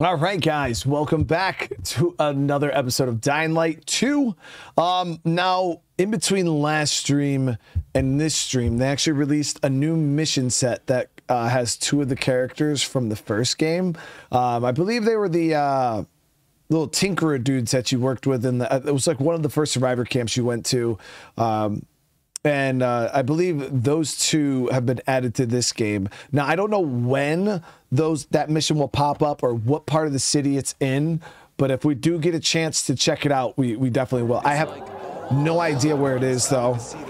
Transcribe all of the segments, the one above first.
All right, guys, welcome back to another episode of Dying Light 2. Now, in between last stream and this stream, they actually released a new mission set that has two of the characters from the first game. I believe they were the little tinkerer dudes that you worked with in the, it was like one of the first survivor camps you went to. And I believe those two have been added to this game. Now, I don't know when that mission will pop up or what part of the city it's in, but if we do get a chance to check it out, we definitely will. I have no idea where it is, though. The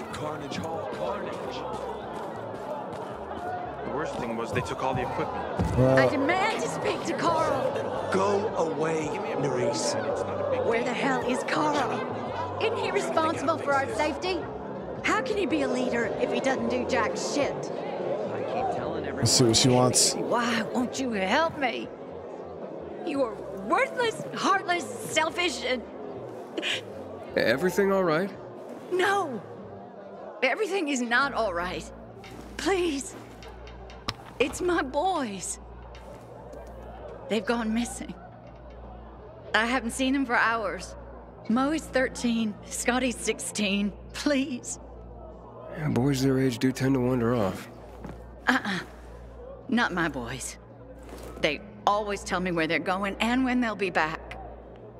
worst thing was they took all the equipment. I demand to speak to Carl. Go away, Nerys. Where the hell is Carl? Isn't he responsible for our safety? How can he be a leader if he doesn't do jack shit? I keep telling everyone. Let's see what she wants. Why won't you help me? You are worthless, heartless, selfish, and... Everything all right? No. Everything is not all right. Please. It's my boys. They've gone missing. I haven't seen them for hours. Mo is 13. Scotty's 16. Please. Yeah, boys their age do tend to wander off. Not my boys. They always tell me where they're going and when they'll be back.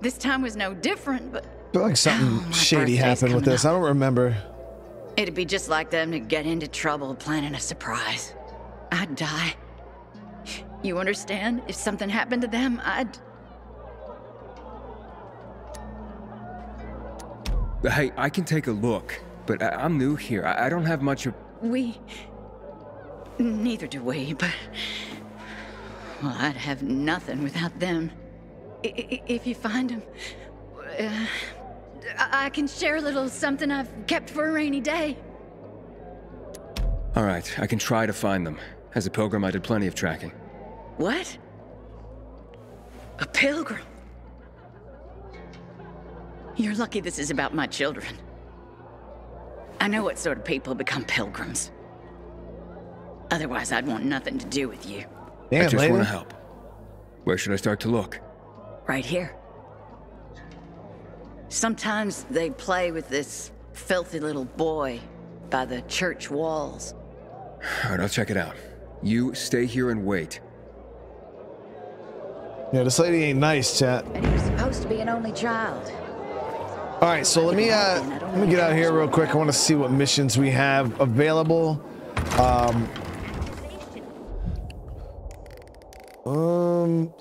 This time was no different, but... I feel like something shady happened with this. I don't remember. It'd be just like them to get into trouble planning a surprise. I'd die. You understand? If something happened to them, I'd... Hey, I can take a look, but I'm new here. I don't have much of... Neither do we, but... Well, I'd have nothing without them. If you find them... I can share a little something I've kept for a rainy day. All right, I can try to find them. As a pilgrim, I did plenty of tracking. What? A pilgrim? You're lucky this is about my children. I know what sort of people become pilgrims. Otherwise, I'd want nothing to do with you. Damn, I just want to help. Where should I start to look? Right here. Sometimes they play with this filthy little boy by the church walls. All right, I'll check it out. You stay here and wait. Yeah, this lady ain't nice, chat. And you're supposed to be an only child. All right, so let me get out of here real quick. I want to see what missions we have available.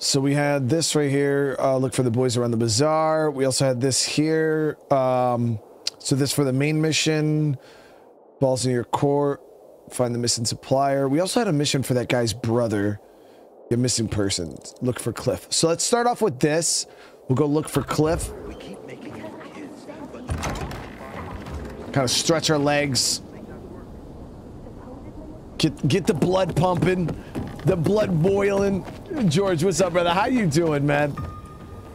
So we had this right here. Look for the boys around the bazaar. We also had this here. So this for the main mission. Balls in your court. Find the missing supplier. We also had a mission for that guy's brother. The missing person. Look for Cliff. So let's start off with this. We'll go look for Cliff. Kind of stretch our legs, get the blood pumping, the blood boiling. George, what's up, brother? How you doing, man?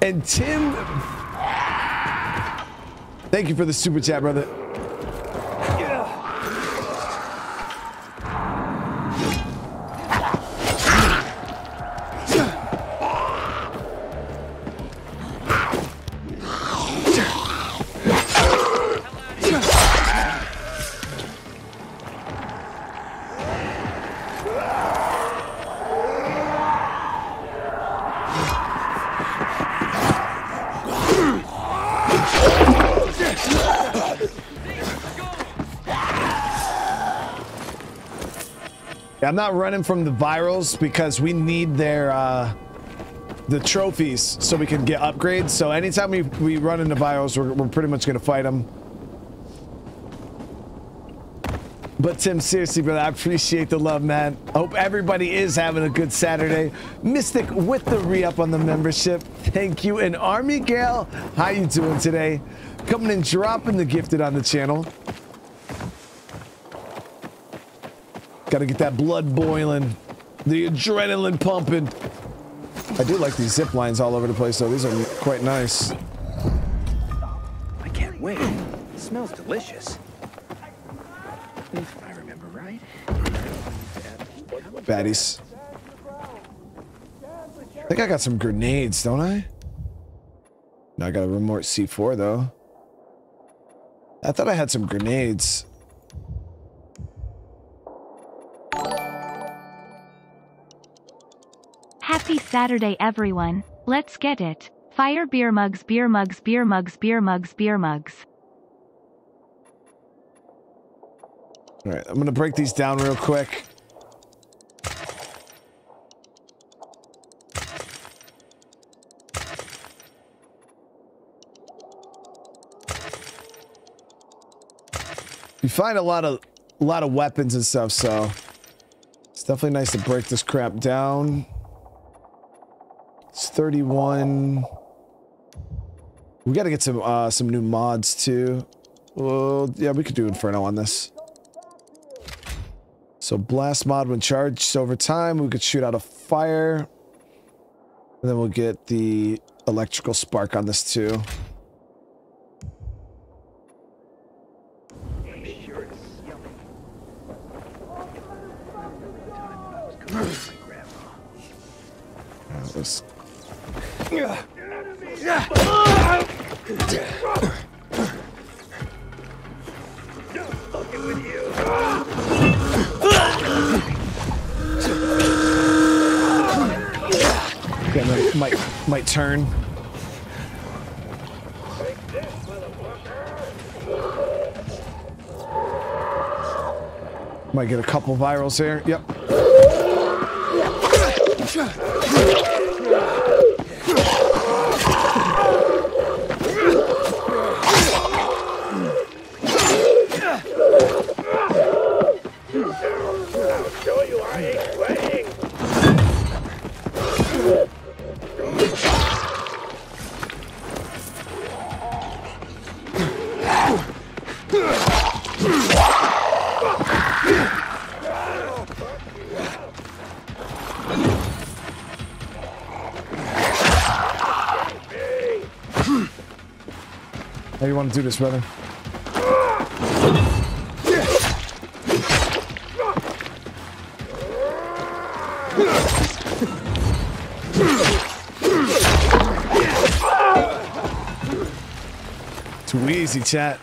And Tim, thank you for the super chat, brother. I'm not running from the virals because we need their the trophies so we can get upgrades. So anytime we run into virals, we're pretty much gonna fight them. But Tim, seriously, brother, I appreciate the love, man. I hope everybody is having a good Saturday. Mystic with the re-up on the membership. Thank you. And Army Gale, how you doing today? Coming and dropping the gifted on the channel. Gotta get that blood boiling, the adrenaline pumping. I do like these zip lines all over the place, though. These are quite nice. I can't wait. It smells delicious. If I remember right. Baddies. I think I got some grenades, don't I? No, I got a remote C4 though. I thought I had some grenades. Happy Saturday, everyone. Let's get it. Fire beer mugs, beer mugs, beer mugs, beer mugs, beer mugs. All right, I'm going to break these down real quick. You find a lot of weapons and stuff, so it's definitely nice to break this crap down. It's 31. We got to get some new mods too. Well, yeah, we could do Inferno on this. So blast mod when charged over time, we could shoot out a fire. And then we'll get the electrical spark on this too. Let's might turn. Might get a couple virals here. Yep. I'll show you I ain't playing. How do you want to do this, brother? Too easy, chat.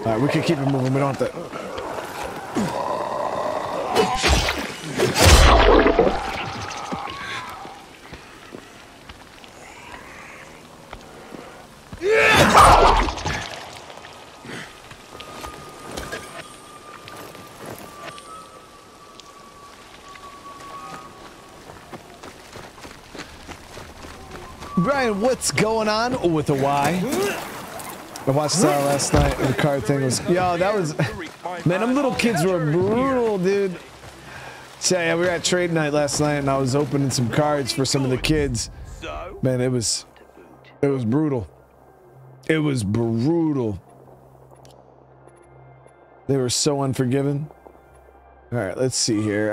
Alright, we can keep it moving, we don't have to... Brian, what's going on with a Y? I watched that last night. The card thing was, yo, that was, man, them little kids were brutal, dude. So yeah, we were at trade night last night, and I was opening some cards for some of the kids. Man, it was brutal. It was brutal. They were so unforgiving. All right, let's see here.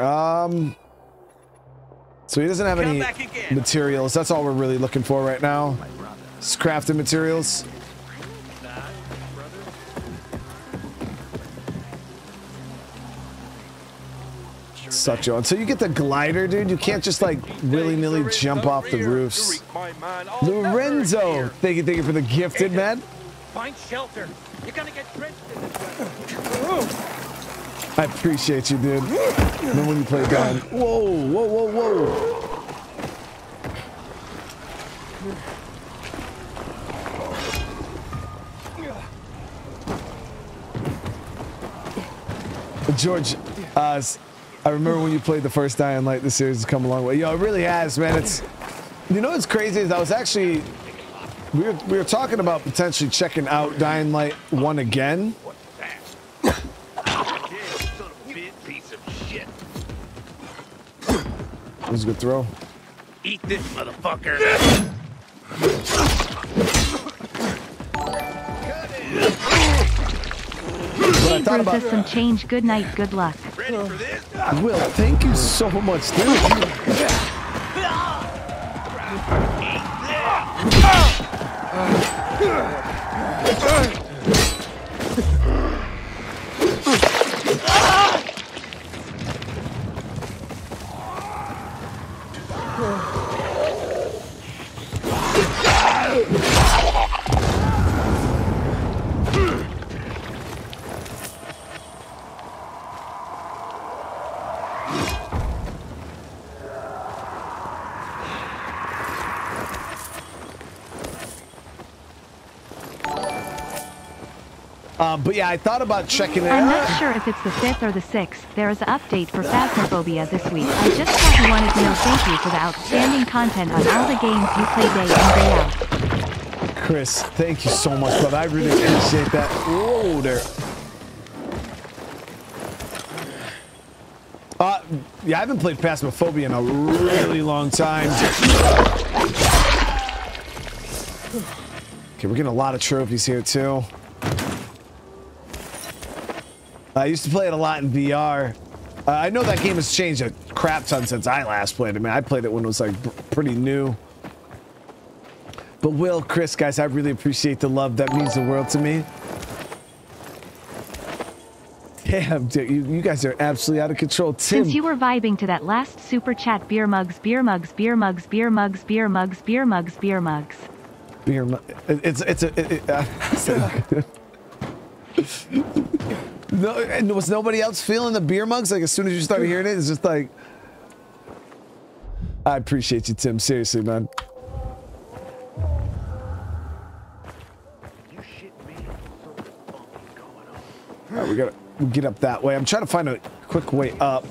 So he doesn't have any materials. That's all we're really looking for right now. It's crafting materials. Suck you on. So you get the glider, dude. You can't just like willy-nilly jump off the roofs. Lorenzo, thank you for the gifted, man. Find shelter. You're gonna get drenched in this. I appreciate you, dude. Remember when you played God. Whoa, whoa, whoa, whoa. George, I remember when you played the first Dying Light. This series has come a long way. Yo, it really has, man. It's, you know what's crazy is I was actually, we were talking about potentially checking out Dying Light 1 again. That was a good throw. Eat this, motherfucker. Hey, Rufus, some change. Good night. Good luck. Ready for this? Will, thank you so much, dude. Eat this. But yeah, I thought about checking it out. I'm not sure if it's the 5th or the 6th. There is an update for Phasmophobia this week. I just thought you wanted to know thank you for the outstanding content on all the games you play day in, day out. Chris, thank you so much, brother. I really appreciate that. Whoa there. Yeah, I haven't played Phasmophobia in a really long time. Okay, we're getting a lot of trophies here, too. I used to play it a lot in VR. I know that game has changed a crap ton since I last played it. Man, I played it when it was like pretty new. But Will, Chris, guys, I really appreciate the love. That means the world to me. Damn, dude, you guys are absolutely out of control. Tim. Since you were vibing to that last super chat, beer mugs. No, and was nobody else feeling the beer mugs? Like, as soon as you started hearing it, it's just like... I appreciate you, Tim. Seriously, man. You shit me. All right, we gotta get up that way. I'm trying to find a quick way up.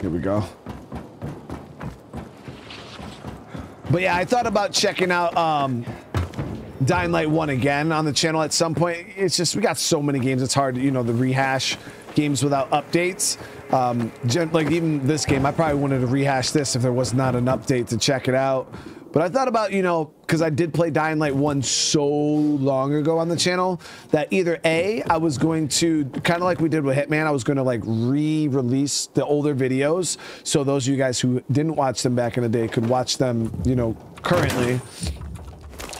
Here we go. But yeah, I thought about checking out Dying Light 1 again on the channel at some point. It's just, we got so many games, it's hard to, you know, the rehash games without updates. Like even this game, I probably wanted to rehash this if there was not an update to check it out. But I thought about, you know, because I did play Dying Light 1 so long ago on the channel, that either A, I was going to, kind of like we did with Hitman, I was going to like re-release the older videos so those of you guys who didn't watch them back in the day could watch them, you know, currently.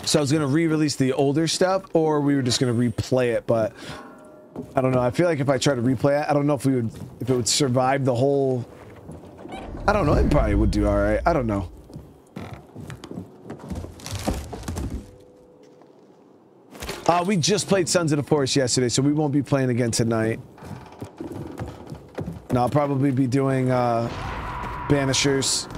So I was going to re-release the older stuff, or we were just going to replay it, but I don't know. I feel like if I try to replay it, I don't know if we would, if it would survive the whole, I don't know, it probably would do all right. I don't know. We just played Sons of the Forest yesterday, so we won't be playing again tonight. No, I'll probably be doing Banishers.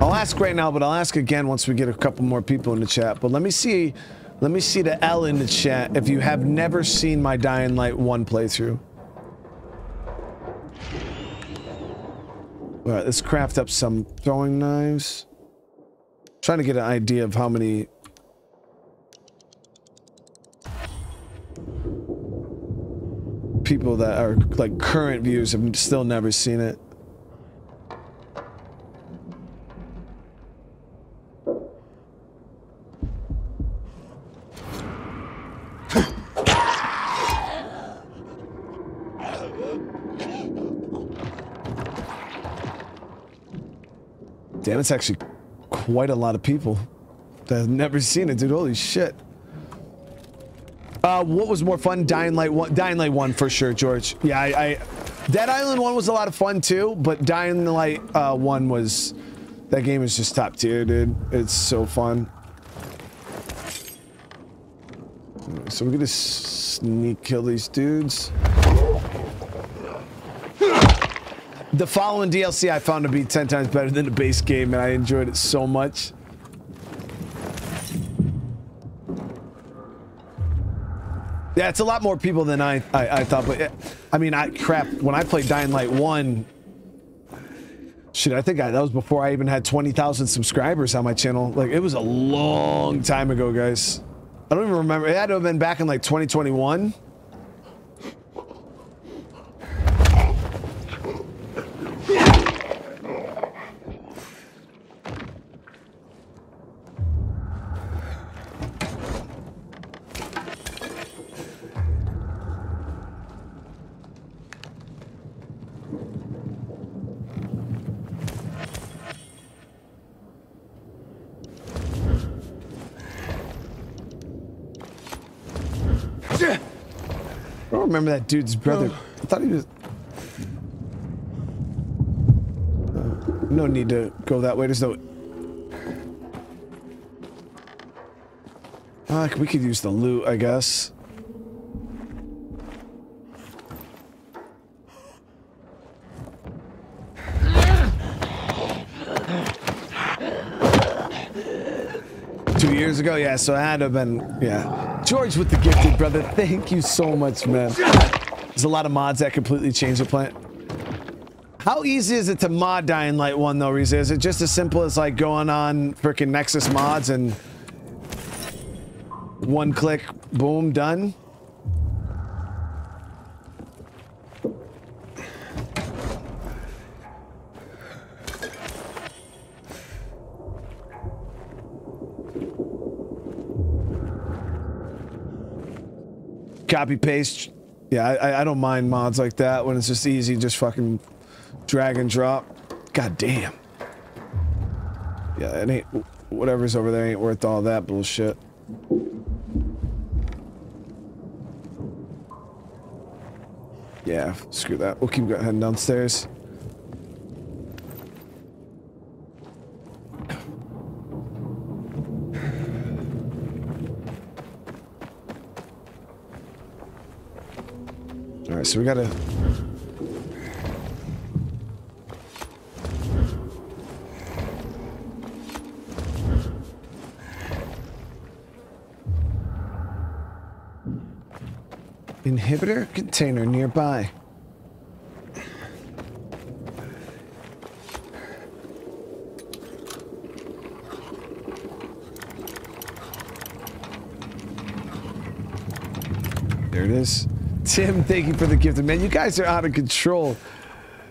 I'll ask right now, but I'll ask again once we get a couple more people in the chat. But let me see the L in the chat if you have never seen my Dying Light 1 playthrough. All right, let's craft up some throwing knives. I'm trying to get an idea of how many. People that are like current viewers have still never seen it. Damn, it's actually quite a lot of people that have never seen it, dude. Holy shit. What was more fun? Dying Light 1. Dying Light 1 for sure, George. Yeah, Dead Island 1 was a lot of fun too, but Dying Light 1 was... That game is just top tier, dude. It's so fun. So we're gonna sneak kill these dudes. The Following DLC I found to be 10 times better than the base game, and I enjoyed it so much. Yeah, it's a lot more people than I thought, but it, I mean, crap, when I played Dying Light 1, shit, I think that was before I even had 20,000 subscribers on my channel. Like, it was a long time ago, guys. I don't even remember. It had to have been back in like 2021. Remember that dude's brother? No. I thought he was. No need to go that way. There's no. We could use the loot, I guess. Years ago, yeah, so I had to have been, yeah. George with the gifted, brother. Thank you so much, man. There's a lot of mods that completely change the plant. How easy is it to mod Dying Light 1, though, Reza? Is it just as simple as, like, going on freaking Nexus mods and one click, boom, done? Copy paste. Yeah, I don't mind mods like that when it's just easy, just fucking drag and drop. God damn. Yeah, it ain't, whatever's over there ain't worth all that bullshit. Yeah, screw that. We'll keep heading downstairs. Alright, so we gotta... Inhibitor container nearby. There it is. Tim, thank you for the gift. Man, you guys are out of control.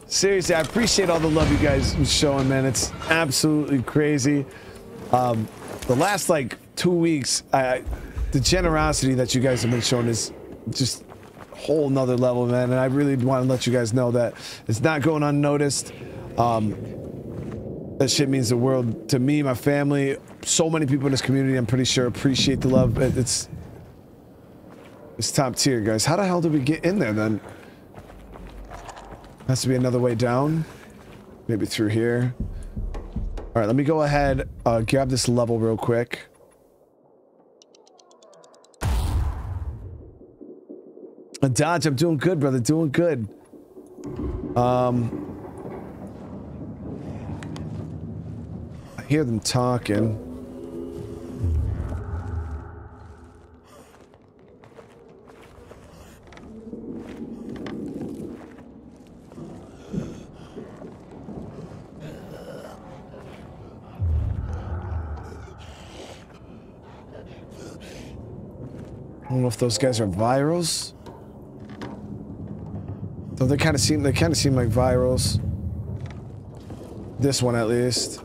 Seriously, I appreciate all the love you guys are showing, man. It's absolutely crazy. The last, like, 2 weeks, the generosity that you guys have been showing is just a whole nother level, man. And I really want to let you guys know that it's not going unnoticed. That shit means the world to me, my family, so many people in this community, I'm pretty sure, appreciate the love. It's top tier, guys. How the hell did we get in there, then? Has to be another way down. Maybe through here. Alright, let me go ahead, grab this level real quick. Dodge, I'm doing good, brother. Doing good. I hear them talking. I don't know if those guys are virals. Though they kind of seem like virals. This one at least.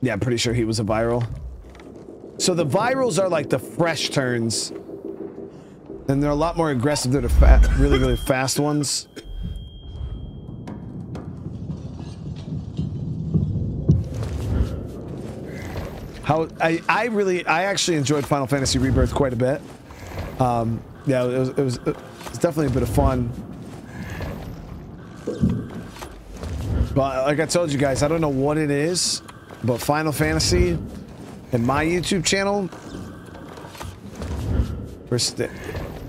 Yeah, I'm pretty sure he was a viral. So the virals are like the fresh turns. And they're a lot more aggressive than the really, really fast ones. I actually enjoyed Final Fantasy Rebirth quite a bit. Yeah, it was definitely a bit of fun. But like I told you guys, I don't know what it is, but Final Fantasy and my YouTube channel,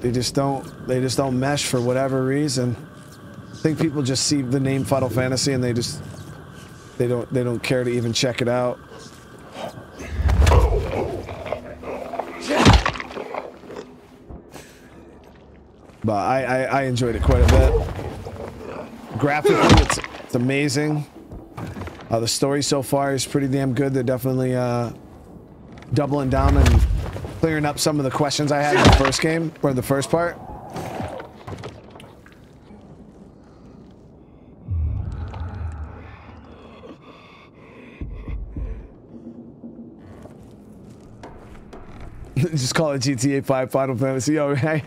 they just don't mesh for whatever reason. I think people just see the name Final Fantasy and they don't care to even check it out. But I enjoyed it quite a bit. Graphically, it's amazing. The story so far is pretty damn good. They're definitely doubling down and clearing up some of the questions I had in the first game, or the first part. Just call it GTA 5 Final Fantasy, alright?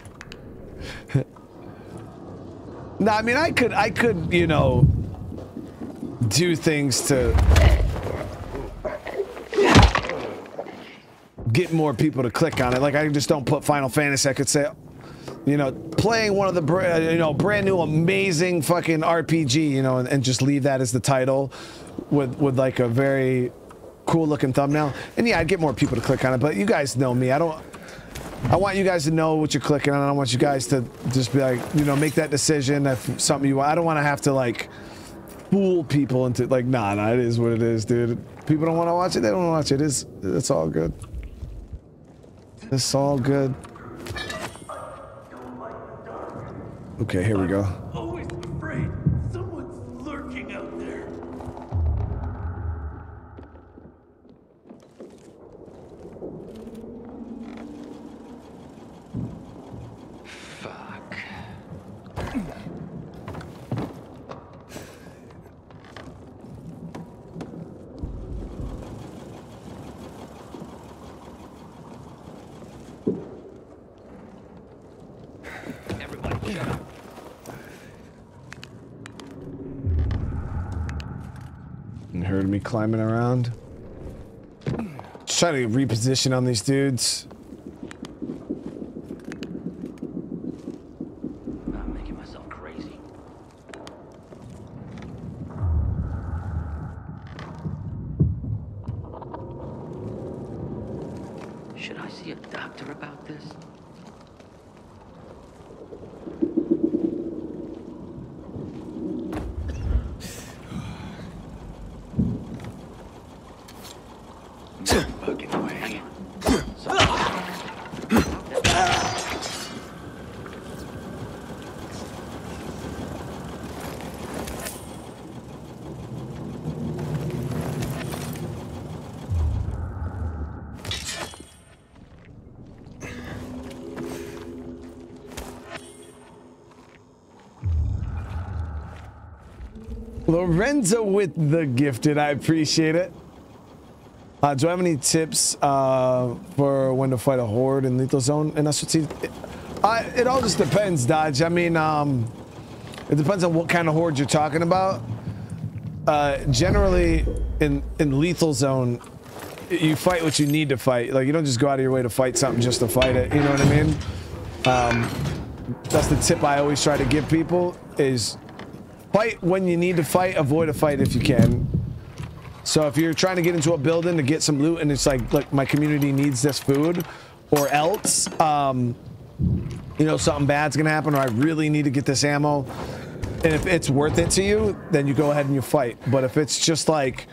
No, I mean, I could, you know, do things to get more people to click on it. Like, I just don't put Final Fantasy. I could say, you know, playing one of the brand new amazing fucking RPG, you know, and just leave that as the title with like a very cool looking thumbnail. And yeah, I'd get more people to click on it, but you guys know me. I want you guys to know what you're clicking on. I don't want you guys to just be like, you know, make that decision if something you want. I don't want to have to like fool people into like, nah, it is what it is, dude. People don't want to watch it, they don't watch it. It's all good. It's all good. Okay, here we go. I'm always afraid someone's lurking out there. Fuck. Everybody shut up. Heard me climbing around. Just try to reposition on these dudes. I'm making myself crazy. Should I see a doctor about this? Lorenzo with the gifted, I appreciate it. Do I have any tips for when to fight a horde in Lethal Zone? And that's what it all just depends, Dodge. I mean, it depends on what kind of horde you're talking about. Generally, in Lethal Zone, you fight what you need to fight. Like, you don't just go out of your way to fight something just to fight it. You know what I mean? That's the tip I always try to give people is, fight when you need to fight, avoid a fight if you can. So if you're trying to get into a building to get some loot and it's like, look, my community needs this food or else, you know, something bad's gonna happen or I really need to get this ammo. And if it's worth it to you, then you go ahead and you fight. But if it's just like,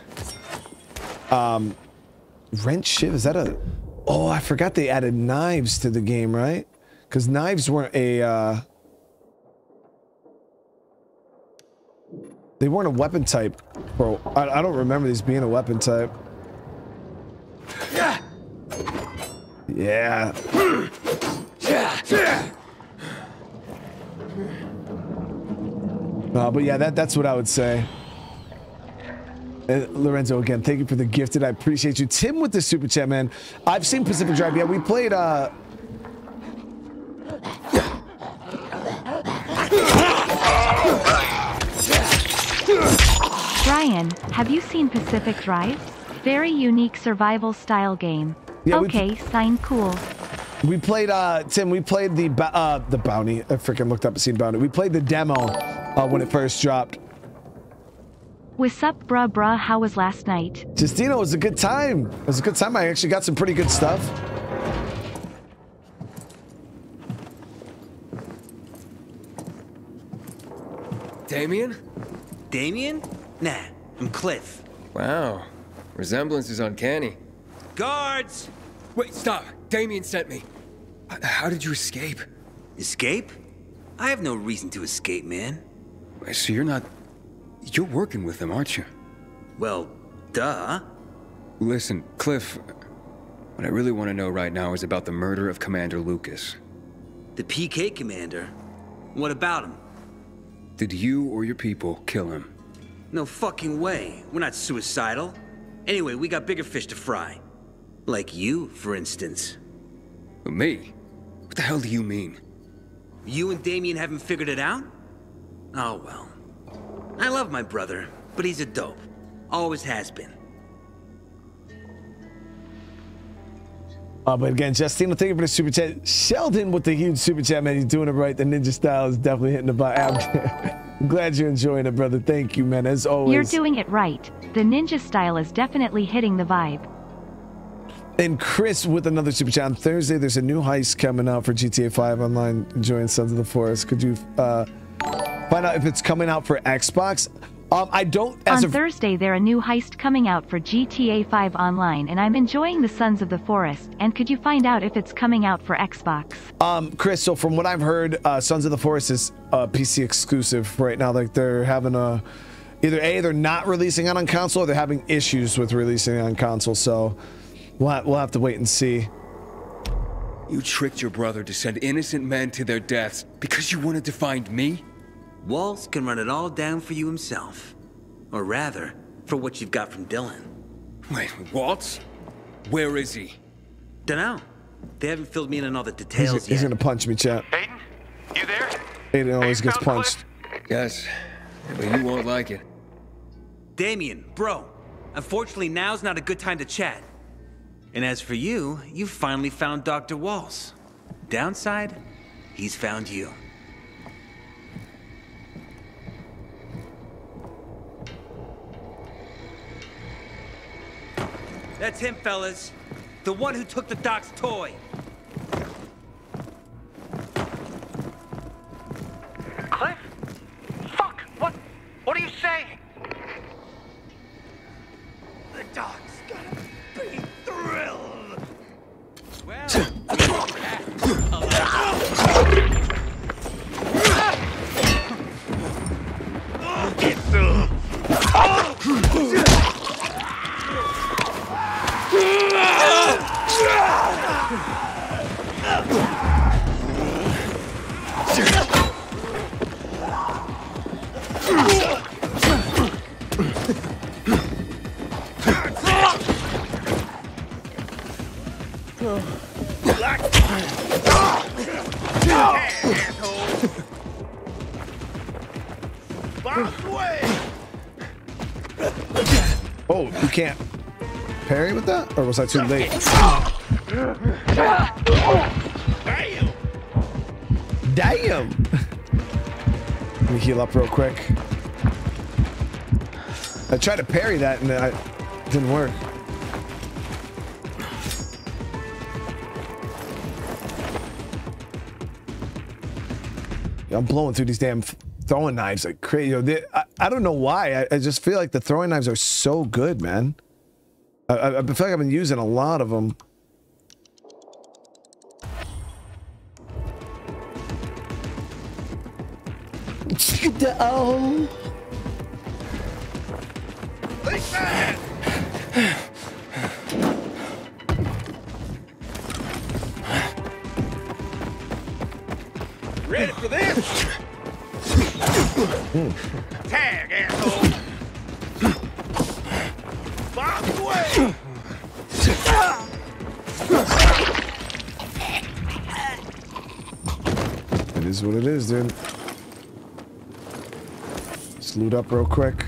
wrench shit, is that a, oh, I forgot they added knives to the game, right? Because knives weren't a, they weren't a weapon type, bro. I don't remember these being a weapon type. Yeah. Yeah. But yeah, that's what I would say. And Lorenzo, again, thank you for the gifted. I appreciate you. Tim with the super chat, man. I've seen Pacific Drive. Yeah, we played. Brian, have you seen Pacific Drive? Very unique survival style game. Yeah, okay, sign cool. We played, Tim, we played the bounty. I freaking looked up and seen bounty. We played the demo when it first dropped. What's up, bruh? How was last night? Justino, it was a good time. It was a good time. I actually got some pretty good stuff. Damien? Damien? Nah, I'm Cliff. Wow. Resemblance is uncanny. Guards! Wait, stop. Damien sent me. How did you escape? Escape? I have no reason to escape, man. So you're not... You're working with him, aren't you? Well, duh. Listen, Cliff, what I really want to know right now is about the murder of Commander Lucas. The PK commander? What about him? Did you or your people kill him? No fucking way. We're not suicidal. Anyway, we got bigger fish to fry. Like you, for instance. Me? What the hell do you mean? You and Damien haven't figured it out? Oh, well. I love my brother, but he's a dope. Always has been. But again, Justino, thank you for the super chat. Sheldon with the huge super chat, man. You're doing it right. The ninja style is definitely hitting the bottom. I'm glad you're enjoying it, brother. Thank you, man. As always, you're doing it right. The ninja style is definitely hitting the vibe. And Chris with another super chat. On Thursday, there's a new heist coming out for GTA 5 online. Enjoying Sons of the Forest. Could you find out if it's coming out for Xbox? I don't. On Thursday, there's a new heist coming out for GTA 5 online, and I'm enjoying the Sons of the Forest. And could you find out if it's coming out for Xbox? Chris, so from what I've heard, Sons of the Forest is PC exclusive right now. Like they're having a, either A, they're not releasing it on console, or they're having issues with releasing it on console. So we'll have to wait and see. You tricked your brother to send innocent men to their deaths because you wanted to find me? Waltz can run it all down for you himself. Or rather, for what you've got from Dylan. Wait, Waltz? Where is he? Dunno. They haven't filled me in on all the details yet. He's gonna punch me, chap. Aiden? You there? Aiden always gets punched. Yes, but you won't like it. Damien, bro. Unfortunately, now's not a good time to chat. And as for you, you finally found Dr. Waltz. Downside, he's found you. That's him, fellas. The one who took the doc's toy. Cliff? Fuck! What are you saying? The doc's gonna be thrilled. Well, oh, you can't parry with that? Or was I too late? Damn! Damn! Let me heal up real quick. I tried to parry that and it didn't work. I'm blowing through these damn throwing knives like crazy. You know, I don't know why. I just feel like the throwing knives are so good, man. I feel like I've been using a lot of them. Ready for this? Tag, asshole! Bob away! It is what it is, dude. Just loot up real quick.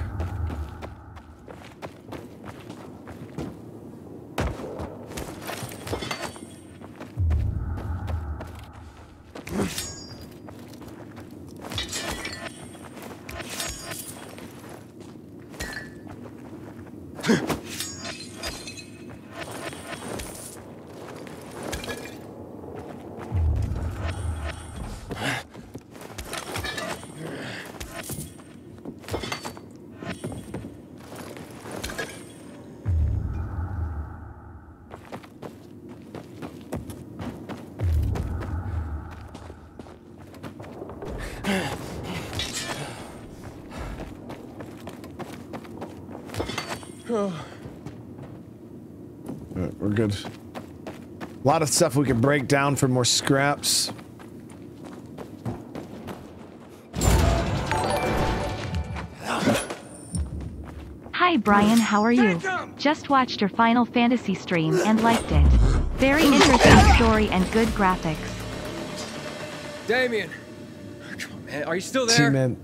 Good. A lot of stuff we can break down for more scraps. Hi Brian, how are you? Just watched your Final Fantasy stream and liked it. Very interesting story and good graphics. Damien! Come on, man. Are you still there? G-Man,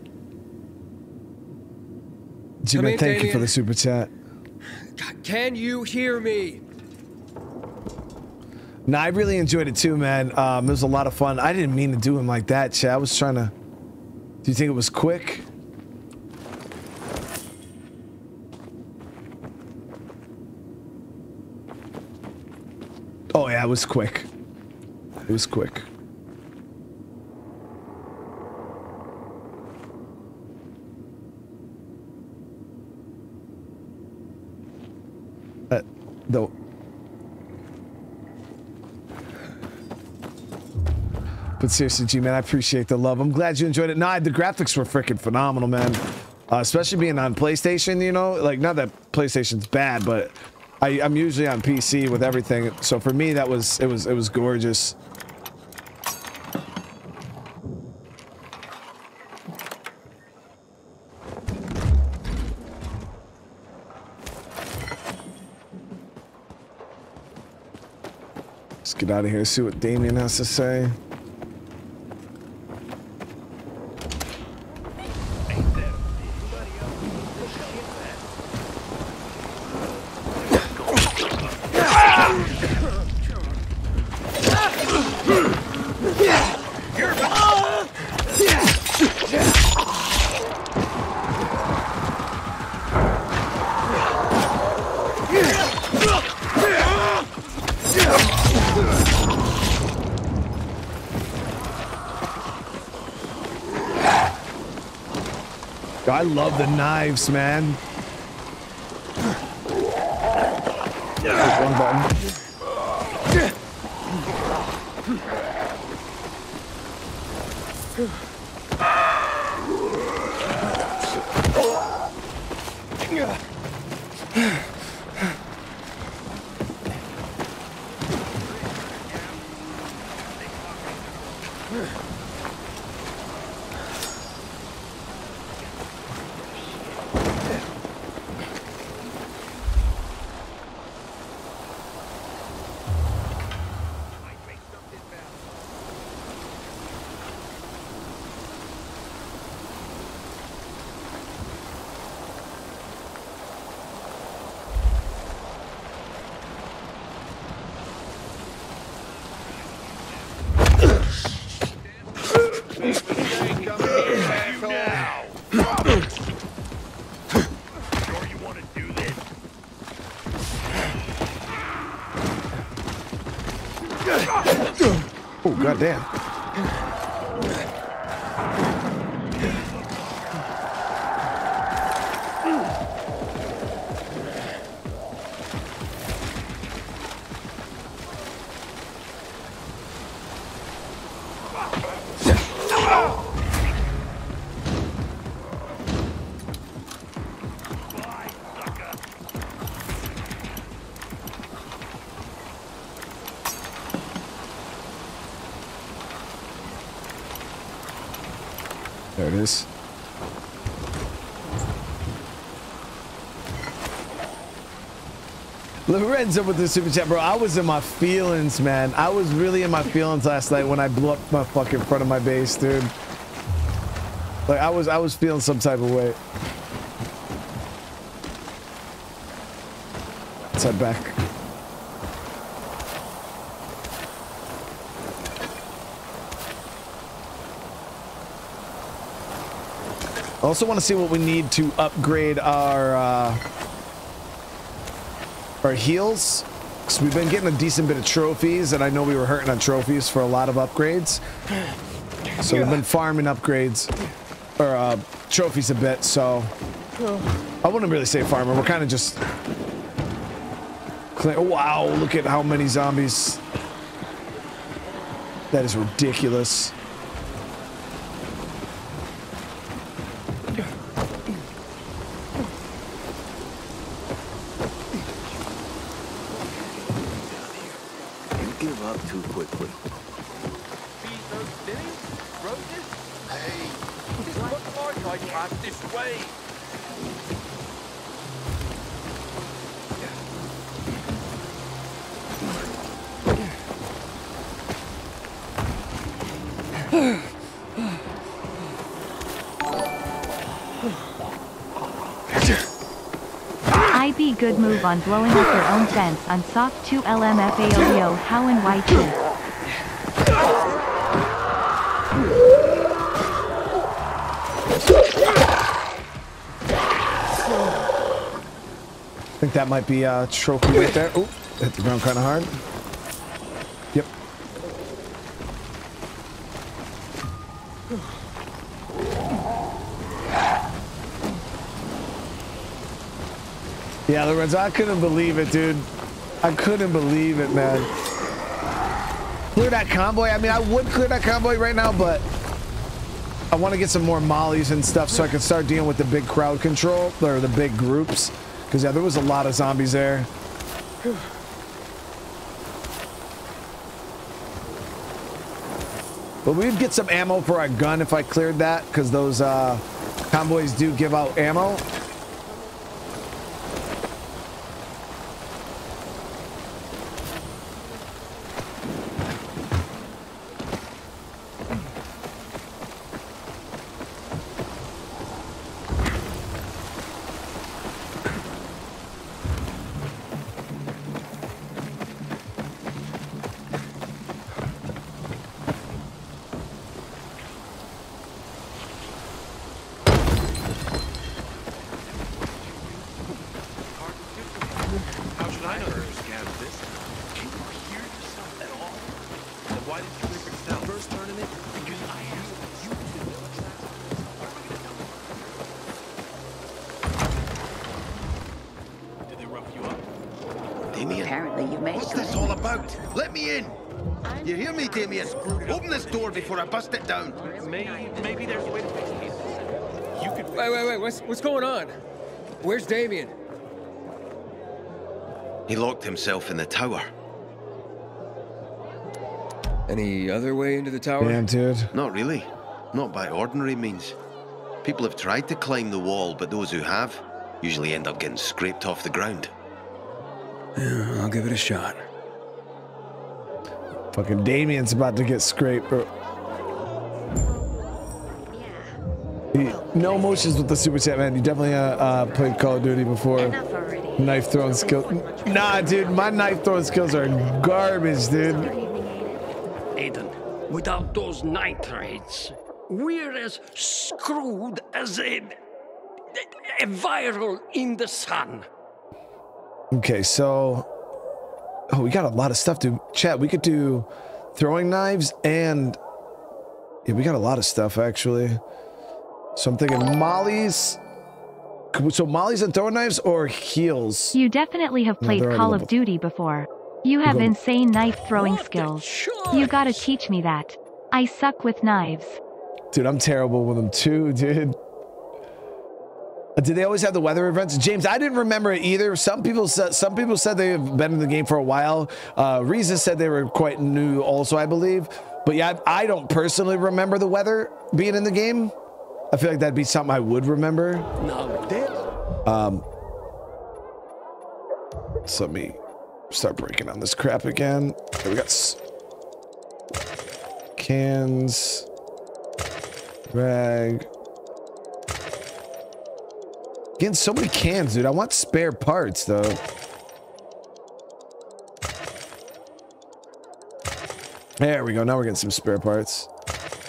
thank you for the super chat. Can you hear me? No, I really enjoyed it too, man. It was a lot of fun. I didn't mean to do him like that, chat. I was trying to... Do you think it was quick? Oh, yeah, it was quick. It was quick. Though... But seriously, G, man, I appreciate the love. I'm glad you enjoyed it. Nah, the graphics were freaking phenomenal, man. Especially being on PlayStation, you know? Like, not that PlayStation's bad, but I'm usually on PC with everything. So for me, that was, it was gorgeous. Let's get out of here, see what Damien has to say. I love the knives, man. There's one button. God damn. Lorenzo with the super chat, bro. I was in my feelings, man. I was really in my feelings last night when I blew up my fucking front of my base, dude. Like I was feeling some type of way. Let's head back. I also want to see what we need to upgrade our heals, because we've been getting a decent bit of trophies, and I know we were hurting on trophies for a lot of upgrades. So we've been farming upgrades, or trophies a bit, so... I wouldn't really say farmer, we're kind of just... Wow, look at how many zombies. That is ridiculous. I'd be good move on blowing up your own fence on soft 2LMFAODO how and why too. I think that might be a trophy right there. Oh, hit the ground kind of hard. Yep. Yeah, Lorenzo, I couldn't believe it, dude. I couldn't believe it, man. Clear that convoy. I mean, I would clear that convoy right now, but I want to get some more mollies and stuff so I can start dealing with the big crowd control or the big groups. Because, yeah, there was a lot of zombies there. But we'd get some ammo for our gun if I cleared that, because those convoys do give out ammo. I bust it down. Maybe there's a way to fix it. You could fix wait. What's going on? Where's Damien? He locked himself in the tower. Any other way into the tower? Damn, dude. Not really. Not by ordinary means. People have tried to climb the wall, but those who have usually end up getting scraped off the ground. Yeah, I'll give it a shot. Fucking Damien's about to get scraped. No emotions with the Super Chat, man. You definitely played Call of Duty before. Knife throwing skills. Nah, dude, my knife throwing skills are garbage, dude. Aiden, without those nitrates, we're as screwed as a viral in the sun. Okay, so... Oh, we got a lot of stuff, dude. Chat, we could do throwing knives and... Yeah, we got a lot of stuff, actually. So I'm thinking mollies. So mollies and throwing knives or heals? You definitely have played Call of Duty before. You have insane knife throwing skills. You gotta teach me that. I suck with knives. Dude, I'm terrible with them too, dude. Did they always have the weather events? James, I didn't remember it either. Some people said they've been in the game for a while. Reza said they were quite new also, I believe. But yeah, I don't personally remember the weather being in the game. I feel like that'd be something I would remember. So let me start breaking on this crap again. Okay, we got cans, rag. Again, so many cans, dude. I want spare parts, though. There we go. Now we're getting some spare parts.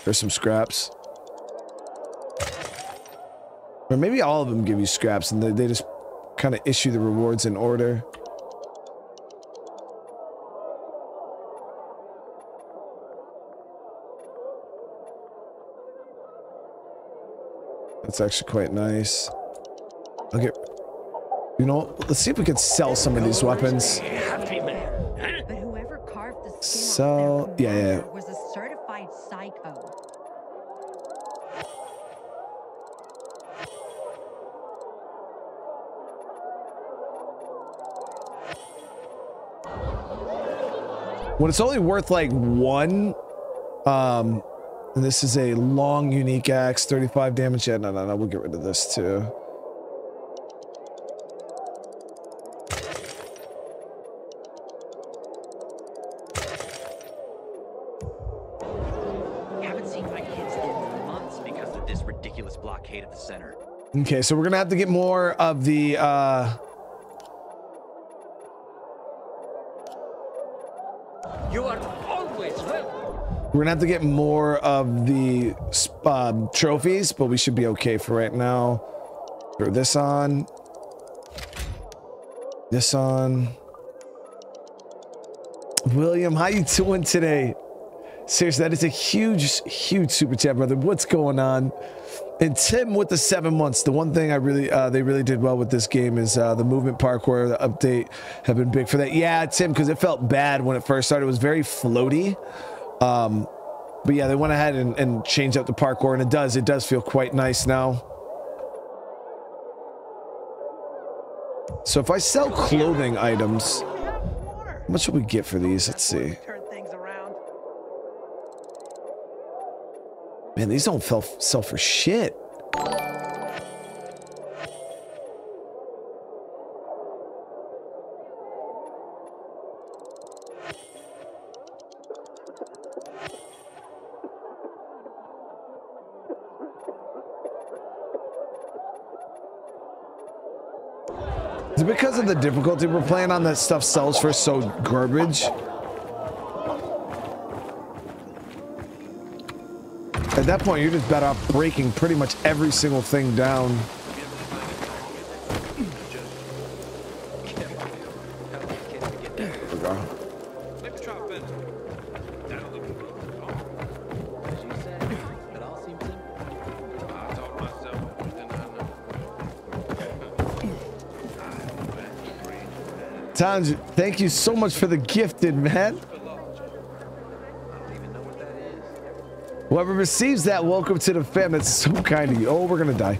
There's some scraps. Or maybe all of them give you scraps and they just kind of issue the rewards in order. That's actually quite nice. I'll get, you know, let's see if we can sell some of these weapons. So, yeah. Was a certified psycho. When it's only worth like one, and this is a long unique axe, 35 damage. Yeah, no, we'll get rid of this too. Haven't seen my kids in months because of this ridiculous blockade at the center. Okay, so we're gonna have to get more of the We're gonna have to get more of the trophies, but we should be okay for right now. Throw this on. This on. William, how you doing today? Seriously, that is a huge, huge super chat, brother. What's going on? And Tim with the 7 months. The one thing I really, they really did well with this game is the movement parkour, the update have been big for that. Yeah, Tim, because it felt bad when it first started. It was very floaty. But yeah, they went ahead and changed up the parkour, and it does feel quite nice now. So if I sell clothing items, how much will we get for these? Let's see. Man, these don't sell for shit. Is it because of the difficulty we're playing on that stuff sells for so garbage? At that point, you're just better off breaking pretty much every single thing down. There we go. Towns, thank you so much for the gifted, man. Whoever receives that, welcome to the fam. That's so kind of you. Oh, we're gonna die.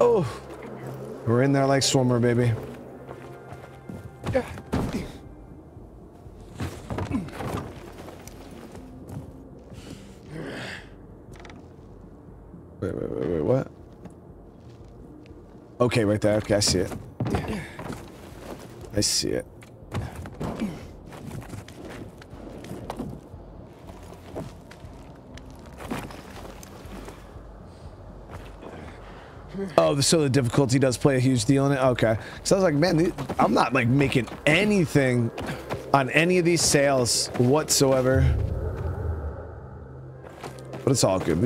Oh, we're in there like swimmer, baby. Wait, what? Okay, right there. Okay, I see it. I see it. Oh, so the difficulty does play a huge deal in it? Okay. So I was like, man, I'm not like making anything on any of these sales whatsoever. But it's all good.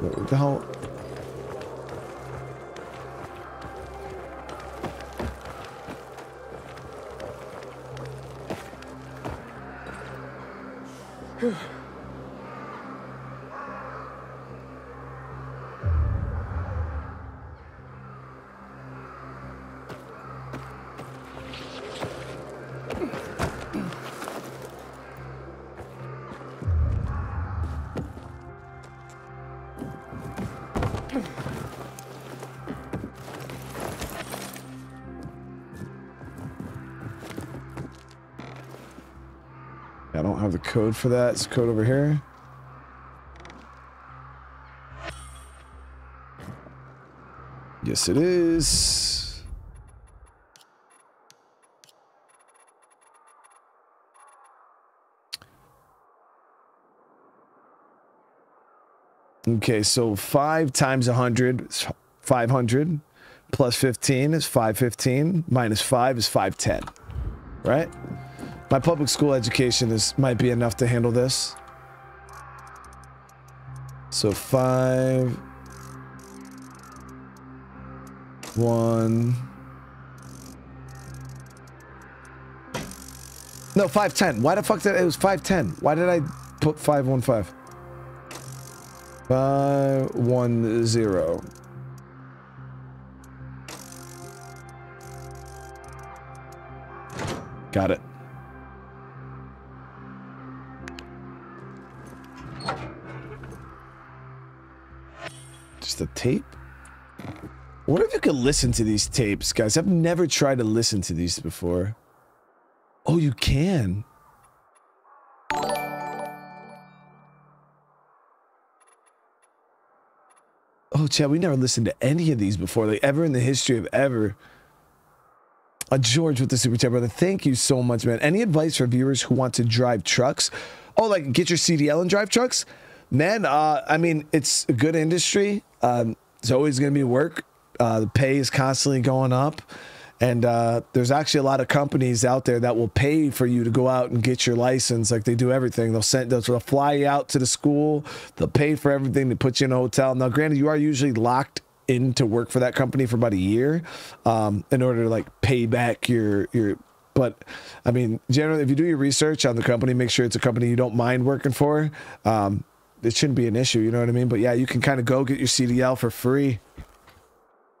What the hell? Code for that. It's code over here. Yes, it is. Okay, so 5 times 100 is 500, plus 15 is 515, minus 5 is 510, right? My public school education might be enough to handle this. So 5 1 No, 5 10. Why the fuck did it was 5 10? Why did I put 5 1 5? 5 1 0. Got it. The tape. What if you could listen to these tapes, guys? I've never tried to listen to these before. Oh, you can. Oh, Chad, we never listened to any of these before, like ever in the history of ever. George with the super chat, brother. Thank you so much, man. Any advice for viewers who want to drive trucks? Oh, like get your CDL and drive trucks? Man, I mean, it's a good industry. It's always going to be work. The pay is constantly going up. And there's actually a lot of companies out there that will pay for you to go out and get your license. Like, they do everything. They'll fly you out to the school. They'll pay for everything. They put you in a hotel. Now, granted, you are usually locked in to work for that company for about a year in order to, like, pay back your. But, I mean, generally, if you do your research on the company, make sure it's a company you don't mind working for. It shouldn't be an issue, you know what I mean? But, yeah, you can kind of go get your CDL for free.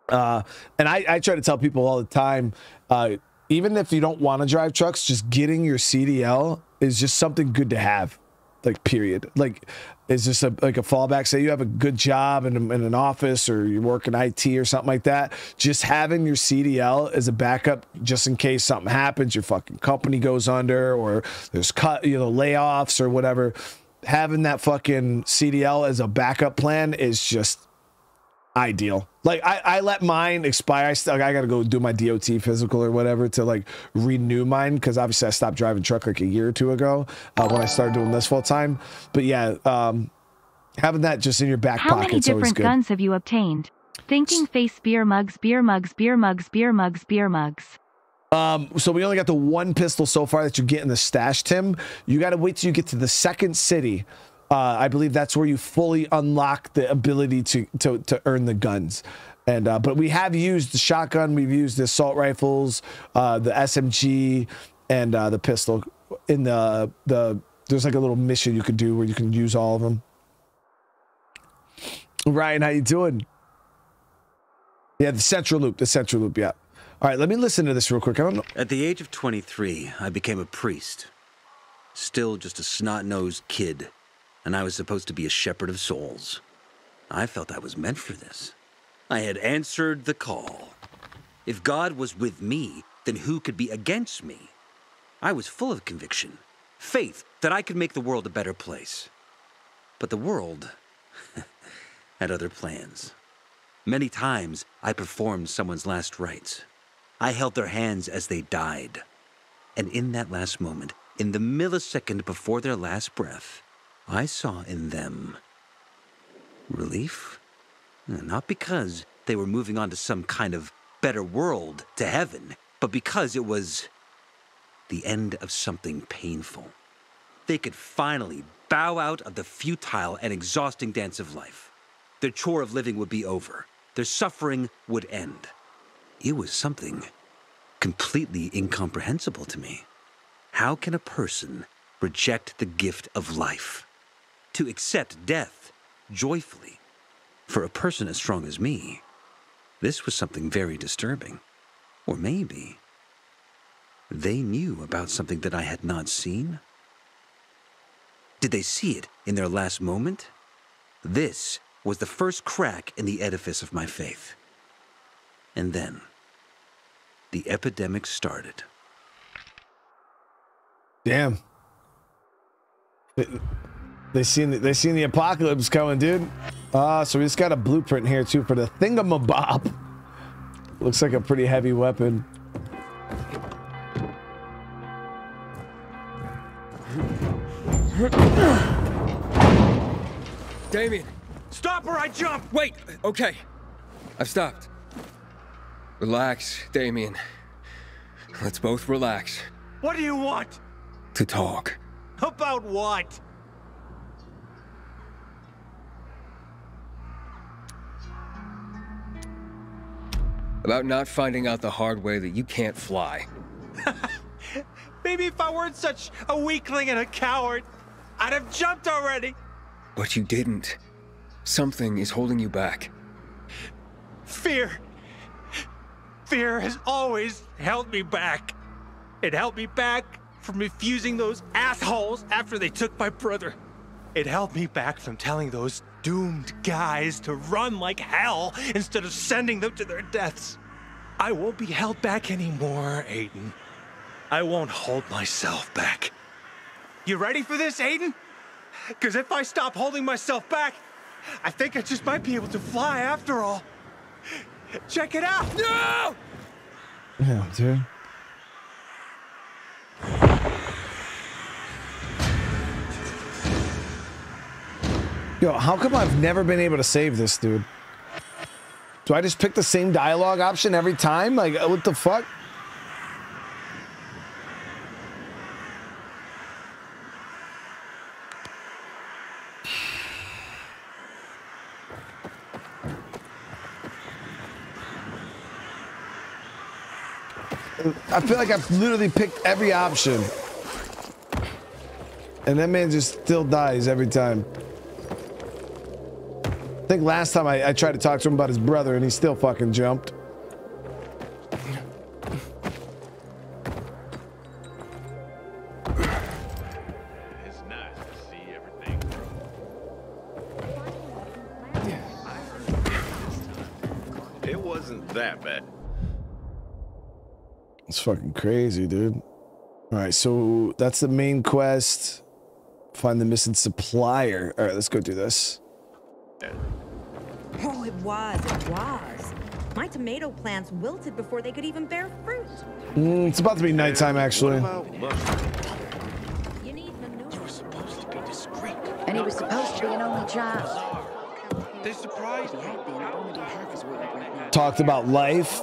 And I try to tell people all the time, even if you don't want to drive trucks, just getting your CDL is just something good to have, like, period. Like, it's just like a fallback. Say you have a good job in an office, or you work in IT or something like that. Just having your CDL as a backup, just in case something happens, your fucking company goes under, or there's layoffs or whatever. Having that fucking CDL as a backup plan is just ideal. Like, I let mine expire. I gotta go do my DOT physical or whatever to, like, renew mine, because obviously I stopped driving truck like a year or two ago when I started doing this full time. But yeah, having that just in your back pocket. How many different guns have you obtained? Thinking face, beer mugs, beer mugs, beer mugs, beer mugs, beer mugs. So we only got the one pistol so far that you get in the stash, Tim. You gotta wait till you get to the second city. I believe that's where you fully unlock the ability to earn the guns. And but we have used the shotgun, we've used the assault rifles, the SMG, and the pistol. In the there's like a little mission you could do where you can use all of them. Ryan, how you doing? Yeah, the central loop, yeah. All right, let me listen to this real quick. I don't know. At the age of 23, I became a priest. Still just a snot-nosed kid. And I was supposed to be a shepherd of souls. I felt I was meant for this. I had answered the call. If God was with me, then who could be against me? I was full of conviction, faith that I could make the world a better place. But the world had other plans. Many times I performed someone's last rites. I held their hands as they died. And in that last moment, in the millisecond before their last breath, I saw in them relief, not because they were moving on to some kind of better world, to heaven, but because it was the end of something painful. They could finally bow out of the futile and exhausting dance of life. Their chore of living would be over. Their suffering would end. It was something completely incomprehensible to me. How can a person reject the gift of life? To accept death joyfully. For a person as strong as me, this was something very disturbing. Or maybe they knew about something that I had not seen. Did they see it in their last moment? This was the first crack in the edifice of my faith. And then the epidemic started. Damn. They seen the apocalypse coming, dude. So we just got a blueprint here too for the thingamabob. Looks like a pretty heavy weapon. Damien, stop or I jump. Wait. Okay, I've stopped. Relax, Damien. Let's both relax. What do you want? To talk. About what? About not finding out the hard way that you can't fly. Maybe if I weren't such a weakling and a coward, I'd have jumped already. But you didn't. Something is holding you back. Fear. Fear has always held me back. It held me back from refusing those assholes after they took my brother. It held me back from telling those doomed guys to run like hell instead of sending them to their deaths. I won't be held back anymore, Aiden. I won't hold myself back. You ready for this, Aiden? Because if I stop holding myself back, I think I just might be able to fly after all. Check it out. No! Yeah, dude. Yo, how come I've never been able to save this, dude? Do I just pick the same dialogue option every time? Like, what the fuck? I feel like I've literally picked every option. And that man just still dies every time. I think last time I tried to talk to him about his brother and he still fucking jumped. Fucking crazy, dude. All right, so that's the main quest. Find the missing supplier. All right, let's go do this. Oh, it was, it was. My tomato plants wilted before they could even bear fruit. It's about to be nighttime, actually. You need manure. You were supposed to be discreet. And he was supposed to be an only child. They surprised me. Talked about life.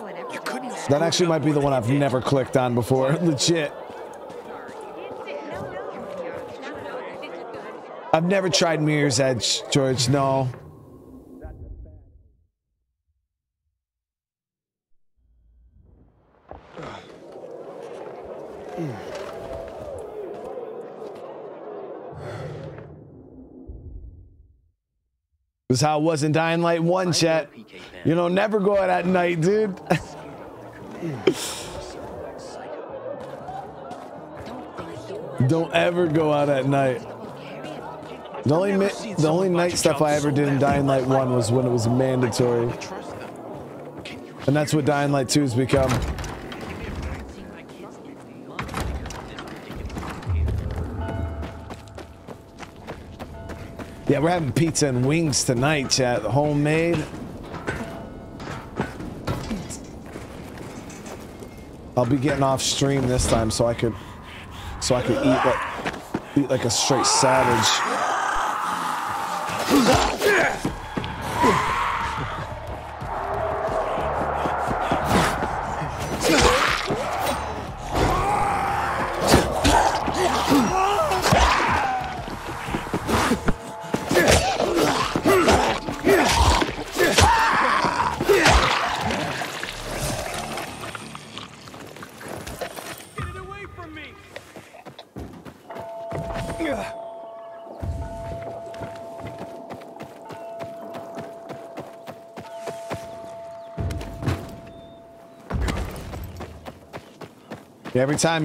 That actually might be the one I've never clicked on before. Legit. I've never tried Mirror's Edge, George. No. This is how it was in Dying Light 1, chat. You don't never go out at night, dude. Don't ever go out at night. The only night stuff I ever did in Dying Light 1 was when it was mandatory. And that's what Dying Light 2 has become. Yeah, we're having pizza and wings tonight, chat. Homemade. I'll be getting off stream this time so I could eat like a straight savage.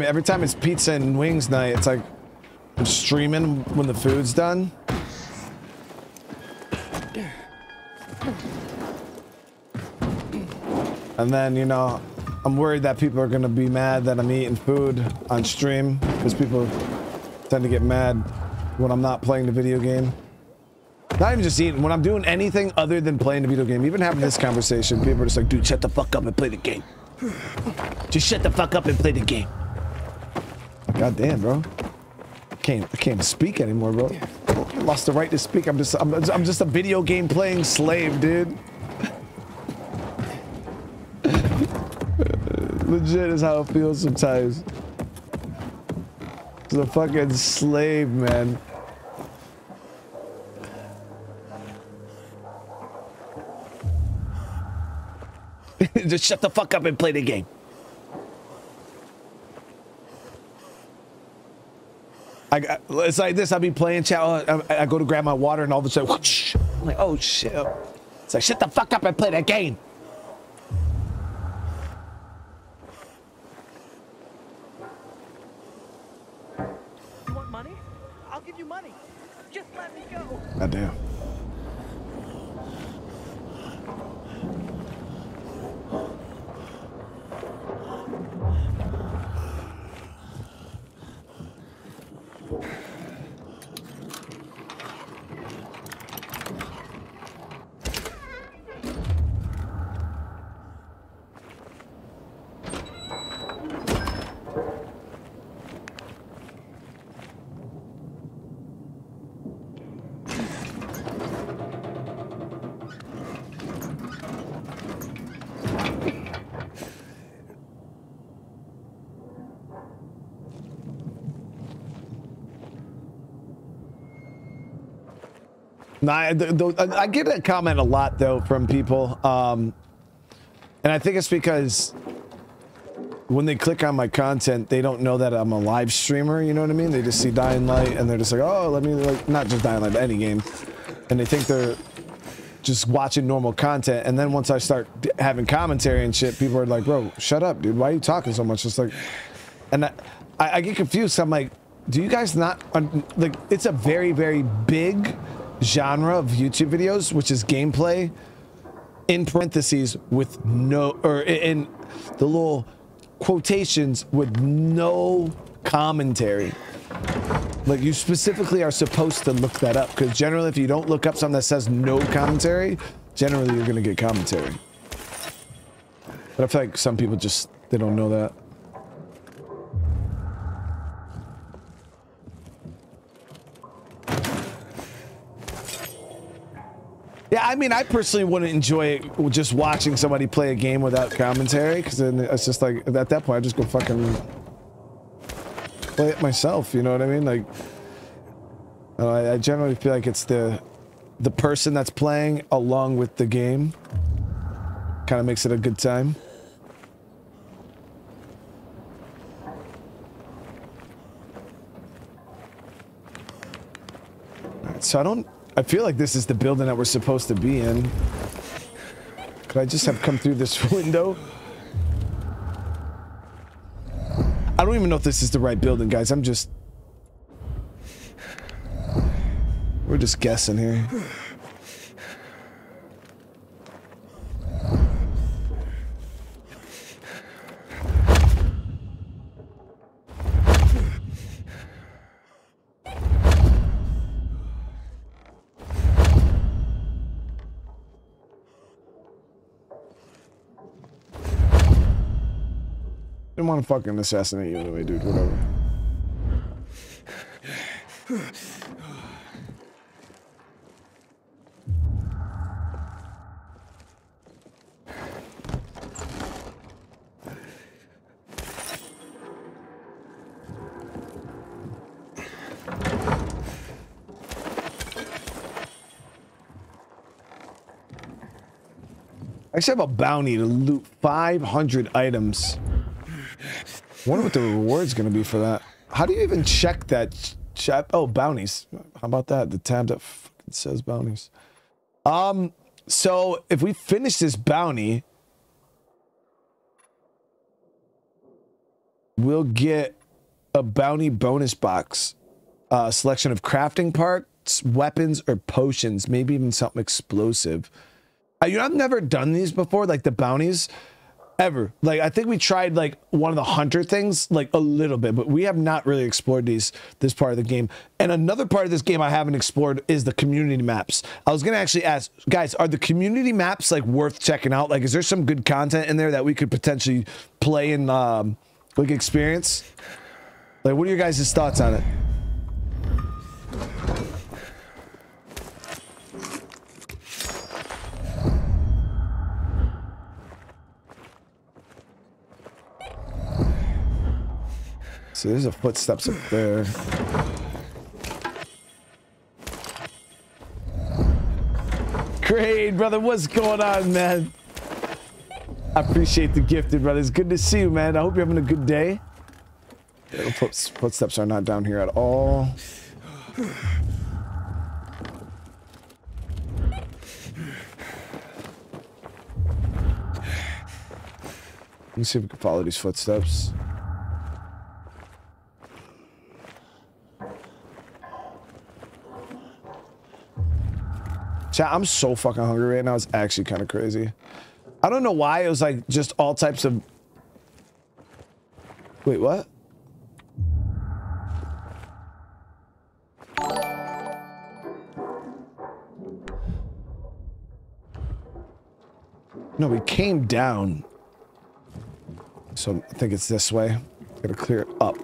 Every time it's pizza and wings night, it's like I'm streaming when the food's done. And then, you know, I'm worried that people are gonna be mad that I'm eating food on stream, because people tend to get mad when I'm not playing the video game. Not even just eating, when I'm doing anything other than playing the video game, even having this conversation, people are just like, dude, shut the fuck up and play the game. Just shut the fuck up and play the game. God damn, bro. I can't speak anymore, bro. I lost the right to speak. I'm just a video game playing slave, dude. Legit is how it feels sometimes. It's a fucking slave, man. Just shut the fuck up and play the game. It's like this. I'll be playing chat. I go to grab my water and all of a sudden, whoosh, I'm like, oh shit. It's like, shut the fuck up and play the game. You want money? I'll give you money. Just let me go. Goddamn. I get that comment a lot, though, from people. And I think it's because when they click on my content, they don't know that I'm a live streamer, you know what I mean? They just see Dying Light, and they're just like, oh, let me, like, not just Dying Light, but any game. And they think they're just watching normal content. And then once I start having commentary and shit, people are like, bro, shut up, dude. Why are you talking so much? It's like, and I get confused. I'm like, do you guys not, like, it's a very, very big genre of YouTube videos, which is gameplay in parentheses with no, or in the little quotations with no commentary. Like, you specifically are supposed to look that up, because generally if you don't look up something that says no commentary, generally you're gonna get commentary. But I feel like some people just, they don't know that. Yeah, I mean, I personally wouldn't enjoy just watching somebody play a game without commentary, because then it's just like, at that point, I just go fucking play it myself, you know what I mean? Like, I generally feel like it's the person that's playing along with the game. Kind of makes it a good time. All right, so I feel like this is the building that we're supposed to be in. Could I just have come through this window? I don't even know if this is the right building, guys. I'm just... we're just guessing here. I want to fucking assassinate you anyway, dude, whatever. I actually have a bounty to loot 500 items. I wonder what the reward's gonna be for that. How do you even check that? Oh, bounties. How about that? The tab that fucking says bounties. So if we finish this bounty, we'll get a bounty bonus box. Selection of crafting parts, weapons, or potions. Maybe even something explosive. You know, I've never done these before, like the bounties. Ever. Like, I think we tried, like, one of the hunter things, like, a little bit, but we have not really explored this part of the game. And another part of this game I haven't explored is the community maps. I was gonna actually ask, guys, are the community maps, like, worth checking out? Like, is there some good content in there that we could potentially play and, like, experience? Like, what are your guys' thoughts on it? So there's a footsteps up there. Great, brother. What's going on, man? I appreciate the gifted, brother. It's good to see you, man. I hope you're having a good day. The footsteps are not down here at all. Let me see if we can follow these footsteps. Chat, I'm so fucking hungry right now. It's actually kind of crazy. I don't know why. It was like just all types of... wait, what? No, we came down. So I think it's this way. Gotta clear it up.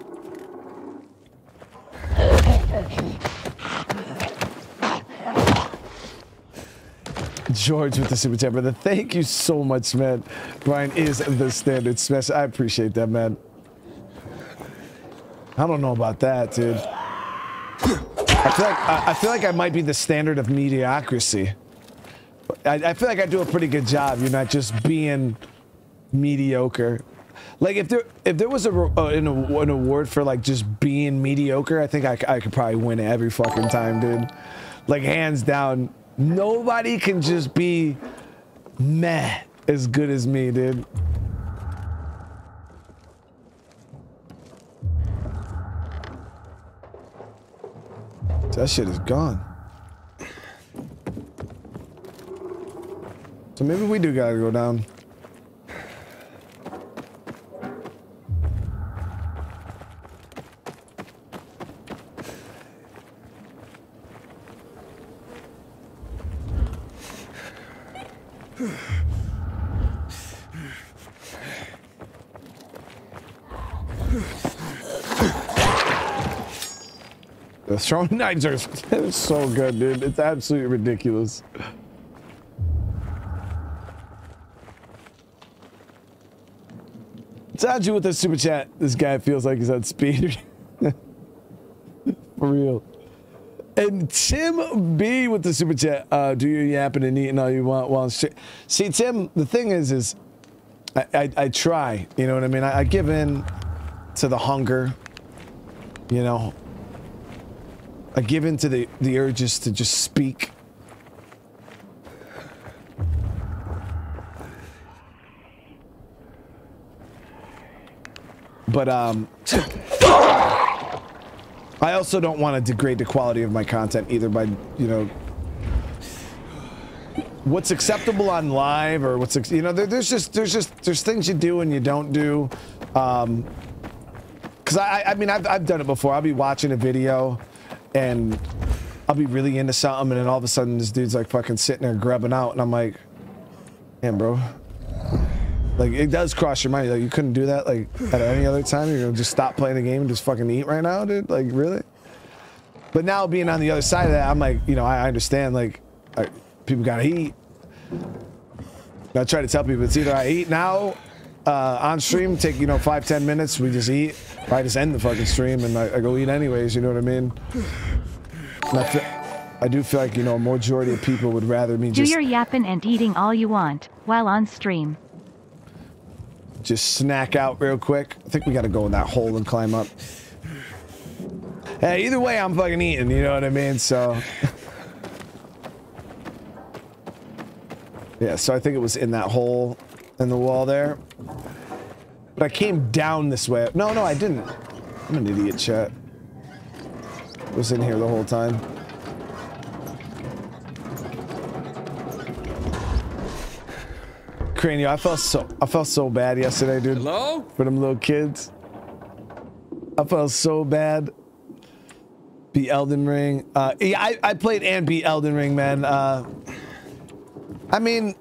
George with the super chat, brother. Thank you so much, man. Brian is the standard smash. I appreciate that, man. I don't know about that, dude. I feel like I might be the standard of mediocrity. I feel like I do a pretty good job. You're not just being mediocre. Like if there was an award for like just being mediocre, I think I could probably win it every fucking time, dude. Like hands down, nobody can just be meh as good as me, dude. That shit is gone. So maybe we do gotta go down. The throwing knives are so good, dude. It's absolutely ridiculous. Sanji with the super chat. This guy feels like he's on speed. For real. And Tim B with the super chat. Do you yapping and eating all you want while straight? See, Tim, the thing is I try. You know what I mean? I give in to the hunger. You know. I give in to the urges to just speak. But, I also don't want to degrade the quality of my content either by, you know, what's acceptable on live or what's, you know, there's things you do and you don't do. 'Cause I mean, I've done it before. I'll be watching a video and I'll be really into something, and then all of a sudden this dude's like fucking sitting there grubbing out, and I'm like, damn, bro. Like, it does cross your mind. Like, you couldn't do that, like, at any other time? You're gonna just stop playing the game and just fucking eat right now, dude? Like, really? But now, being on the other side of that, I'm like, you know, I understand, like, people gotta eat. And I try to tell people, it's either I eat now, on stream, take, you know, 5–10 minutes, we just eat. Or I just end the fucking stream and I go eat anyways, you know what I mean? And I do feel like, you know, a majority of people would rather me just... Do your yapping and eating all you want while on stream. Just snack out real quick. I think we gotta go in that hole and climb up. Hey, either way, I'm fucking eating, you know what I mean? So... yeah, so I think it was in that hole in the wall there. But I came down this way. No, no, I didn't. I'm an idiot, chat. I was in here the whole time. Cranio, I felt so bad yesterday, dude. Hello? For them little kids. I felt so bad. Beat Elden Ring. Yeah, I played and beat Elden Ring, man. I mean...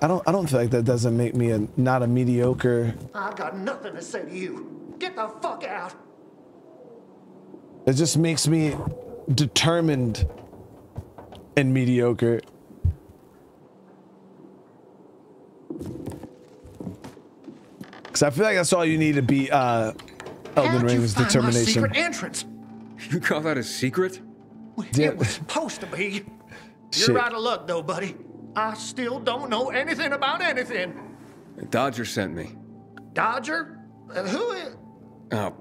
I don't feel like that doesn't make me not a mediocre. I got nothing to say to you. Get the fuck out. It just makes me determined and mediocre. Cause I feel like that's all you need to be Elden Ring's determination. My secret entrance. You call that a secret? Yeah. It was supposed to be. Shit. You're out of luck though, buddy. I still don't know anything about anything. Dodger sent me. Dodger? Who is... Oh,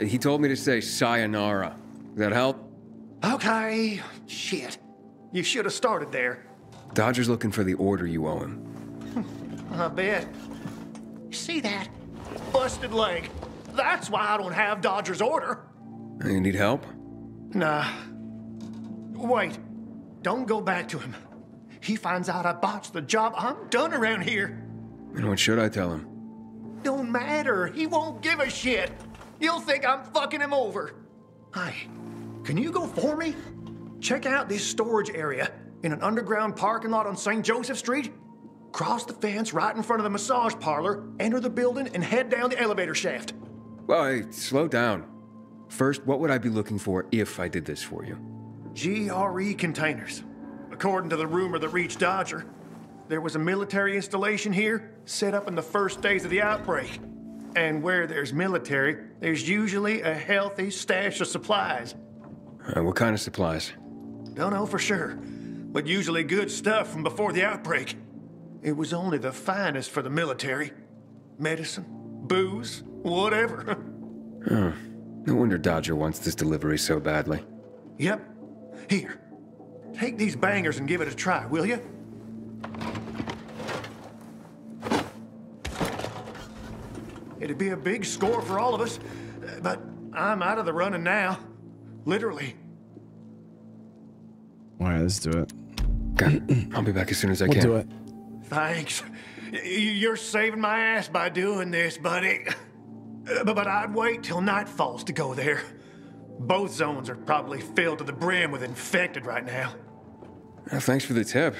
he told me to say sayonara. Does that help? Okay, shit. You should have started there. Dodger's looking for the order you owe him. I bet. See that? Busted leg. That's why I don't have Dodger's order. You need help? Nah. Wait. Don't go back to him. He finds out I botched the job, I'm done around here. And what should I tell him? Don't matter. He won't give a shit. You'll think I'm fucking him over. Hi, can you go for me? Check out this storage area in an underground parking lot on St. Joseph Street. Cross the fence right in front of the massage parlor, enter the building, and head down the elevator shaft. Well, hey, slow down. First, what would I be looking for if I did this for you? GRE containers. According to the rumor that reached Dodger, there was a military installation here set up in the first days of the outbreak. And where there's military, there's usually a healthy stash of supplies. What kind of supplies? Don't know for sure, but usually good stuff from before the outbreak. It was only the finest for the military. Medicine, booze, whatever. Huh. No wonder Dodger wants this delivery so badly. Yep. Here, take these bangers and give it a try, will you? It'd be a big score for all of us, but I'm out of the running now. Literally. All right, let's do it. I'll be back as soon as I can. We'll do it. Thanks. You're saving my ass by doing this, buddy. But I'd wait till night falls to go there. Both zones are probably filled to the brim with infected right now. Thanks for the tip.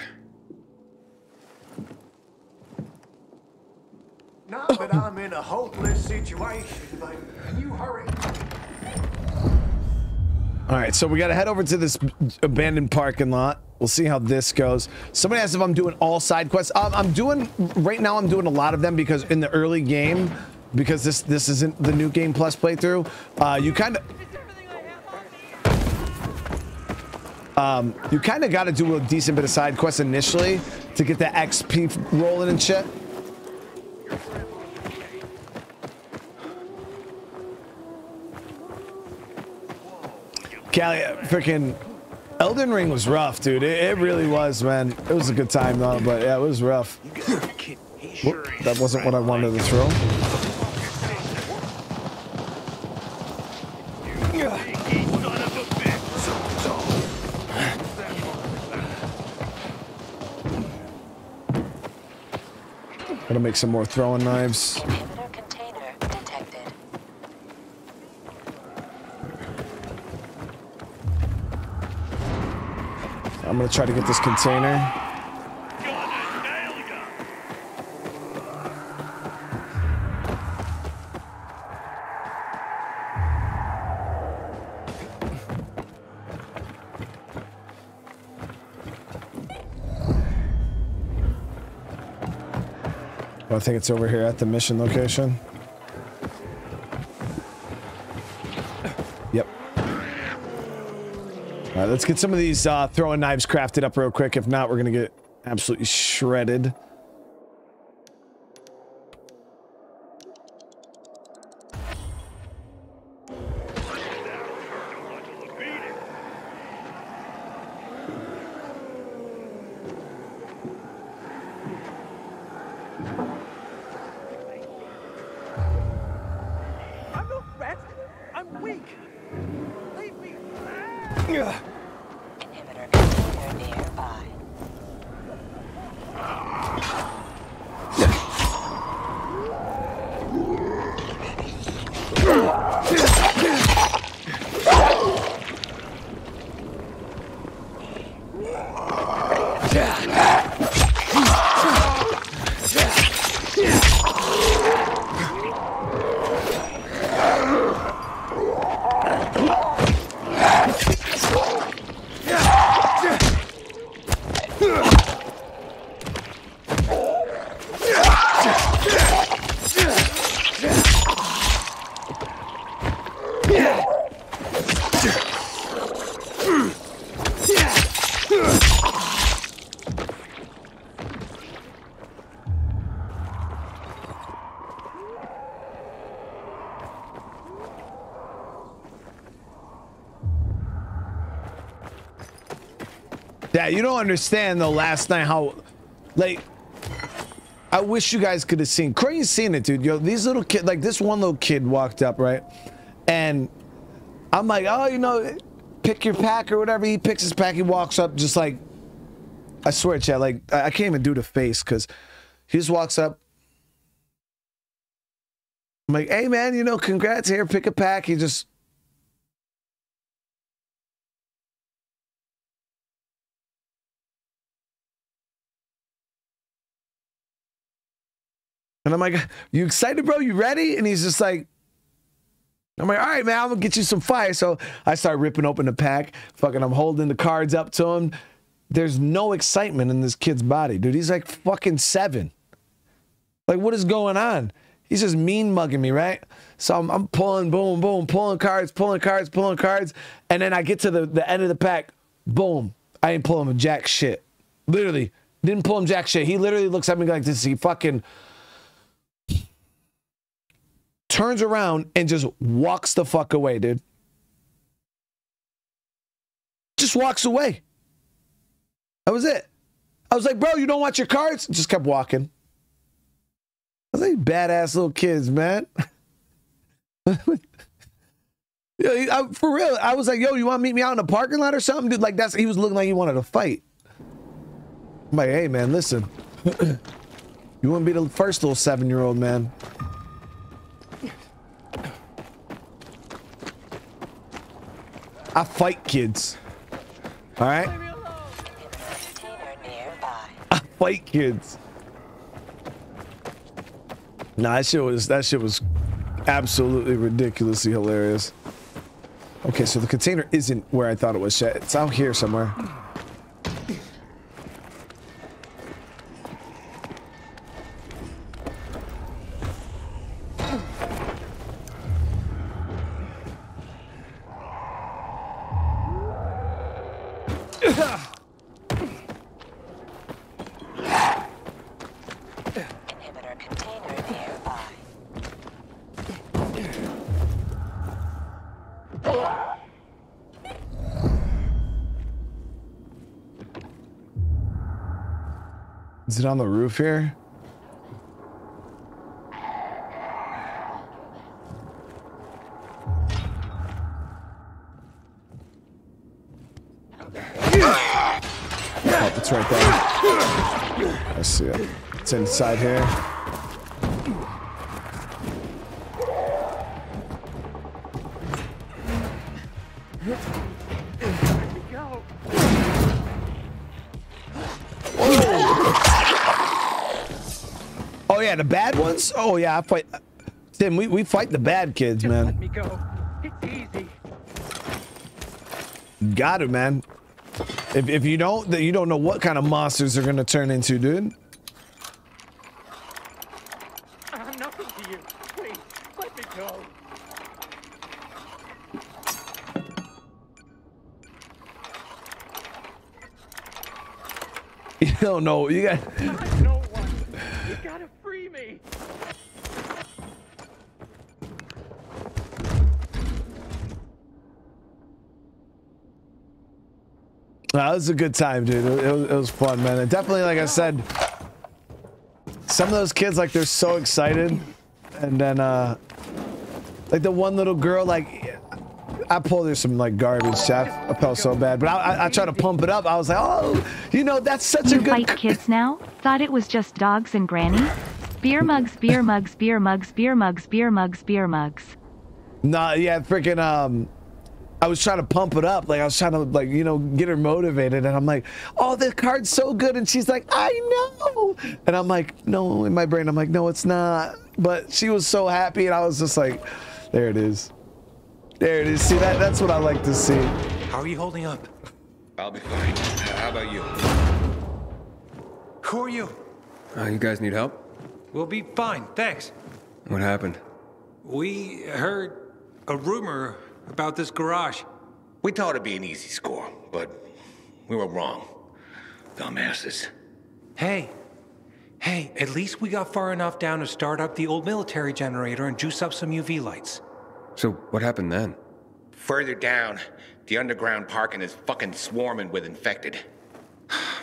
Not that I'm in a hopeless situation, but you hurry. All right, so we got to head over to this abandoned parking lot. We'll see how this goes. Somebody asked if I'm doing all side quests. Right now I'm doing a lot of them because in the early game, because this isn't the new game plus playthrough, you kind of got to do a decent bit of side quests initially to get the XP rolling and shit. Callie, freaking Elden Ring was rough, dude. It really was, man. It was a good time though, but yeah, it was rough. Whoop, that wasn't what I wanted to throw. Gotta make some more throwing knives. I'm gonna try to get this container. Well, I think it's over here at the mission location. All right, let's get some of these throwing knives crafted up real quick. If not, we're gonna get absolutely shredded. You don't understand though, last night how, like, I wish you guys could have seen. Craig's seen it, dude. Yo, these little kids, like this one little kid walked up, right? And I'm like, oh, you know, pick your pack or whatever. He picks his pack, he walks up just like, I swear, chat, like, I can't even do the face because he just walks up. I'm like, hey man, you know, congrats here, pick a pack. He just, and I'm like, you excited, bro? You ready? And he's just like, I'm like, all right, man, I'm gonna get you some fire. So I start ripping open the pack. Fucking, I'm holding the cards up to him. There's no excitement in this kid's body, dude. He's like fucking 7. Like, what is going on? He's just mean mugging me, right? So I'm pulling, boom, boom, pulling cards. And then I get to the end of the pack. Boom. I ain't pulling him jack shit. Literally. Didn't pull him jack shit. He literally looks at me like this. He fucking turns around and just walks the fuck away, dude. Just walks away. That was it. I was like, bro, you don't want your cards? Just kept walking. I was like, badass little kids, man. For real, I was like, yo, you want to meet me out in the parking lot or something? Dude, like, that's, he was looking like he wanted to fight. I'm like, hey, man, listen. You wouldn't be the first little 7-year-old, man. I fight kids. All right? I fight kids. Nah, that shit was absolutely ridiculously hilarious. Okay, so the container isn't where I thought it was. Shit. It's out here somewhere. Is it on the roof here? Oh, it's right there. I see it. It's inside here. Yeah, the bad ones? Oh, yeah, I fight. Tim, we fight the bad kids, man. Just let me go. It's easy. Got it, man. If you don't, then you don't know what kind of monsters they're going to turn into, dude. I'm nothing to you. Please, let me go. You don't know. You got... I know one. You got to... Wow, it was a good time, dude. It was fun, man. And definitely, like I said, some of those kids, like, they're so excited. And then, like, the one little girl, like, I pulled her some, like, garbage, chef. I felt so bad. But I tried to pump it up. I was like, oh, you know, that's such a good... You fight kids now? Thought it was just dogs and grannies? Beer mugs, beer mugs, beer mugs, beer mugs, beer mugs, beer mugs. Nah, yeah, freaking, I was trying to pump it up, like I was trying to, like, you know, get her motivated, and I'm like, oh, the card's so good, and she's like, I know, and I'm like, no, in my brain, I'm like, no, it's not, but she was so happy, and I was just like, there it is, there it is. See, that's what I like to see. How are you holding up? I'll be fine. How about you? Who are you? You guys need help? We'll be fine, thanks. What happened? We heard a rumor about this garage. We thought it'd be an easy score, but we were wrong. Dumbasses. Hey, at least we got far enough down to start up the old military generator and juice up some UV lights. So what happened then? Further down, the underground parking is fucking swarming with infected.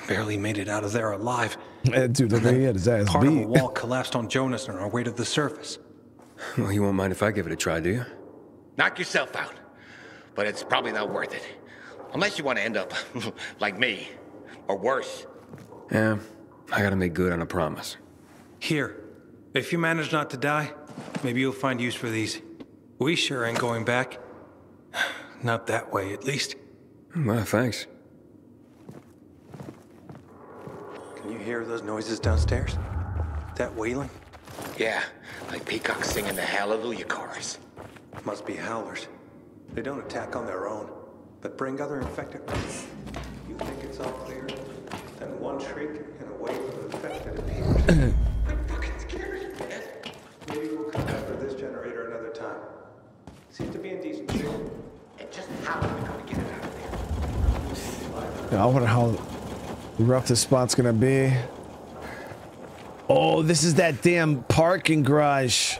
Barely made it out of there alive. Dude, look at his ass. Part of the wall collapsed on Jonas on our way to the surface. Well, you won't mind if I give it a try, do you? Knock yourself out, but it's probably not worth it. Unless you want to end up like me, or worse. Yeah, I gotta make good on a promise. Here, if you manage not to die, maybe you'll find use for these. We sure ain't going back. Not that way, at least. Well, thanks. Can you hear those noises downstairs? That wailing? Yeah, like peacocks singing the Hallelujah chorus. Must be howlers. They don't attack on their own, but bring other infected. You think it's all clear? Then one shriek and a wave of infected appears. I'm fucking scared. Maybe we'll Yeah, I wonder how rough this spot's gonna be. Oh, this is that damn parking garage.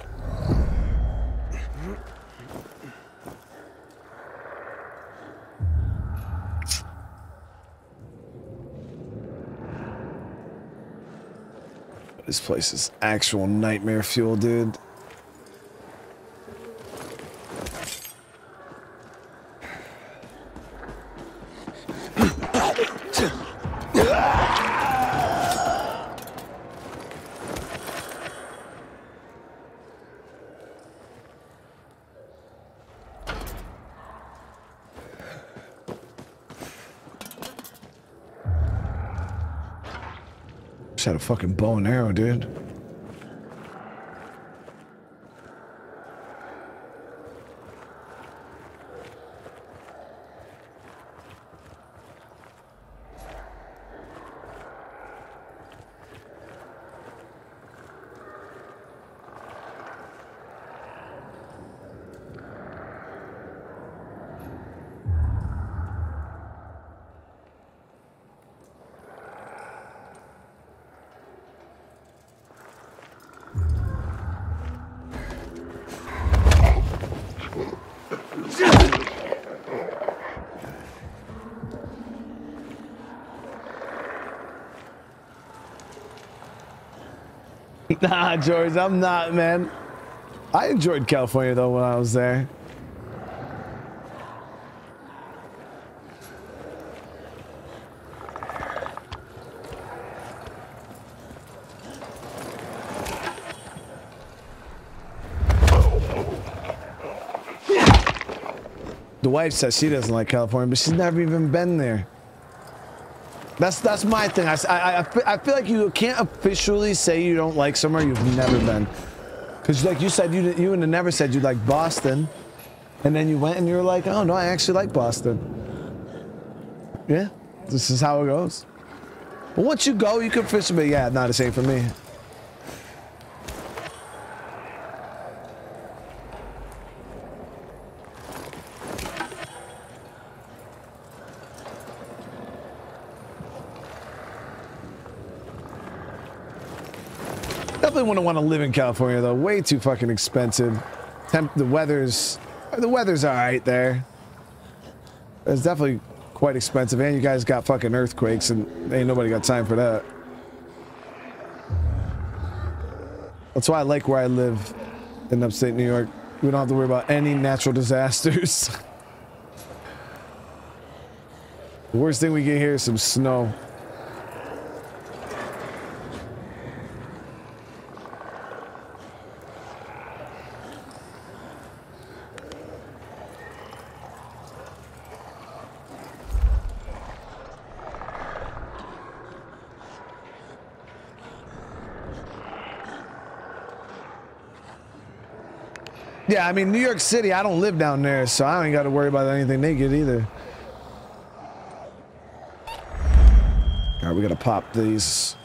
This place is actual nightmare fuel, dude. Had a fucking bow and arrow, dude. Nah, George, I'm not, man. I enjoyed California, though, when I was there. The wife says she doesn't like California, but she's never even been there. That's my thing. I feel like you can't officially say you don't like somewhere you've never been, because like you said, you and never said you like Boston, and then you went and you were like, oh no, I actually like Boston. Yeah, this is how it goes. But once you go, you can officially be, yeah, not the same for me. Wouldn't want to live in California though. Way too fucking expensive. The weather's all right there. It's definitely quite expensive, and you guys got fucking earthquakes, and ain't nobody got time for that. That's why I like where I live in upstate New York. We don't have to worry about any natural disasters. The worst thing we get here is some snow. Yeah, I mean, New York City, I don't live down there, so I ain't got to worry about anything they get either. All right, we got to pop these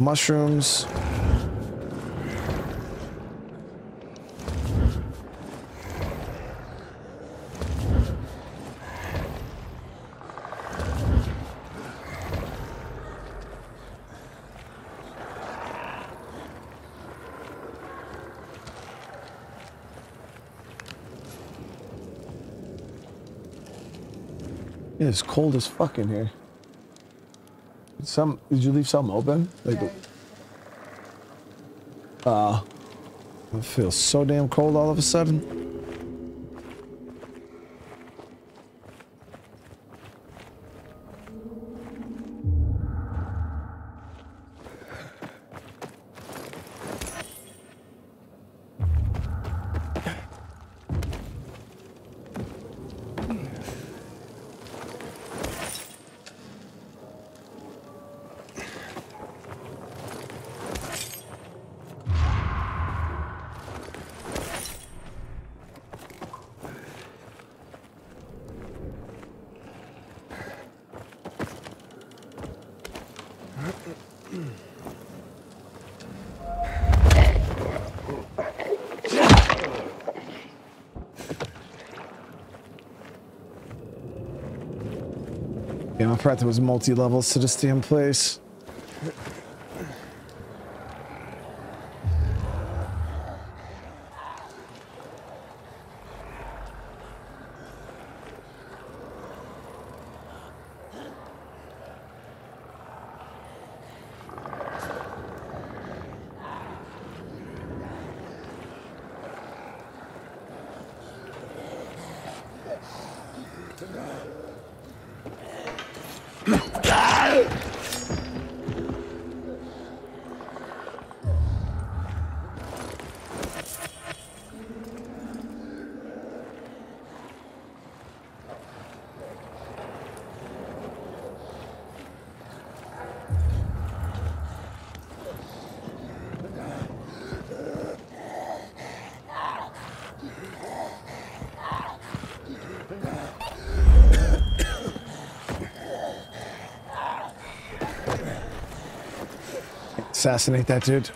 mushrooms. It's cold as fuck in here. Did you leave some open? Like, it feels so damn cold all of a sudden. Yeah, I forgot there was multi-levels to this damn place. Assassinate that dude.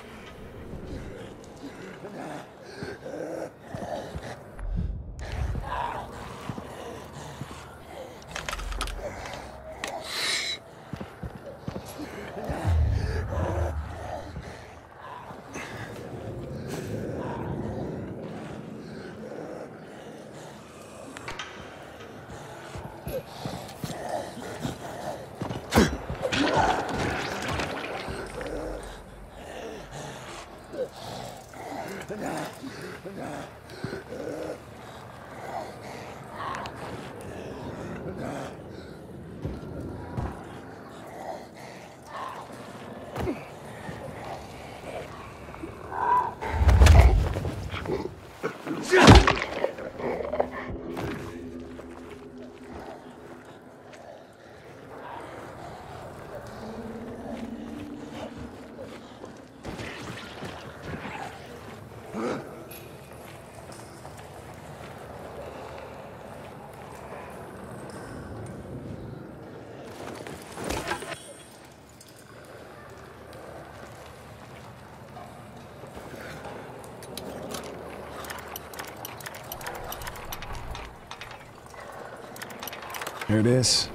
Here it is.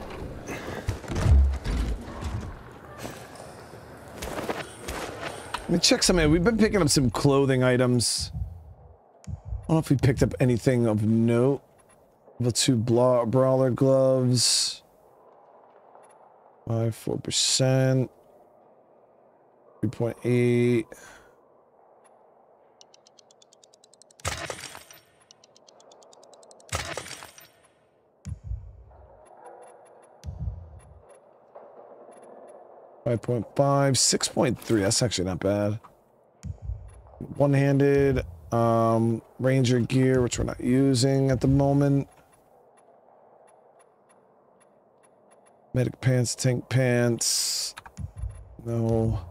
Let me check something. We've been picking up some clothing items. I don't know if we picked up anything of note. Level 2 brawler gloves. 4%. 3.8. .5, 6.3. That's actually not bad. One-handed ranger gear, which we're not using at the moment. Medic pants, tank pants. No.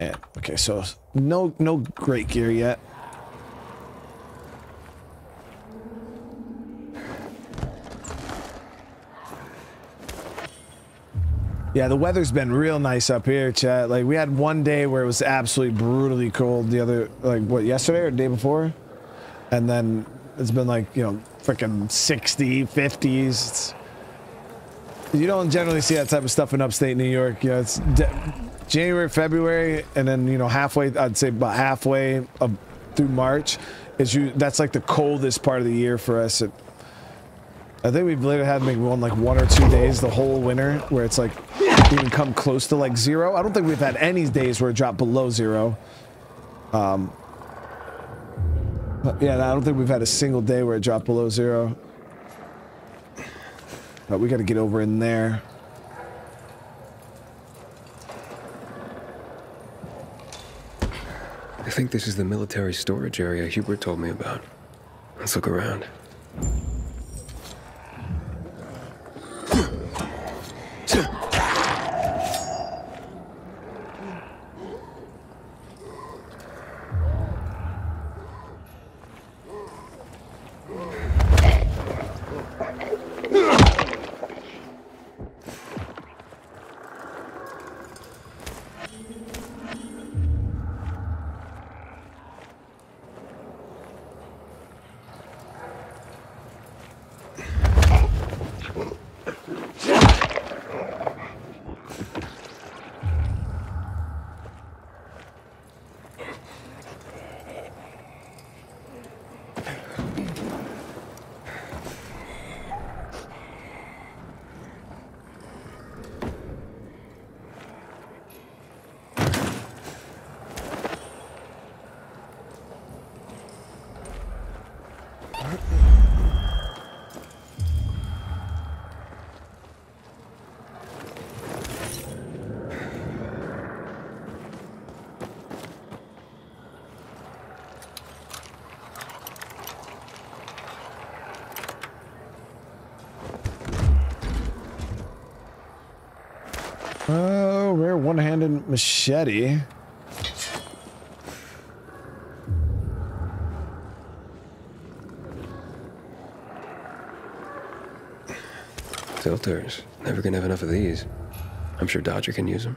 And okay, so no great gear yet. Yeah, the weather's been real nice up here, chat. Like, we had one day where it was absolutely brutally cold. The other, like, what, yesterday or the day before? And then it's been, like, you know, freaking 60, 50s. You don't generally see that type of stuff in upstate New York. You know, it's January, February, and then, you know, halfway, I'd say about halfway of, through March. That's, like, the coldest part of the year for us. I think we've later had maybe one or two days the whole winter where it's like we can come close to like zero. I don't think we've had any days where it dropped below zero. Yeah, I don't think we've had a single day where it dropped below zero. But we got to get over in there. I think this is the military storage area Hubert told me about. Let's look around. Oh, rare one-handed machete. Filters. Never gonna have enough of these. I'm sure Dodger can use them.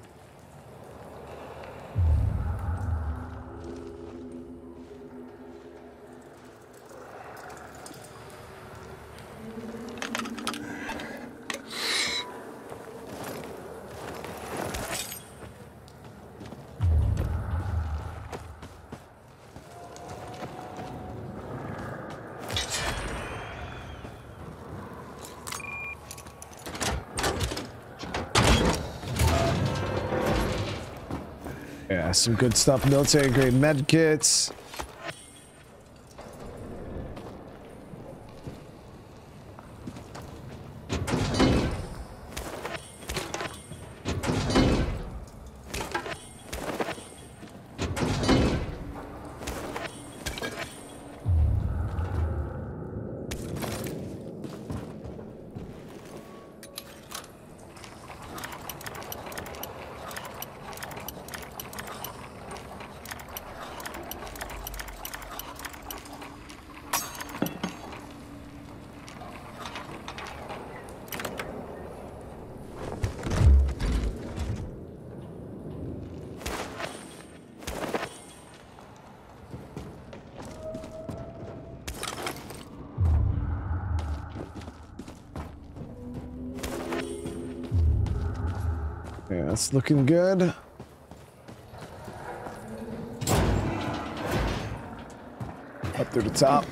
Some good stuff. Military grade med kits. That's looking good. Up through the top.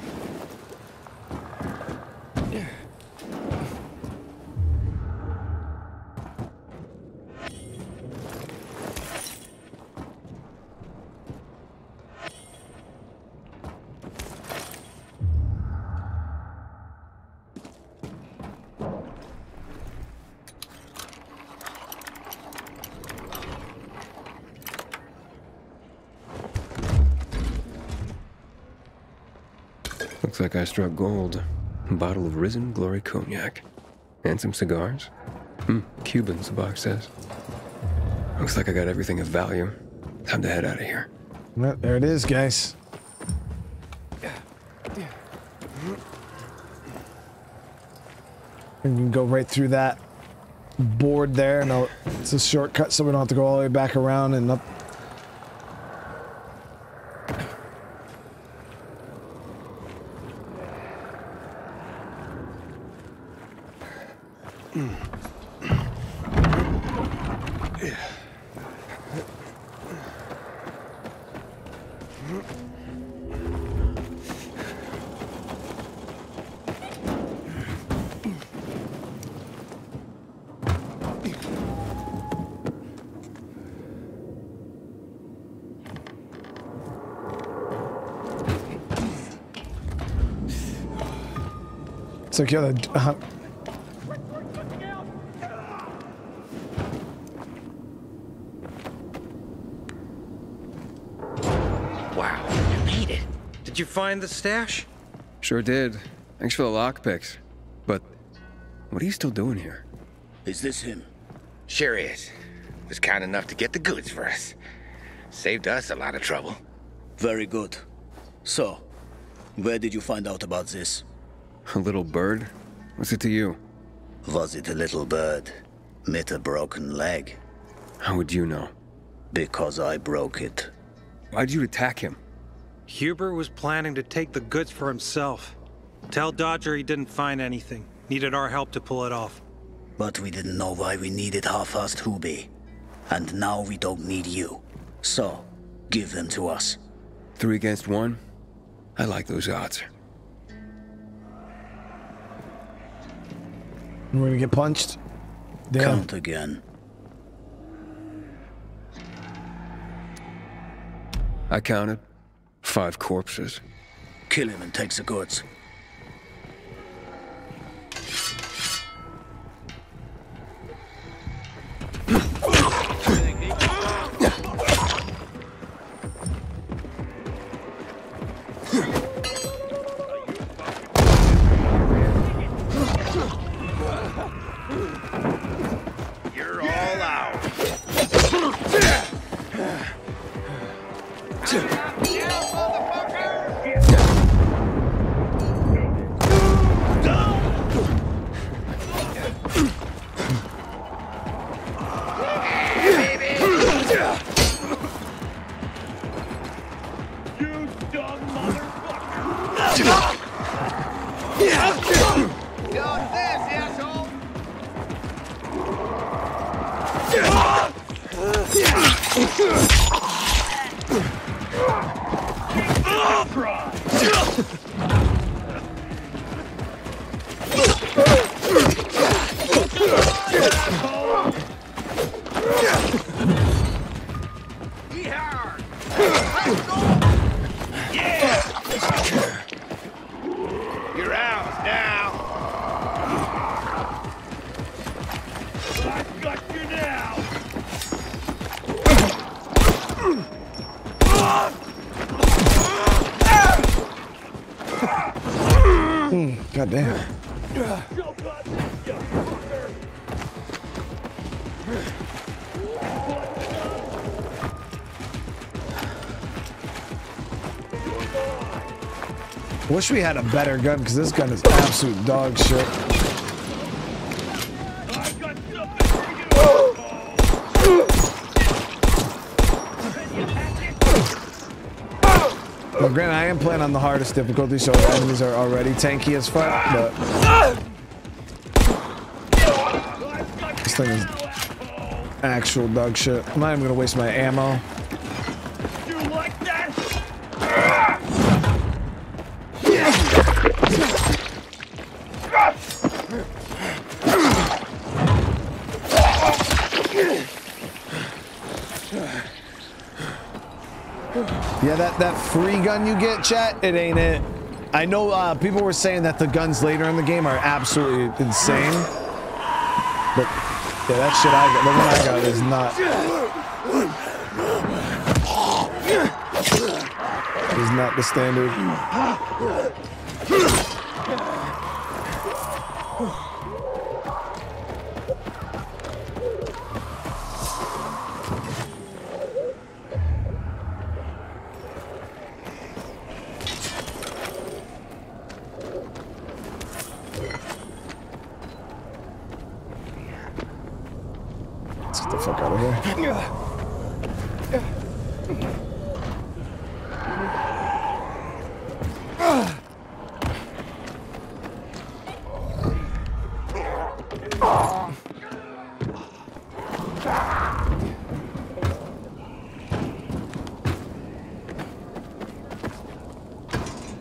Looks like I struck gold. A bottle of Risen Glory Cognac. And some cigars. Cubans, the box says. Looks like I got everything of value. Time to head out of here. Well, there it is, guys. And you can go right through that board there. And it's a shortcut, so we don't have to go all the way back around and up. It's like, yeah, Wow, you made it. Did you find the stash? Sure did. Thanks for the lockpicks. But what are you still doing here? Is this him? Sure is. Was kind enough to get the goods for us. Saved us a lot of trouble. Very good. So, where did you find out about this? A little bird? What's it to you? Was it a little bird? Met a broken leg? How would you know? Because I broke it. Why'd you attack him? Huber was planning to take the goods for himself. Tell Dodger he didn't find anything. Needed our help to pull it off. But we didn't know why we needed half-assed Hubie. And now we don't need you. So, give them to us. 3 against 1? I like those odds. We're gonna get punched. Damn. Count again. I counted 5 corpses. Kill him and take the goods. You're all out. Wish we had a better gun, because this gun is absolute dog shit. Well, granted, I am playing on the hardest difficulty, so our enemies are already tanky as fuck, but... this thing is actual dog shit. I'm not even gonna waste my ammo. That free gun you get, chat, it ain't it. I know people were saying that the guns later in the game are absolutely insane, but yeah, that shit I got, the one I got is not. Is not the standard.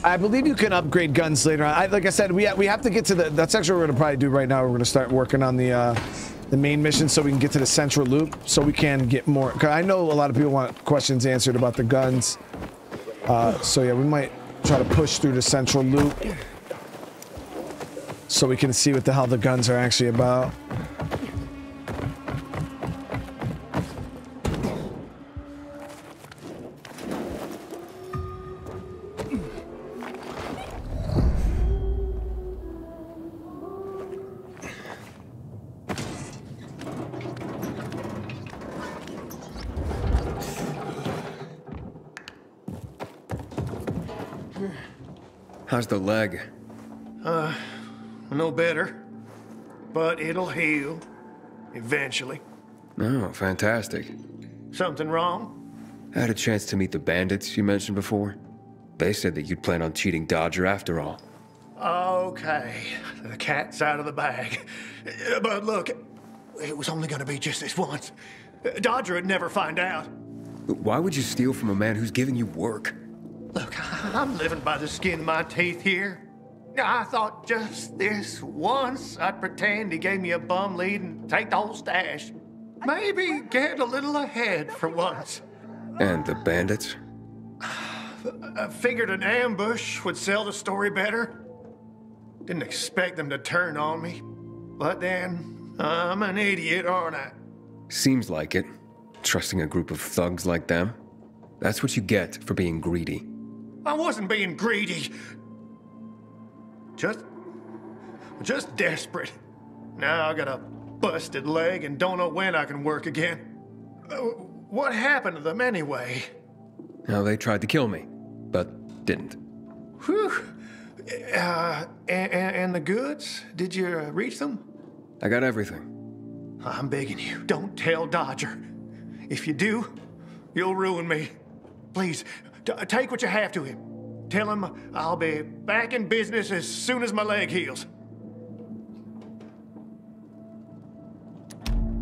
I believe you can upgrade guns later on. Like I said, we have to get to the... That's actually what we're going to probably do right now. We're going to start working on the main mission so we can get to the central loop so we can get more... Cause I know a lot of people want questions answered about the guns. So yeah, we might try to push through the central loop so we can see what the hell the guns are actually about. How's the leg? No better, but it'll heal eventually. Oh, fantastic. Something wrong? I had a chance to meet the bandits you mentioned before. They said that you'd plan on cheating Dodger after all. Okay, the cat's out of the bag. But look, it was only gonna be just this once. Dodger would never find out. Why would you steal from a man who's giving you work? Look, I'm living by the skin of my teeth here. I thought just this once I'd pretend he gave me a bum lead and take the whole stash. Maybe get a little ahead for once. And the bandits? I figured an ambush would sell the story better. Didn't expect them to turn on me. But then, I'm an idiot, aren't I? Seems like it. Trusting a group of thugs like them. That's what you get for being greedy. I wasn't being greedy. Just desperate. Now I got a busted leg and don't know when I can work again. What happened to them anyway? Now they tried to kill me, but didn't. Whew. And the goods? Did you reach them? I got everything. I'm begging you, don't tell Dodger. If you do, you'll ruin me. Please. Take what you have to him. Tell him I'll be back in business as soon as my leg heals.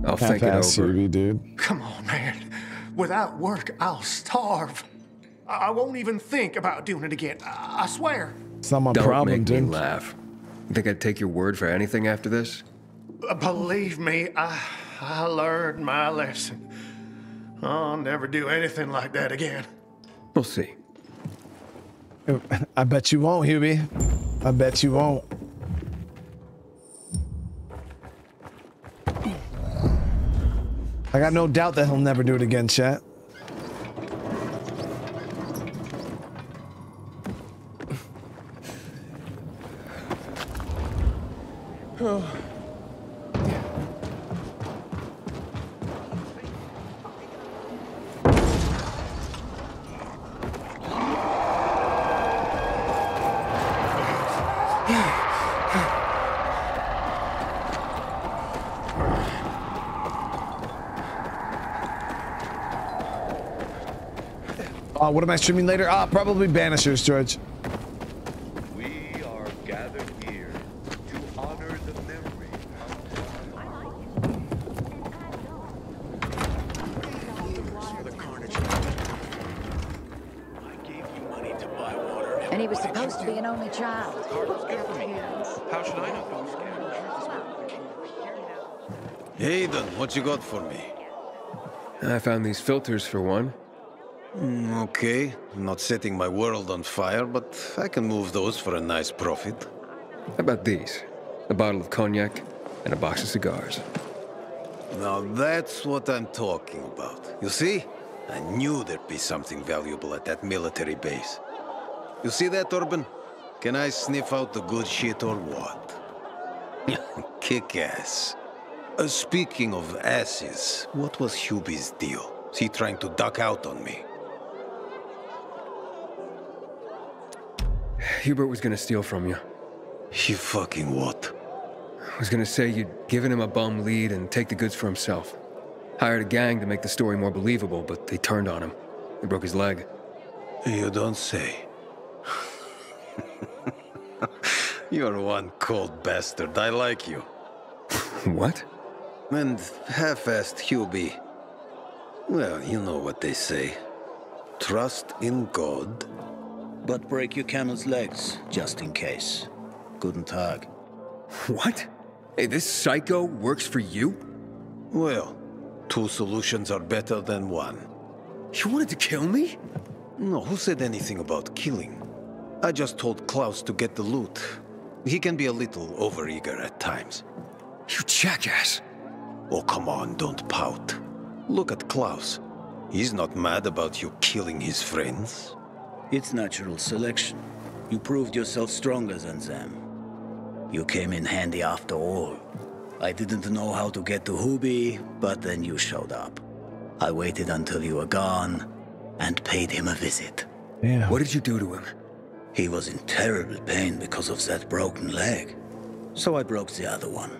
I'll think it over. Come on, man. Without work, I'll starve. I won't even think about doing it again. I swear. It's not my problem, dude. Don't make me laugh. You think I'd take your word for anything after this? Believe me, I learned my lesson. I'll never do anything like that again. We'll see. I bet you won't, Hubie. I bet you won't. I got no doubt that he'll never do it again, chat. Oh. What am I streaming later? Ah, probably Banishers, George. We are gathered here to honor the memory of the carnage. I gave you money to buy water. And he was supposed to be an only child. How should I know? Hayden, what you got for me? I found these filters for one. Okay, I'm not setting my world on fire, but I can move those for a nice profit. How about these? A bottle of cognac and a box of cigars. Now that's what I'm talking about. You see? I knew there'd be something valuable at that military base. You see that, Urban? Can I sniff out the good shit or what? Kick ass. Speaking of asses, what was Hubie's deal? Is he trying to duck out on me? Hubert was gonna steal from you. You fucking what? I was gonna say you'd given him a bum lead and take the goods for himself. Hired a gang to make the story more believable, but they turned on him. They broke his leg. You don't say. You're one cold bastard. I like you. What? And half-assed Hubie. Well, you know what they say. Trust in God. But break your camel's legs, just in case. Guten Tag. What? Hey, this psycho works for you? Well, two solutions are better than one. You wanted to kill me? No, who said anything about killing? I just told Klaus to get the loot. He can be a little overeager at times. You jackass! Oh, come on, don't pout. Look at Klaus. He's not mad about you killing his friends. It's natural selection. You proved yourself stronger than them. You came in handy after all. I didn't know how to get to Hubie, but then you showed up. I waited until you were gone and paid him a visit. Yeah. What did you do to him? He was in terrible pain because of that broken leg. So I broke the other one,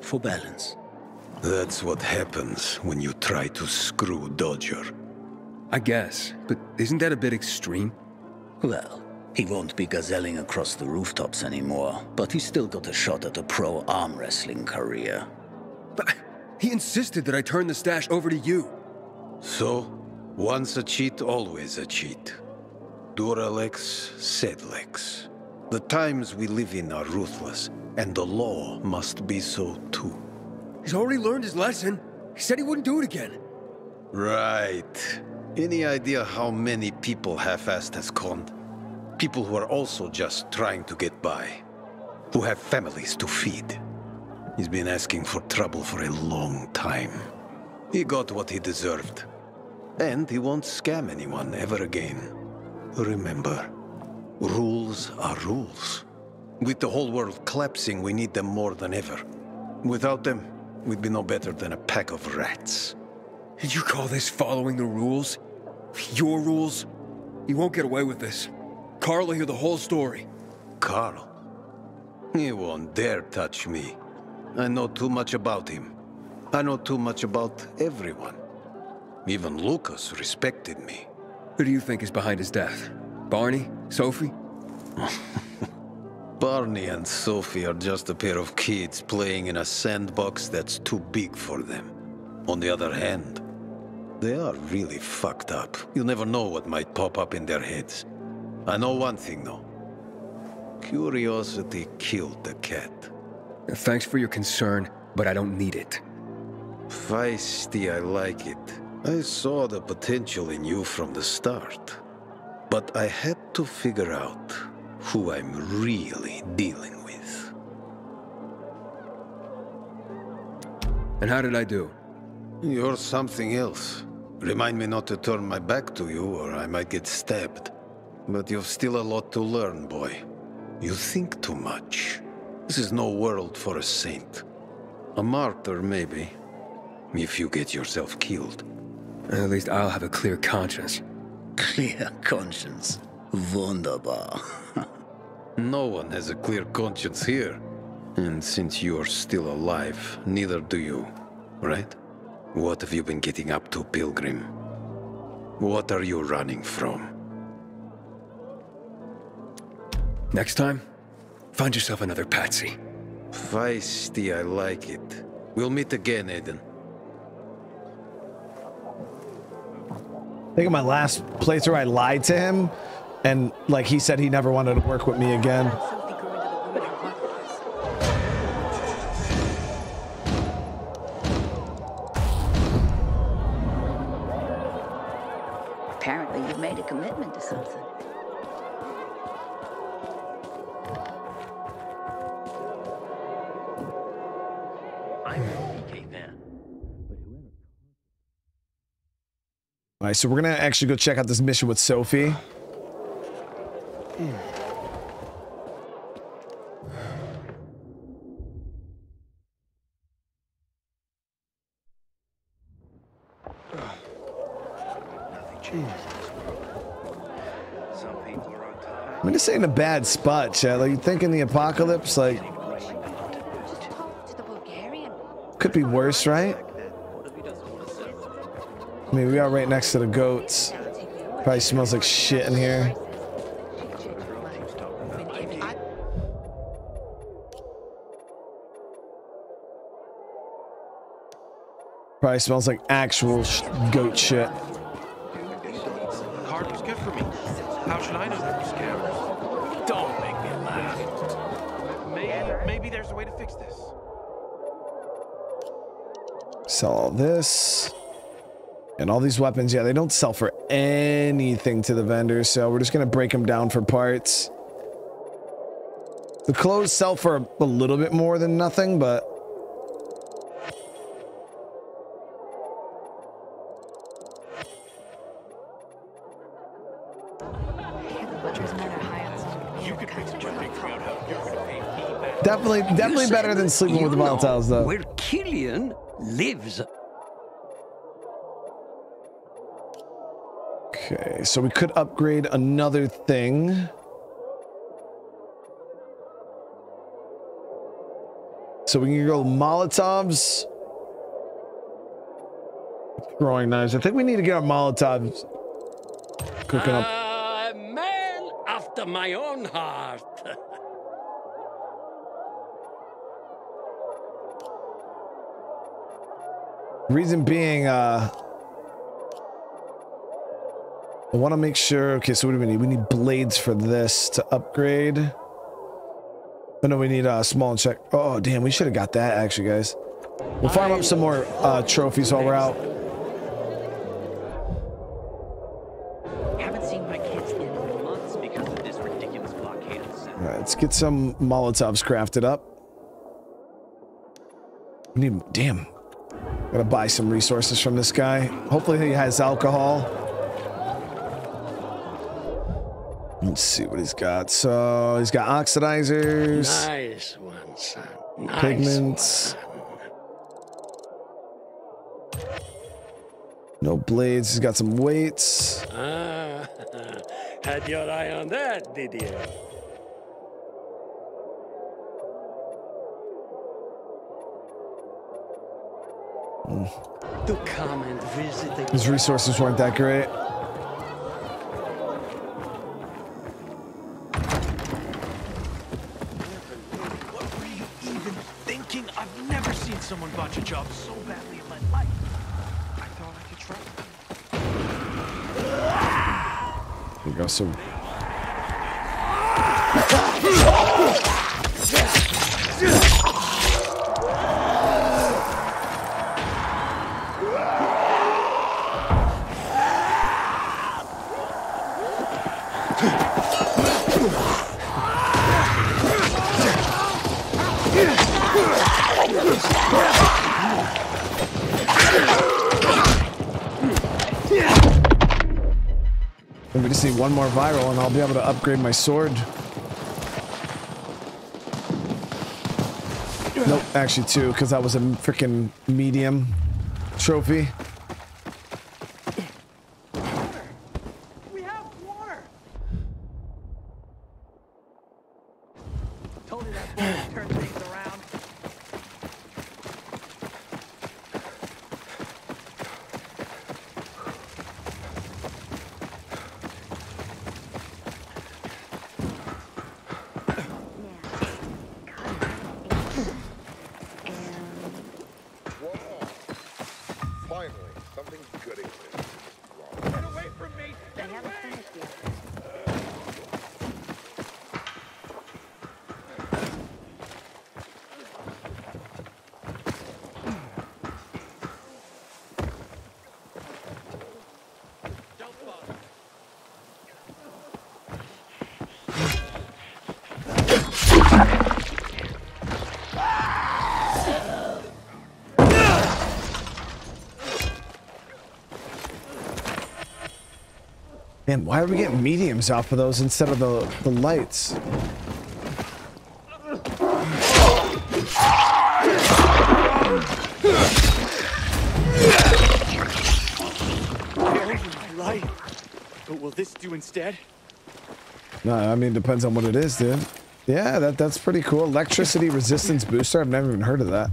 for balance. That's what happens when you try to screw Dodger. I guess, but isn't that a bit extreme? Well, he won't be gazelling across the rooftops anymore, but he's still got a shot at a pro arm wrestling career. But he insisted that I turn the stash over to you. So, once a cheat, always a cheat. Duralex, Sedlex. The times we live in are ruthless, and the law must be so too. He's already learned his lesson. He said he wouldn't do it again. Right. Any idea how many people half-assed has conned? People who are also just trying to get by. Who have families to feed. He's been asking for trouble for a long time. He got what he deserved. And he won't scam anyone ever again. Remember, rules are rules. With the whole world collapsing, we need them more than ever. Without them, we'd be no better than a pack of rats. Did you call this following the rules? Your rules? You won't get away with this. Carl will hear the whole story. Carl? He won't dare touch me. I know too much about him. I know too much about everyone. Even Lucas respected me. Who do you think is behind his death? Barney? Sophie? Barney and Sophie are just a pair of kids playing in a sandbox that's too big for them. On the other hand, They are really fucked up. You never know what might pop up in their heads. I know one thing, though. Curiosity killed the cat. Thanks for your concern, but I don't need it. Feisty, I like it. I saw the potential in you from the start. But I had to figure out who I'm really dealing with. And how did I do? You're something else. Remind me not to turn my back to you or I might get stabbed. But you've still a lot to learn, boy. You think too much. This is no world for a saint. A martyr, maybe. If you get yourself killed. At least I'll have a clear conscience. Clear conscience? Wunderbar. No one has a clear conscience here. And since you're still alive, neither do you, right? What have you been getting up to, Pilgrim? What are you running from? Next time, find yourself another patsy. Feisty, I like it. We'll meet again, Aiden. I think in my last playthrough I lied to him, and like he said he never wanted to work with me again. Apparently you've made a commitment to something. All right, so we're gonna actually go check out this mission with Sophie. I mean, this ain't a bad spot, Chad. Like, you think in the apocalypse, like, could be worse, right? I mean, we are right next to the goats. Probably smells like shit in here. Probably smells like actual goat shit. The card was good for me. How should I know there were scammers? Don't make me laugh. Maybe there's a way to fix this. Sell all this. And all these weapons, yeah, they don't sell for anything to the vendors, so we're just gonna break them down for parts. The clothes sell for a little bit more than nothing, but... Definitely better than sleeping with the volatiles, though. Where Killian lives. Okay, so we could upgrade another thing. So we can go Molotovs. Throwing knives. I think we need to get our Molotovs cooking up. A man after my own heart. Reason being, I want to make sure. Okay, so what do we need? We need blades for this to upgrade. Oh no, we need a small and check. Oh damn, we should have got that actually, guys. We'll farm up some more trophies while we're out. Haven't seen my kids in months because of this ridiculous blockade. All right, let's get some Molotovs crafted up. We need. Damn, gotta buy some resources from this guy. Hopefully he has alcohol. Let's see what he's got. So he's got oxidizers. Nice one, son. Nice pigments. One. No blades. He's got some weights. Ah, had your eye on that, did you? His resources weren't that great. Someone botch a job so badly in my life. I thought I could try. go. So I'm going to see one more viral and I'll be able to upgrade my sword. Nope, actually two, because that was a freaking medium trophy. We have water. Told you that water would turn things around. Man, why are we getting mediums off of those instead of the lights? My light. But will this do instead? No, I mean, it depends on what it is, dude. Yeah, that's pretty cool. Electricity resistance booster. I've never even heard of that.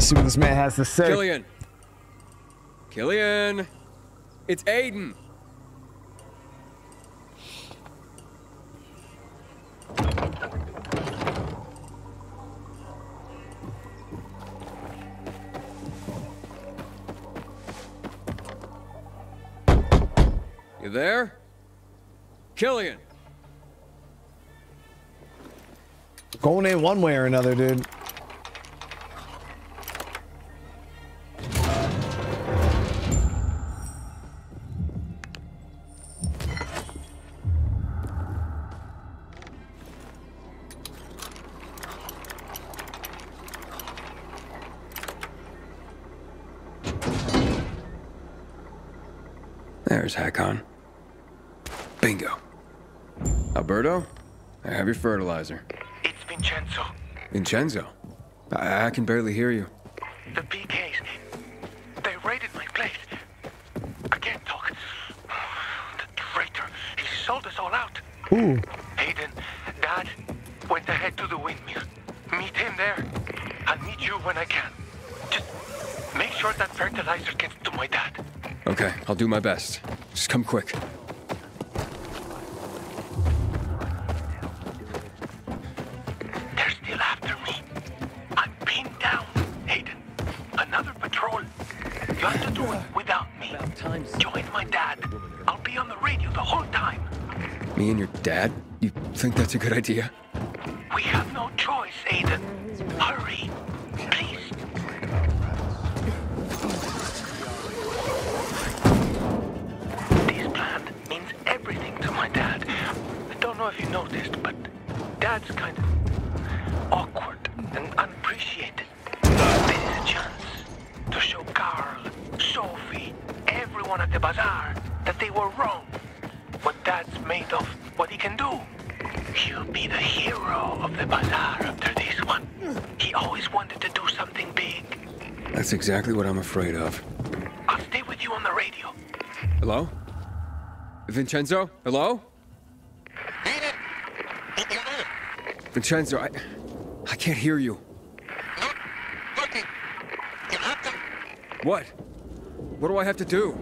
See what this man has to say. Killian. Killian. It's Aiden. You there? Killian. Going in one way or another, dude. There's Hakon. Bingo. Alberto, I have your fertilizer. It's Vincenzo. Vincenzo? I can barely hear you. The BKs. They raided my place. I can't talk. The traitor. He sold us all out. Ooh. Aiden, Dad, went ahead to the windmill. Meet him there. I'll meet you when I can. Just make sure that fertilizer gets to my dad. Okay, I'll do my best. Just come quick. They're still after me. I'm pinned down, Aiden. Another patrol. You have to do it without me. Join my dad. I'll be on the radio the whole time. Me and your dad? You think that's a good idea? We have no choice, Aiden. Hurry. If you noticed, but Dad's kind of awkward and unappreciated. This is a chance to show Carl, Sophie, everyone at the bazaar that they were wrong. What Dad's made of, what he can do. He'll be the hero of the bazaar after this one. He always wanted to do something big. That's exactly what I'm afraid of. I'll stay with you on the radio. Hello? Vincenzo, hello? Vincenzo, I can't hear you. What? What do I have to do?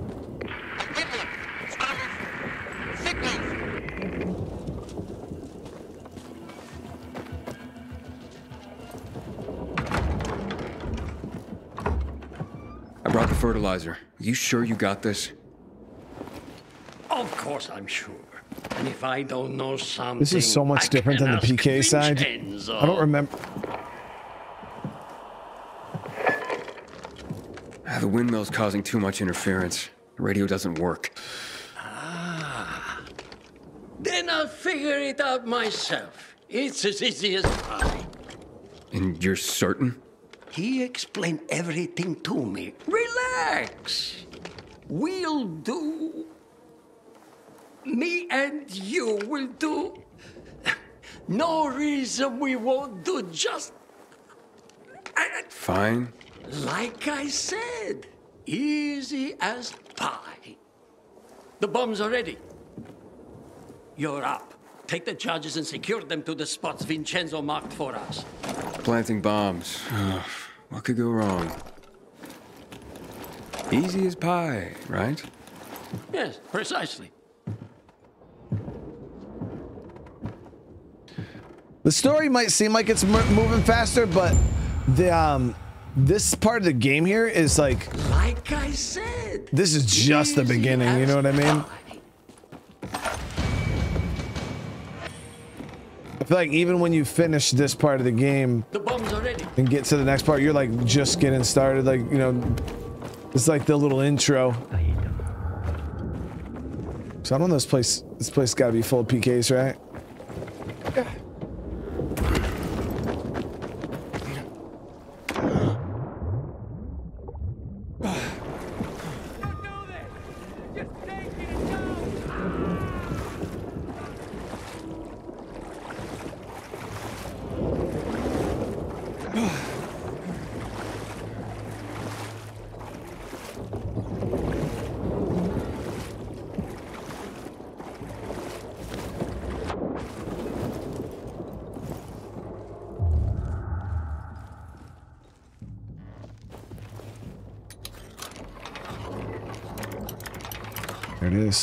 I brought the fertilizer. You sure you got this? Of course I'm sure. And if I don't know something, this is so much different than the PK side. I don't remember. The windmill's causing too much interference. The radio doesn't work. Ah. Then I'll figure it out myself. It's as easy as pie. And you're certain? He explained everything to me. Relax. We'll do... Me and you will do... No reason we won't do just... Fine. Like I said, easy as pie. The bombs are ready. You're up. Take the charges and secure them to the spots Vincenzo marked for us. Planting bombs. Oh, what could go wrong? Easy as pie, right? Yes, precisely. The story might seem like it's moving faster, but the, this part of the game here is like I said, this is just the beginning, you know what I mean? I feel like even when you finish this part of the game and get to the next part, you're like just getting started, like, you know, it's like the little intro. So I don't know, this place gotta be full of PKs, right? Yeah. There it is.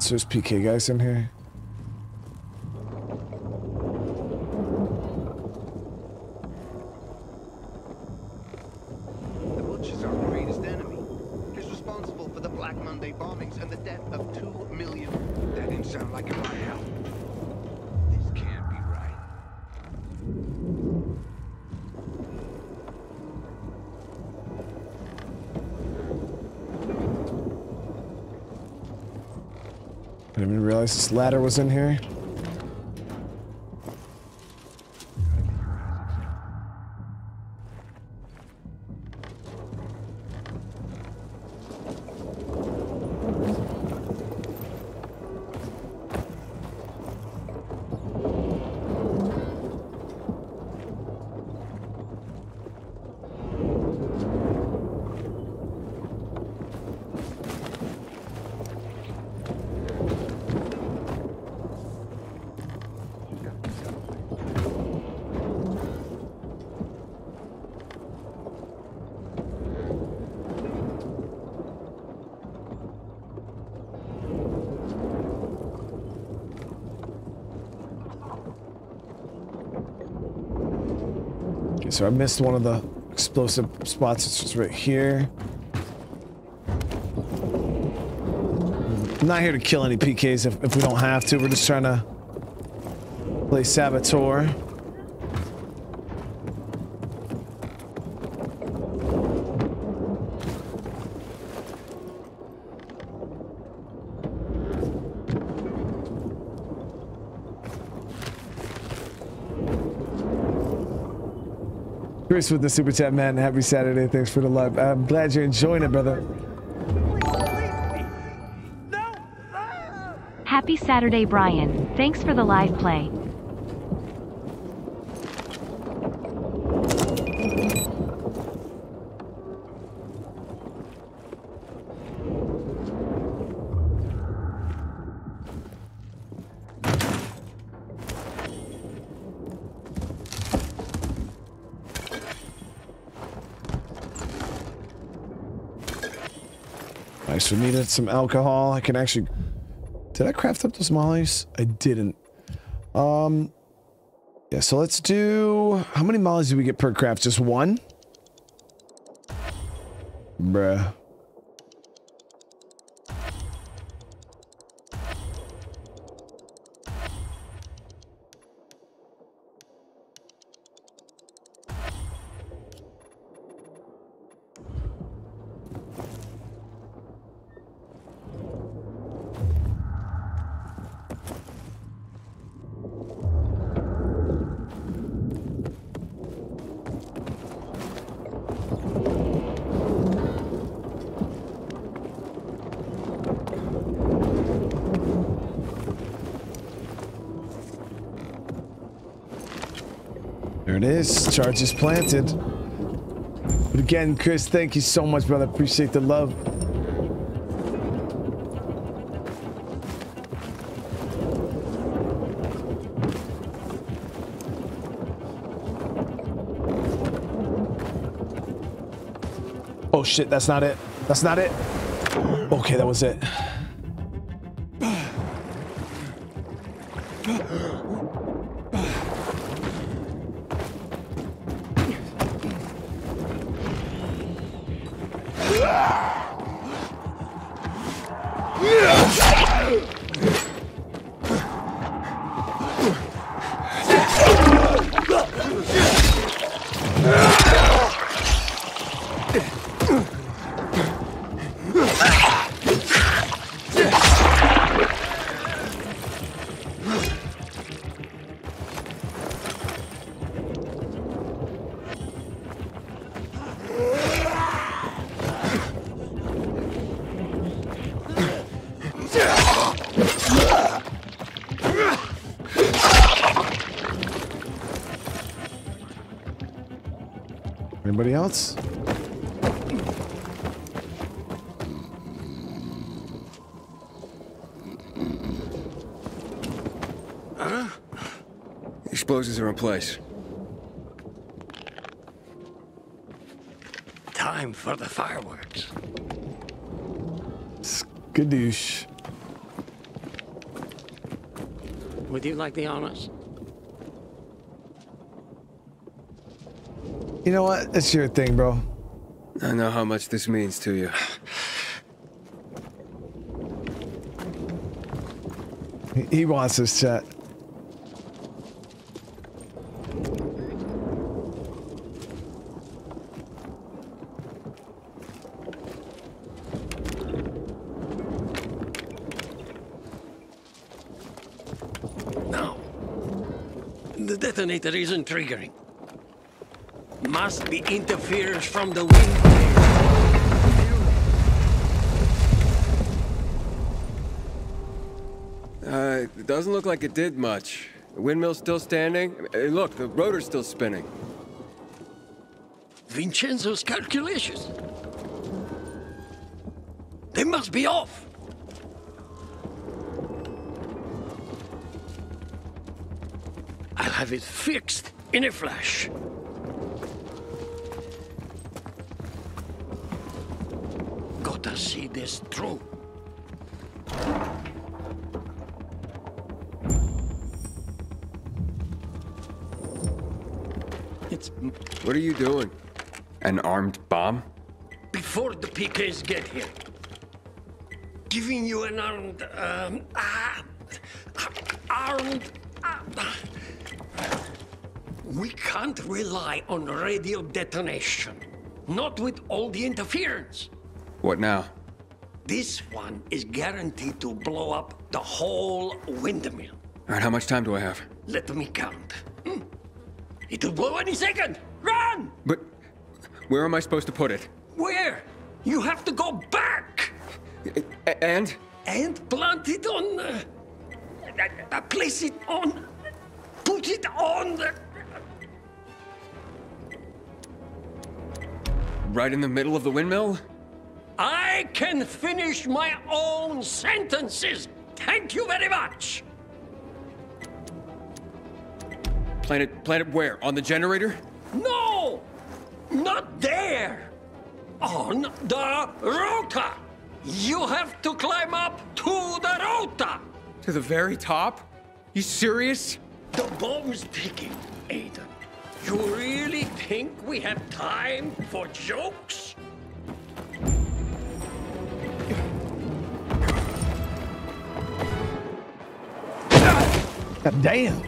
So there's PK guys in here. I didn't even realize this ladder was in here. So I missed one of the explosive spots. It's just right here. I'm not here to kill any PKs if we don't have to. We're just trying to play Saboteur. Chris with the Super Chat, man. Happy Saturday. Thanks for the love. I'm glad you're enjoying it, brother. Happy Saturday, Brian. Thanks for the live play. So we needed some alcohol. I can actually... Did I craft up those mollies? I didn't. Yeah, so let's do... How many mollies do we get per craft? Just one? Bruh. Charge is planted. But again, Chris, thank you so much, brother. Appreciate the love. Oh shit, that's not it. That's not it. Okay, that was it. Anybody else? Huh? Explosives are in place. Time for the fireworks. Skadoosh. Would you like the honors? You know what? It's your thing, bro. I know how much this means to you. He wants this chat. No. The detonator isn't triggering. Must be interference from the wind. It doesn't look like it did much. The windmill's still standing. Hey, look, the rotor's still spinning. Vincenzo's calculations. They must be off. I'll have it fixed in a flash. To see this through. What are you doing? An armed bomb? Before the PKs get here, giving you an armed, we can't rely on radio detonation. Not with all the interference. What now? This one is guaranteed to blow up the whole windmill. All right, how much time do I have? Let me count. It'll blow any second! Run! But where am I supposed to put it? Where? You have to go back! And? And plant it on the... place it on... put it on the... Right in the middle of the windmill? I can finish my own sentences! Thank you very much! Planet where? On the generator? No! Not there! On the rota! You have to climb up to the rota! To the very top? You serious? The bomb's ticking, Aiden. You really think we have time for jokes? God damn!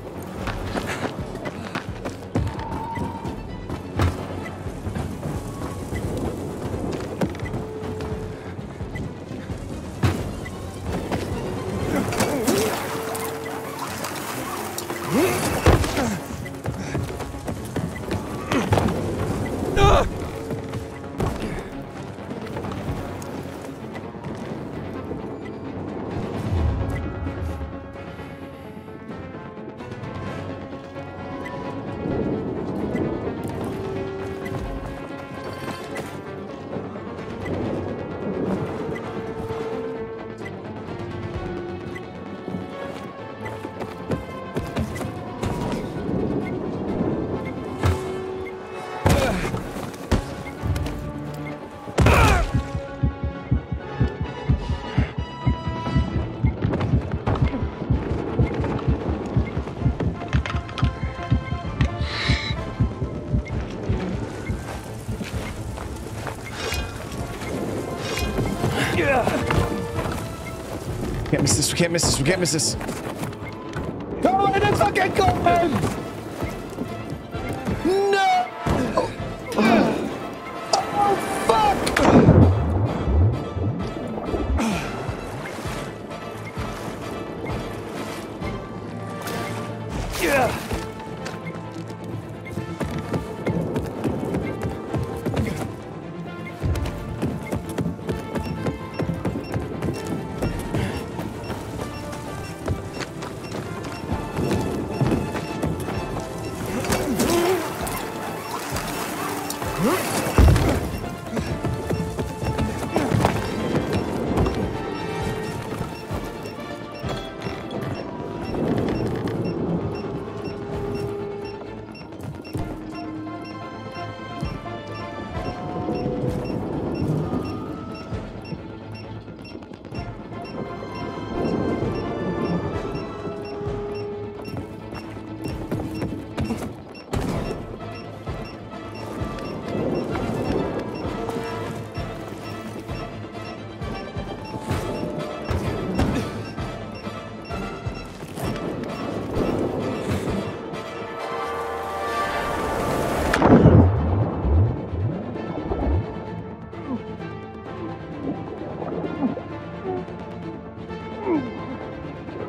We can't miss this, we can't miss this. Come on, it's fucking going! No! Oh, fuck! Yeah.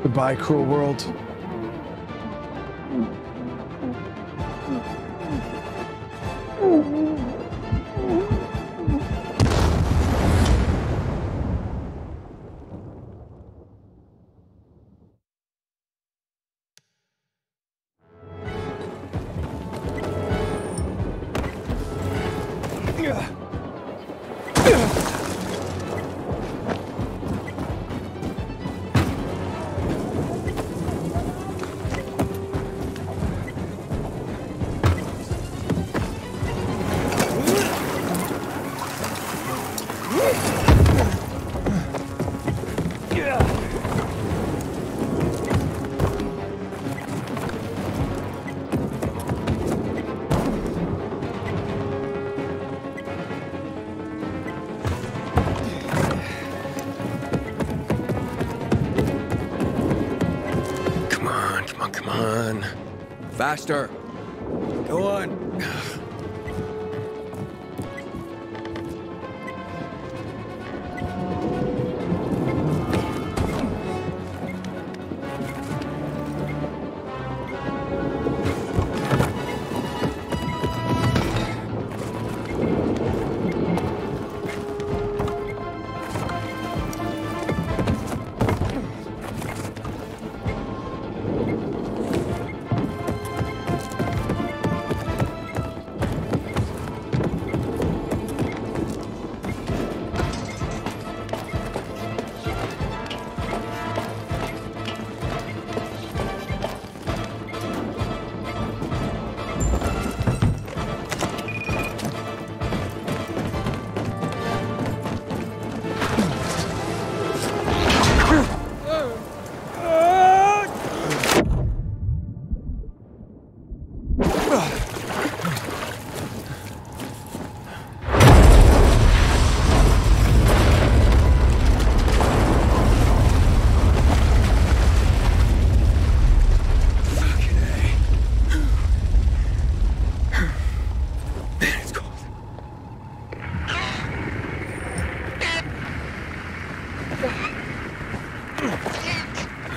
Goodbye, cruel world. Faster. Go on.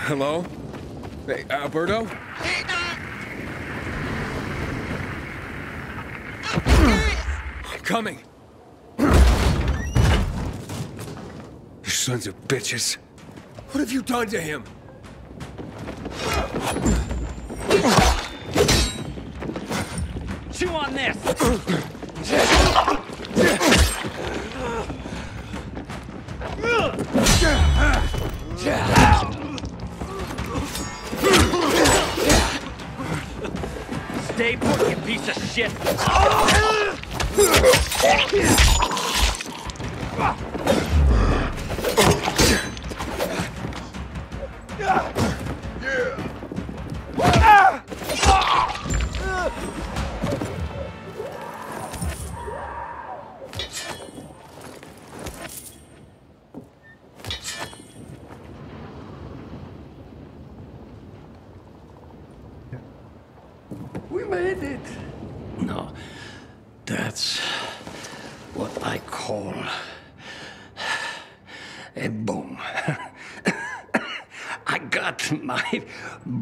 Hello? Hey, Alberto? Hey, Doc! I'm coming! You sons of bitches. What have you done to him? Chew on this! Stay put, you piece of shit!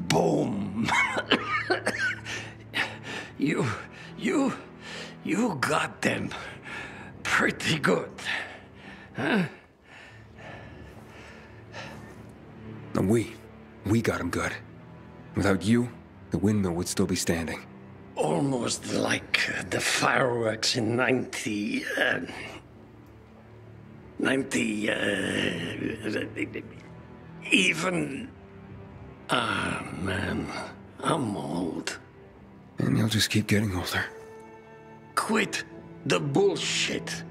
Boom. You got them pretty good, huh? And we got them good. Without you, the windmill would still be standing. Almost like the fireworks in 90, even... Ah, man, I'm old. And you'll just keep getting older. Quit the bullshit,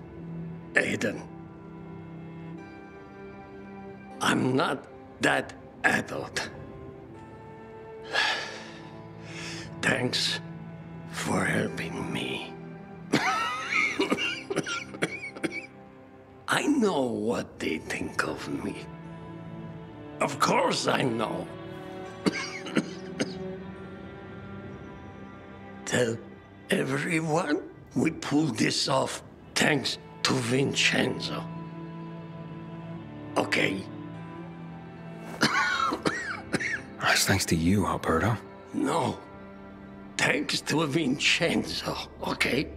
Aiden. I'm not that adult. Thanks for helping me. I know what they think of me. Of course I know. Tell everyone we pulled this off thanks to Vincenzo. Okay? That's thanks to you, Alberto. No. Thanks to Vincenzo, okay?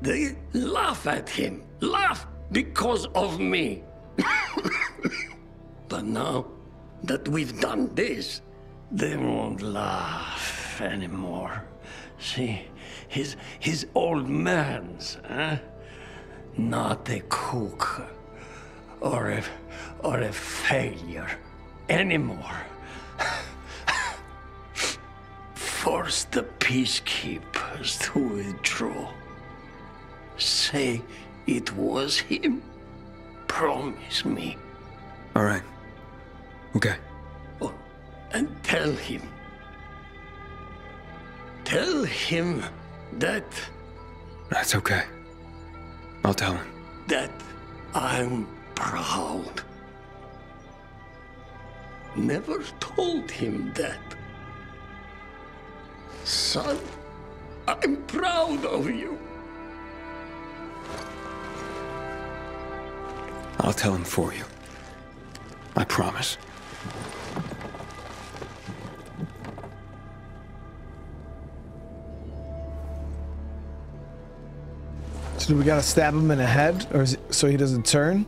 They laugh at him. Laugh because of me. But now that we've done this, they won't laugh anymore. See, his old man's, huh? Not a kook or a failure anymore. Force the peacekeepers to withdraw. Say it was him. Promise me. All right. Okay. Oh, and tell him that... That's okay. I'll tell him. That I'm proud. Never told him that. Son, I'm proud of you. I'll tell him for you. I promise. So do we gotta stab him in the head, or is it so he doesn't turn?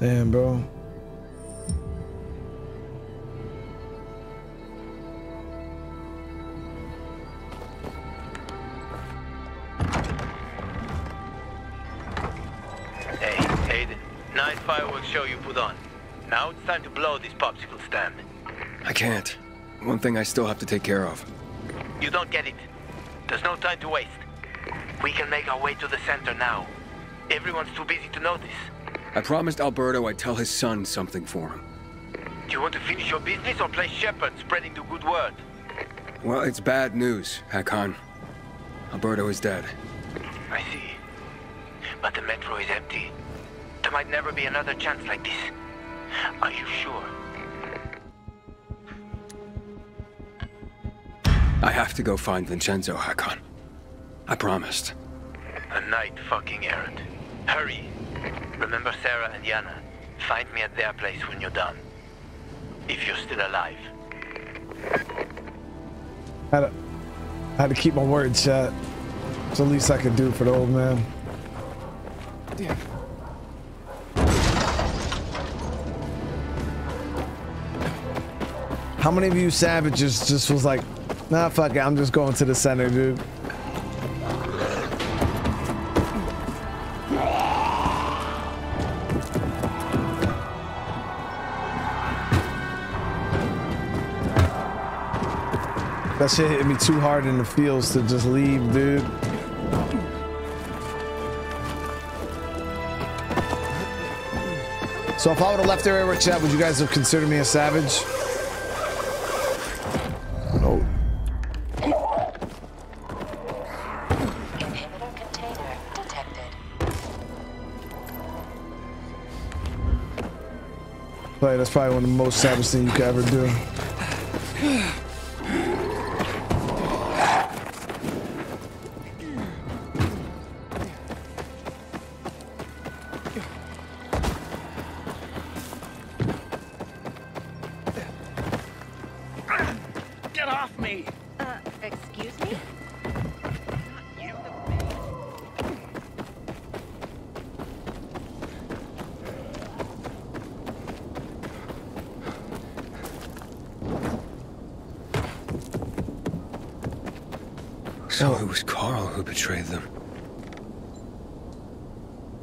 Damn, bro. Hey, Aiden. Nice fireworks show you put on. Now it's time to blow this popsicle stand. I can't. One thing I still have to take care of. You don't get it. There's no time to waste. We can make our way to the center now. Everyone's too busy to notice. I promised Alberto I'd tell his son something for him. Do you want to finish your business or play shepherd, spreading the good word? Well, it's bad news, Hakan. Alberto is dead. I see. But the metro is empty. There might never be another chance like this. Are you sure? I have to go find Vincenzo, Hakan. I promised. A night fucking errand. Hurry! Remember Sarah and Yana. Find me at their place when you're done. If you're still alive. I had to keep my word, chat. It's the least I could do for the old man. Damn. How many of you savages just was like, nah, fuck it, I'm just going to the center, dude? That shit hit me too hard in the feels to just leave, dude. So if I would have left the area where chat, would you guys have considered me a savage? No. Inhibitor container detected. Play, that's probably one of the most savage things you could ever do.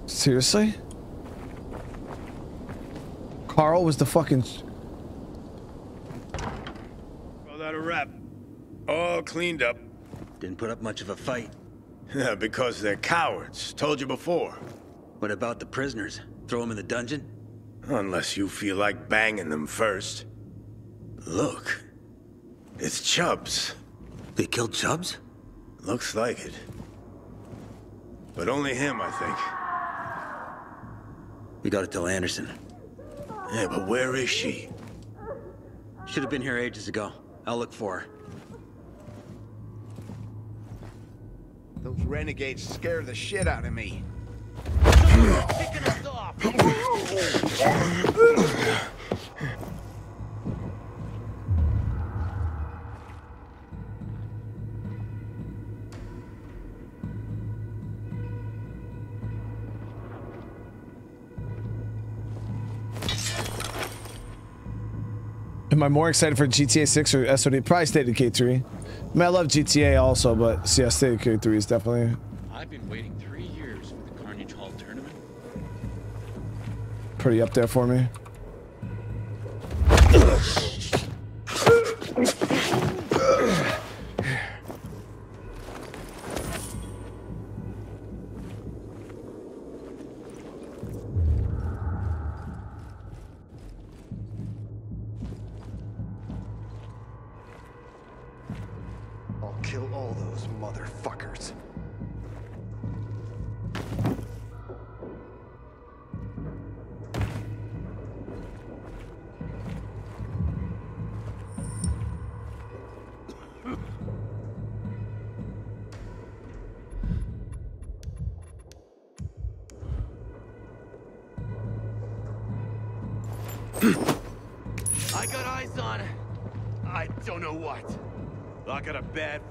Seriously? Carl was the fucking... Well, that a wrap. All cleaned up. Didn't put up much of a fight. Yeah, because they're cowards. Told you before. What about the prisoners? Throw them in the dungeon? Unless you feel like banging them first. Look. It's Chubbs. They killed Chubbs? Looks like it. But only him, I think. We gotta tell Anderson. Yeah, but where is she? Should have been here ages ago. I'll look for her. Those renegades scare the shit out of me. Picking us off. Am I more excited for GTA 6 or SOD? Probably State of Decay 3. I mean, I love GTA also, but yeah, State of Decay 3 is definitely... I've been waiting 3 years for the Carnage Hall tournament. Pretty up there for me.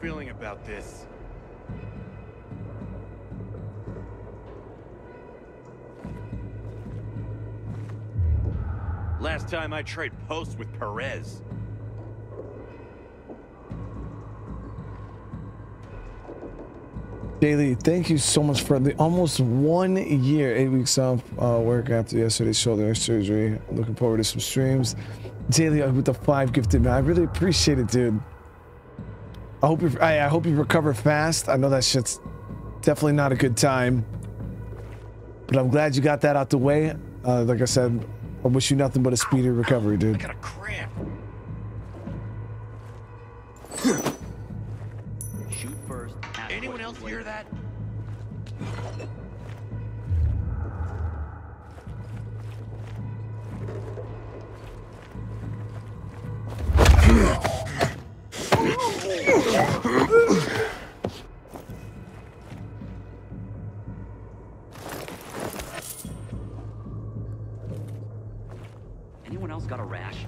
Feeling about this. Last time I trade posts with Perez. Daily, thank you so much for the almost 1 year, 8 weeks off work after yesterday's shoulder surgery. Looking forward to some streams. Daily with the 5 gifted, man. I really appreciate it, dude. I hope you recover fast. I know that shit's definitely not a good time, but I'm glad you got that out the way. Like I said, I wish you nothing but a speedy recovery, dude. I got a cramp. Shoot first. Anyone else hear that? else got a rash?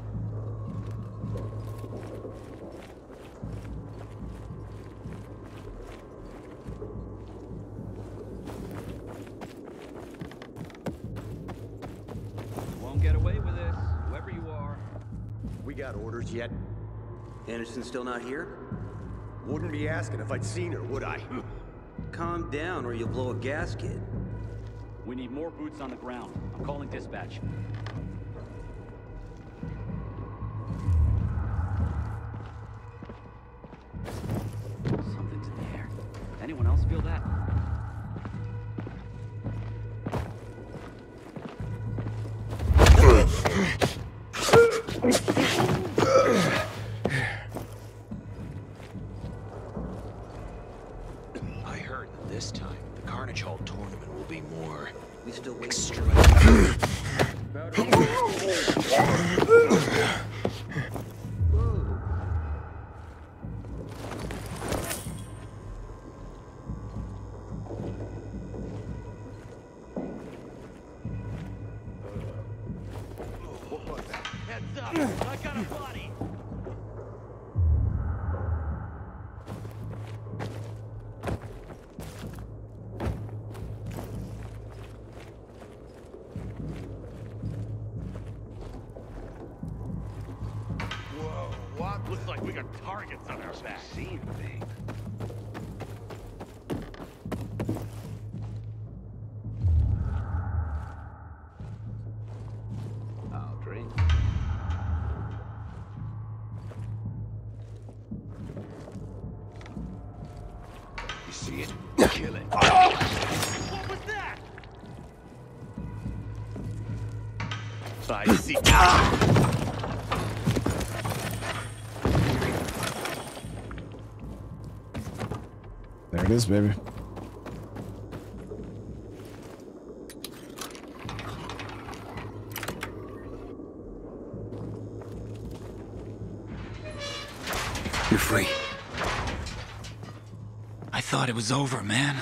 Won't get away with this, whoever you are. We got orders yet? Anderson's still not here? Wouldn't be asking if I'd seen her, would I? Calm down or you'll blow a gasket. We need more boots on the ground. I'm calling dispatch. Something's in the air. Anyone else feel that? There it is, baby. You're free. I thought it was over, man.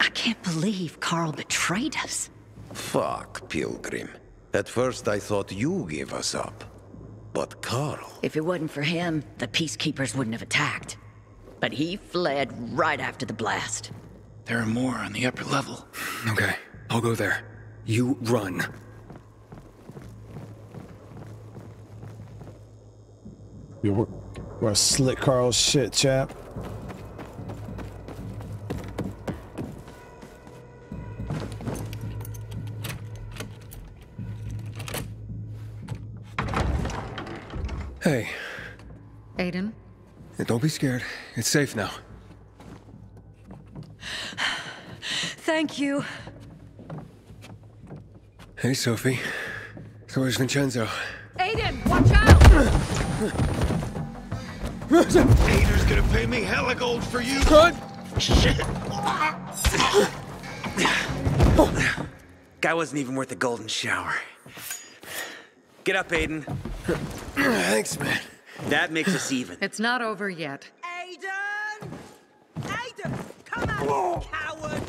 I can't believe Carl betrayed us. Fuck, Pilgrim. At first I thought you gave us up. But Carl... If it wasn't for him, the Peacekeepers wouldn't have attacked. But he fled right after the blast. There are more on the upper level. Okay, I'll go there. You run. You were slick Carl's shit, chap. Hey. Aiden? Hey, don't be scared. It's safe now. Thank you. Hey, Sophie. So is Vincenzo. Aiden, watch out! Aiden's gonna pay me hella gold for you! Cut! Shit! Guy wasn't even worth a golden shower. Get up, Aiden. Thanks, man. That makes us even. It's not over yet. Aiden! Aiden! Come on, you coward!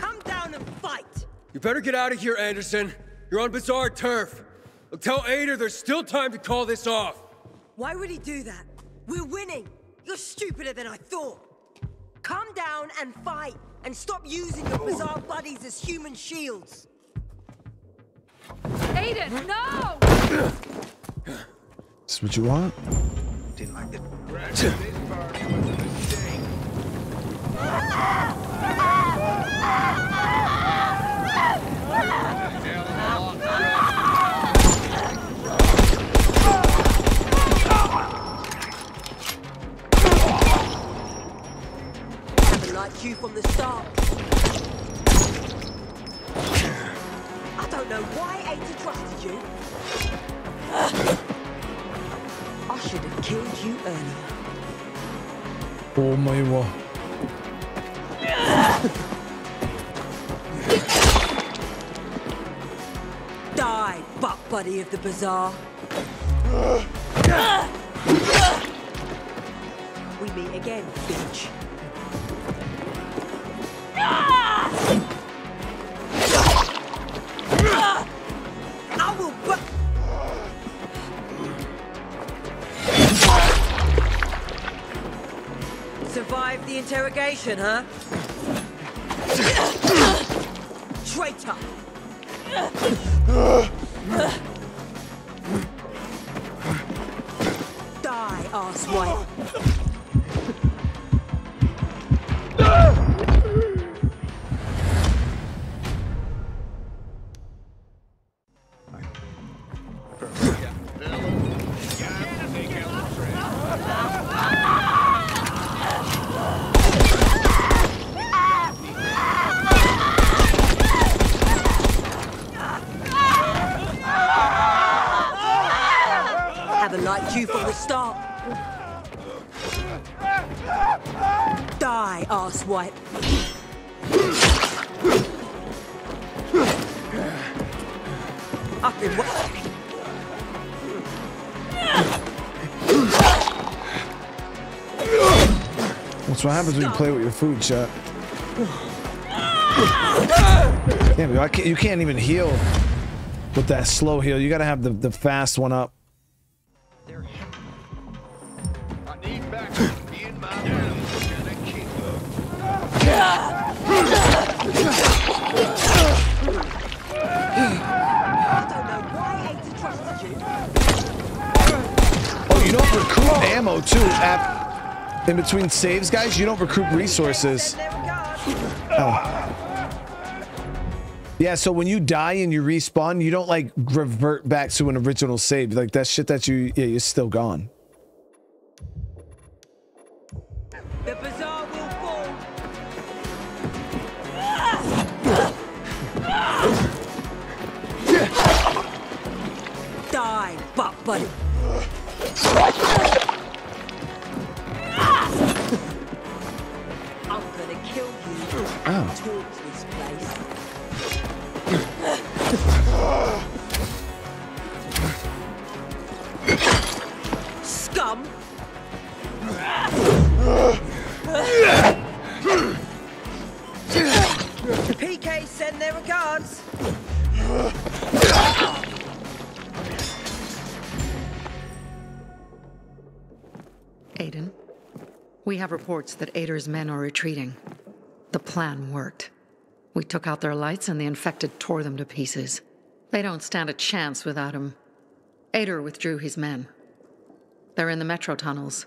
Come down and fight! You better get out of here, Anderson. You're on bizarre turf. I'll tell Aiden there's still time to call this off. Why would he do that? We're winning. You're stupider than I thought. Come down and fight. And stop using your bizarre buddies as human shields! Aiden, no! Is this what you want? Didn't like the crash of this party was a mistake. Like you from the start. I don't know why Ada trusted you. I should have killed you earlier. Oh my God. Die, butt buddy of the bazaar. We meet again, bitch. survived the interrogation, huh? Traitor! Die, asswipe! What? Up in what? That's what happens when you play with your food, chat. Damn, you can't even heal with that slow heal. You gotta have the fast one up. Ammo too. In between saves, guys, you don't recoup resources. Yeah, so when you die and you respawn, you don't like revert back to an original save. Like that shit that you, yeah, you're still gone. The bazaar will fall. Die, butt buddy. I'm gonna kill you. Oh. Towards this place. Scum. PK send their regards. Aiden, we have reports that Ader's men are retreating. The plan worked. We took out their lights and the infected tore them to pieces. They don't stand a chance without him. Ader withdrew his men. They're in the metro tunnels.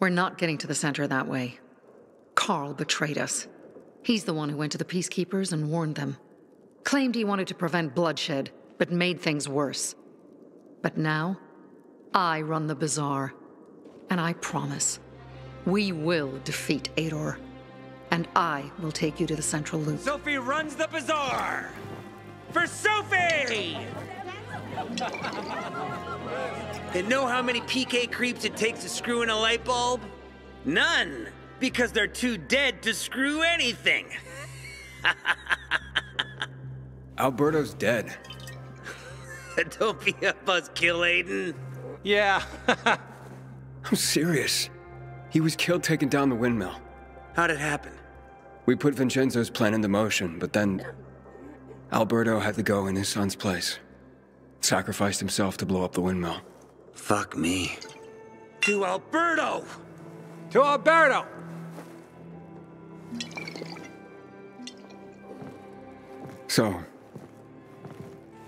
We're not getting to the center that way. Carl betrayed us. He's the one who went to the peacekeepers and warned them. Claimed he wanted to prevent bloodshed, but made things worse. But now, I run the bazaar. And I promise, we will defeat Ador. And I will take you to the central loop. Sophie runs the bazaar! For Sophie! You know how many PK creeps it takes to screw in a light bulb? None! Because they're too dead to screw anything! Alberto's dead. Don't be a buzzkill, Aiden. Yeah. I'm serious. He was killed taking down the windmill. How'd it happen? We put Vincenzo's plan into motion, but then Alberto had to go in his son's place. Sacrificed himself to blow up the windmill. Fuck me. To Alberto! To Alberto! So,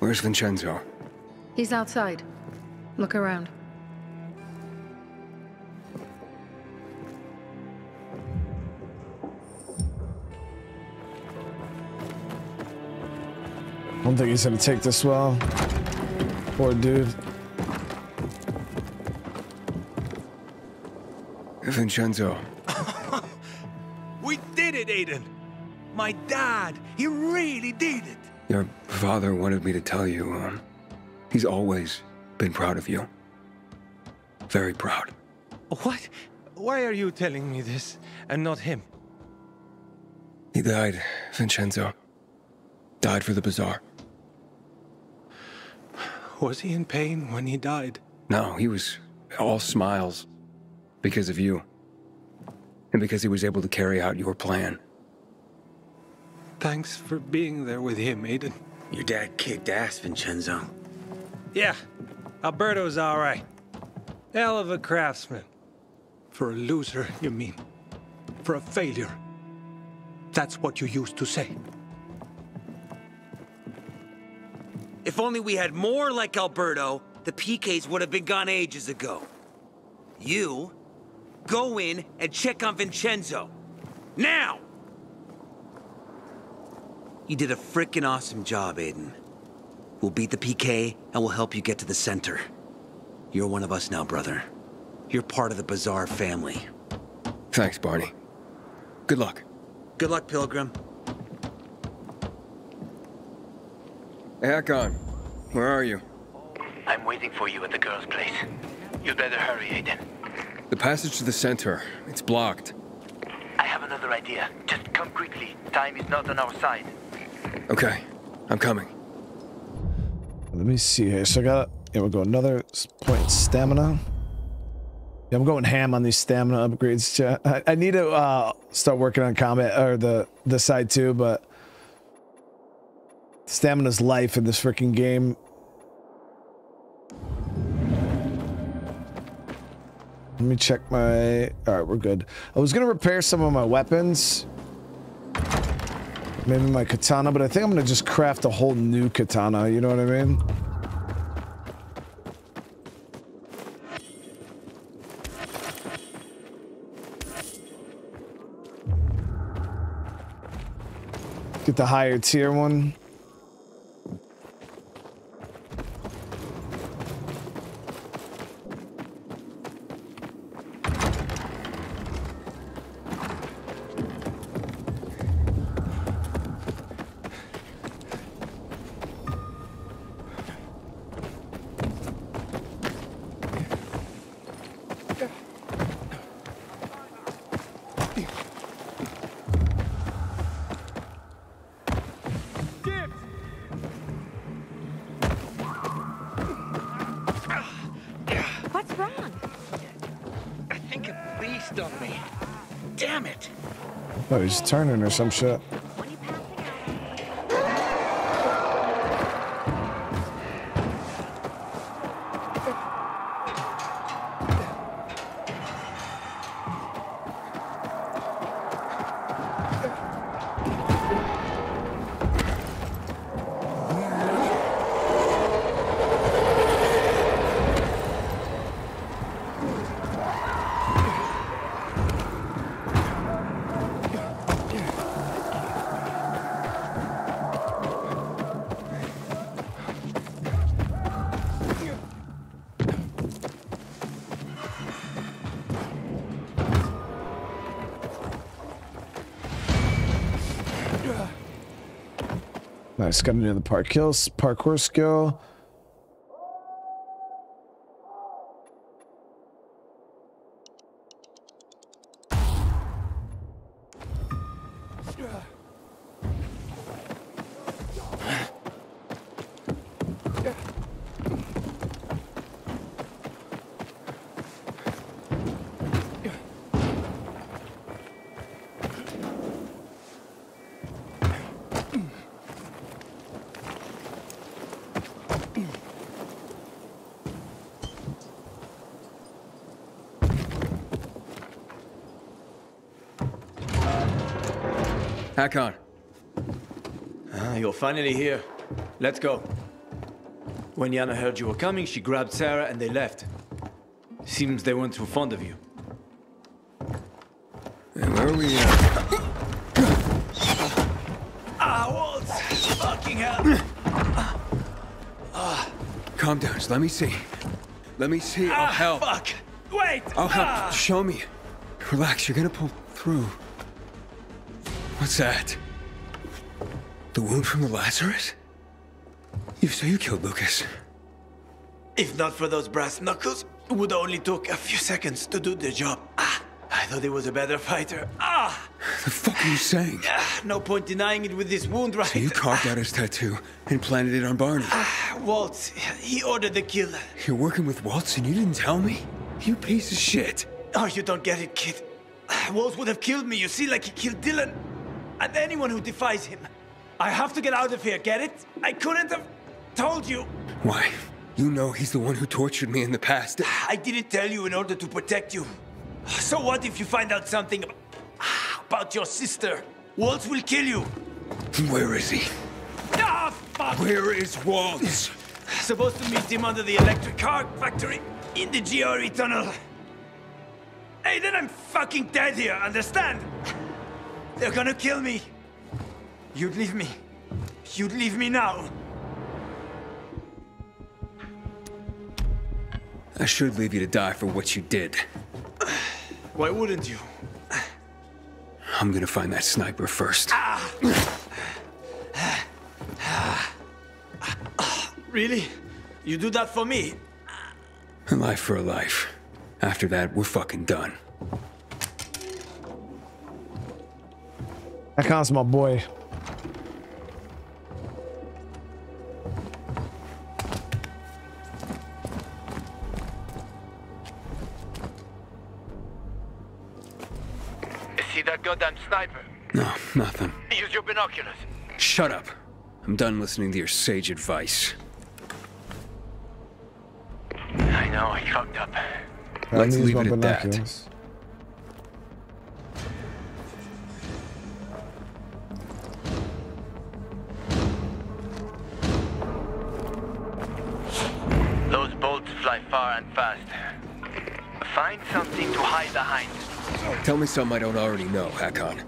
where's Vincenzo? He's outside. Look around. I don't think he's gonna take this well. Poor dude. Vincenzo. We did it, Aiden! My dad, he really did it! Your father wanted me to tell you, he's always been proud of you. Very proud. What? Why are you telling me this, and not him? He died, Vincenzo. Died for the bazaar. Was he in pain when he died? No, he was all smiles because of you. And because he was able to carry out your plan. Thanks for being there with him, Aiden. Your dad kicked ass, Vincenzo. Yeah, Alberto's all right. Hell of a craftsman. For a loser, you mean. for a failure. That's what you used to say. If only we had more like Alberto, the PKs would have been gone ages ago. You go in and check on Vincenzo. Now! You did a frickin' awesome job, Aiden. We'll beat the PK, and we'll help you get to the center. You're one of us now, brother. You're part of the Bizarre family. Thanks, Barney. Good luck. Good luck, Pilgrim. Hey, Hakon. Where are you? I'm waiting for you at the girl's place. You'd better hurry, Aiden. The passage to the center. It's blocked. I have another idea. Just come quickly. Time is not on our side. Okay. I'm coming. Let me see here. So I got... Yeah, we'll go another point stamina. Yeah, I'm going ham on these stamina upgrades, chat. I need to start working on combat, or the side too, but... Stamina's life in this freaking game. Let me check my... Alright, we're good. I was going to repair some of my weapons. Maybe my katana, but I think I'm going to just craft a whole new katana, you know what I mean? Get the higher tier one. Oh, he's turning or some shit. Nice, got into the parkour skill. Hakon. You're finally here. Let's go. When Yana heard you were coming, she grabbed Sarah and they left. Seems they weren't too fond of you. And where are we at? Waltz! Fucking hell! Calm down, let me see. Let me see, I'll help. Fuck! Wait! I'll help, show me. Relax, you're gonna pull through. What's that? The wound from the Lazarus? You killed Lucas. If not for those brass knuckles, it would only took a few seconds to do the job. I thought he was a better fighter. The fuck are you saying? No point denying it with this wound, right? So you carved out his tattoo and planted it on Barney. Waltz, he ordered the kill. You're working with Waltz and you didn't tell me? You piece of shit. Oh, you don't get it, kid. Waltz would have killed me, you see, like he killed Dylan. And anyone who defies him. I have to get out of here, get it? I couldn't have told you. Why? You know he's the one who tortured me in the past. I didn't tell you in order to protect you. So what if you find out something about... about your sister. Waltz will kill you. Where is he? Ah, fuck! Where is Waltz? Supposed to meet him under the electric car factory in the GRE tunnel. Hey, then I'm fucking dead here, understand? They're gonna kill me. You'd leave me. You'd leave me now. I should leave you to die for what you did. Why wouldn't you? I'm gonna find that sniper first. Really? You do that for me? A life for a life. After that, we're fucking done. That counts, my boy. See that goddamn sniper? No, nothing. Use your binoculars. Shut up. I'm done listening to your sage advice. I know, I fucked up. Let's leave it at that. Those bolts fly far and fast. Find something to hide behind. Tell me something I don't already know, Hakon.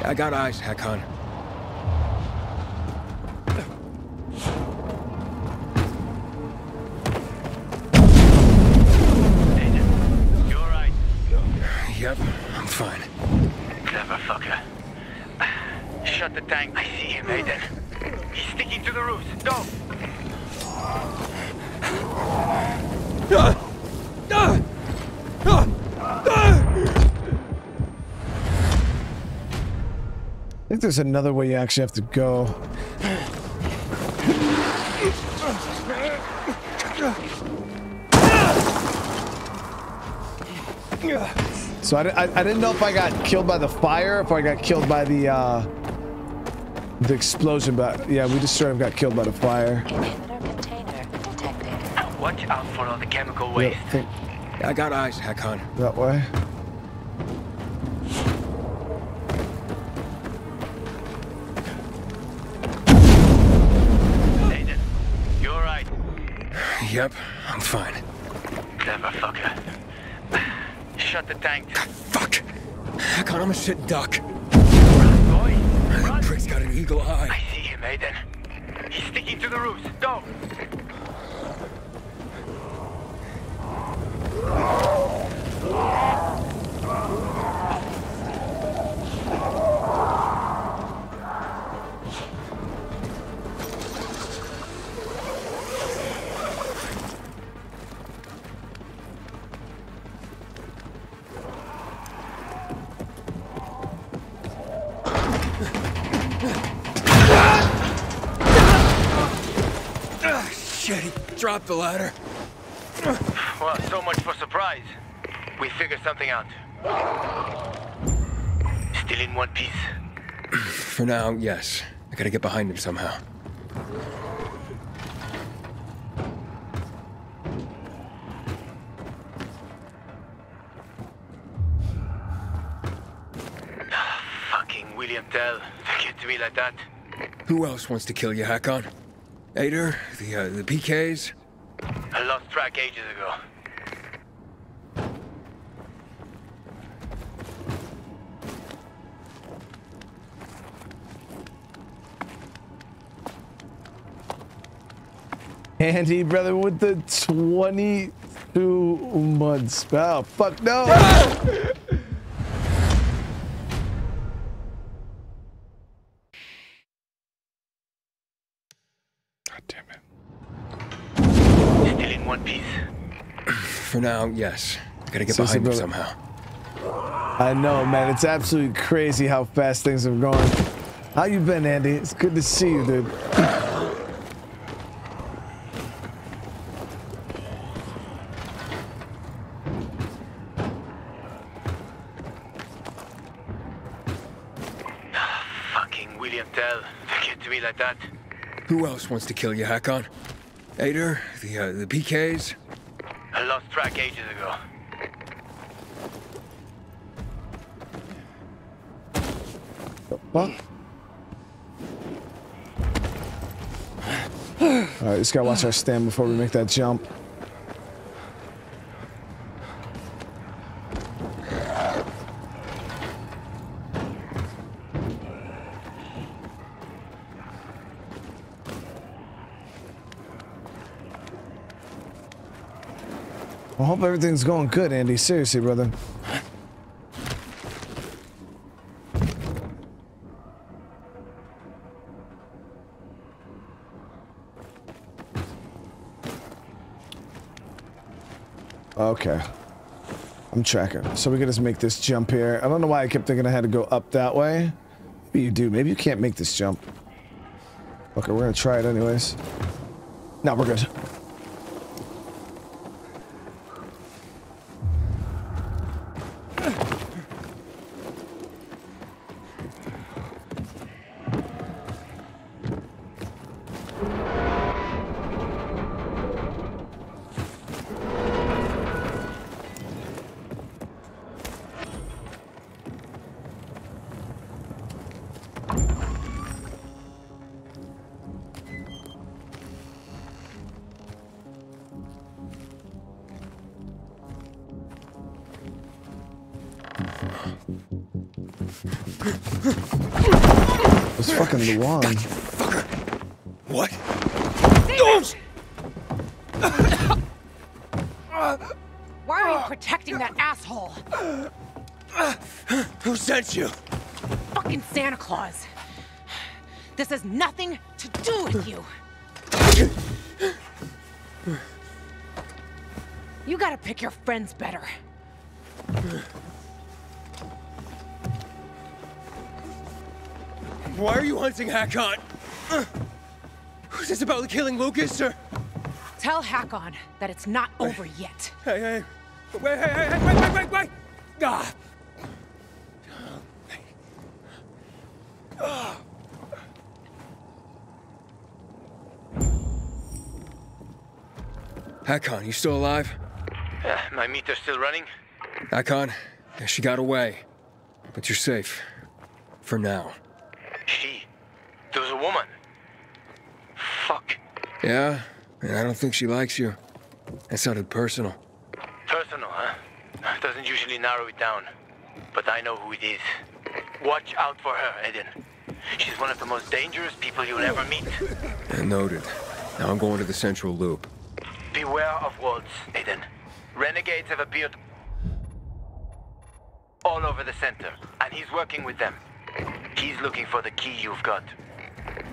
I got eyes, Hakon. Aiden, you alright? Yep, I'm fine. Clever fucker. Shut the tank. I see him, Aiden. He's sticking to the roofs. Go! I think there's another way you actually have to go. So I didn't know if I got killed by the fire, if I got killed by the explosion, but yeah, we just sort of got killed by the fire. Watch out for all the chemical waste. Yep. I got eyes, Hakon. That way. Yep, I'm fine. Clever fucker. Shut the tank. God, fuck! I caught him a shit duck. Run, boy. Run. Prick's got an eagle eye. I see him, Aiden. He's sticking to the roofs. Go! Drop the ladder. Well, so much for surprise. We figured something out. Still in one piece? For now, yes. I gotta get behind him somehow. Fucking William Tell to get to me like that. Who else wants to kill you, Hakon? Ader? The PKs? I lost track ages ago. Andy, brother, with the 22 months. Oh, fuck no! God damn it. Still in one piece? For now, yes. I gotta get behind him somehow. I know, man. It's absolutely crazy how fast things have gone. How you been, Andy? It's good to see you, dude. Who else wants to kill you, Hakon? Ader? The PKs? I lost track ages ago. The fuck? Alright, just gotta watch our stand before we make that jump. I hope everything's going good, Andy. Seriously, brother. Okay. I'm tracking. So we can just make this jump here. I don't know why I kept thinking I had to go up that way. Maybe you do. Maybe you can't make this jump. Okay, we're gonna try it anyways. No, we're good. You. Fucking Santa Claus. This has nothing to do with you. You gotta pick your friends better. Why are you hunting Hakon? Who's this about killing Lucas, or? Tell Hakon that it's not over yet. Hey, hey, wait, hey, wait! Ah. Hakon, you still alive? My meter's still running. Hakon, she got away. But you're safe. For now. She? There was a woman. Fuck. Yeah? And I don't think she likes you. That sounded personal. Personal, huh? Doesn't usually narrow it down. But I know who it is. Watch out for her, Eden. She's one of the most dangerous people you'll ever meet. Noted. Now I'm going to the central loop. Beware of wolves, Aiden. Renegades have appeared all over the center, and he's working with them. He's looking for the key you've got.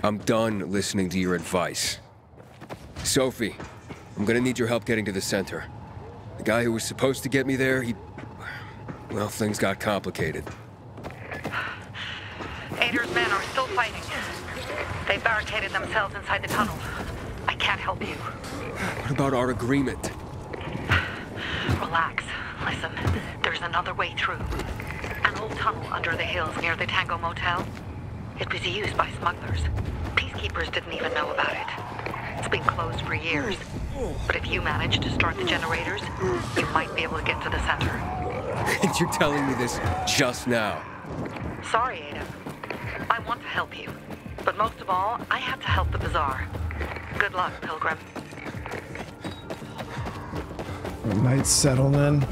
I'm done listening to your advice. Sophie, I'm gonna need your help getting to the center. The guy who was supposed to get me there, he... well, things got complicated. Ader's men are still fighting. They barricaded themselves inside the tunnel. I can't help you. What about our agreement? Relax. Listen, there's another way through. An old tunnel under the hills near the Tango Motel. It was used by smugglers. Peacekeepers didn't even know about it. It's been closed for years. But if you manage to start the generators, you might be able to get to the center. And you're telling me this just now? Sorry, Ada. I want to help you. But most of all, I had to help the Bazaar. Good luck, Pilgrim. We might settle then.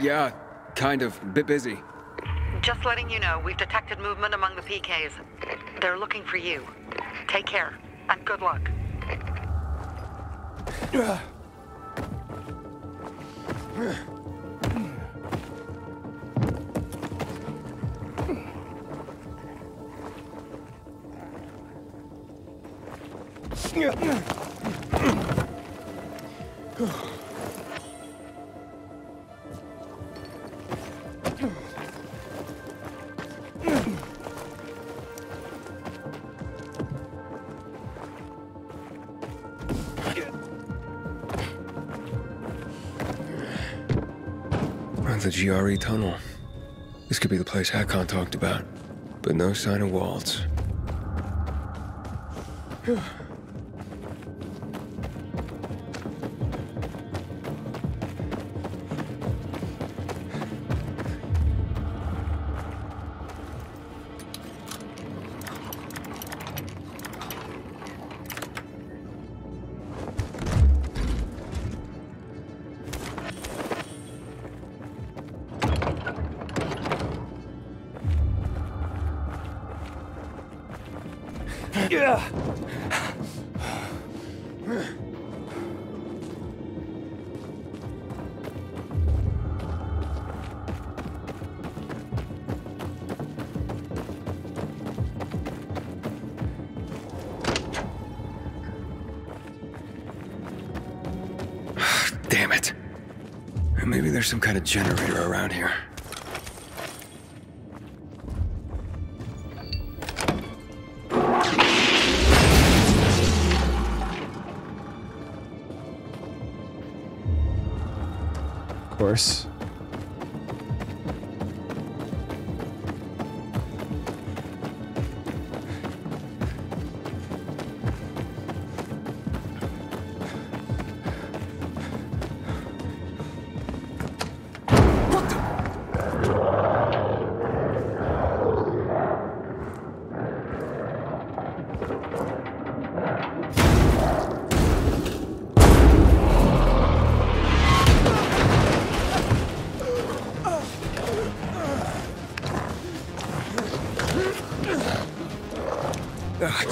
Yeah, kind of. A bit busy. Just letting you know, we've detected movement among the PKs. They're looking for you. Take care, and good luck. The GRE tunnel. This could be the place Hakon talked about, but no sign of Waltz. Damn it. Maybe there's some kind of generator around here. Of course.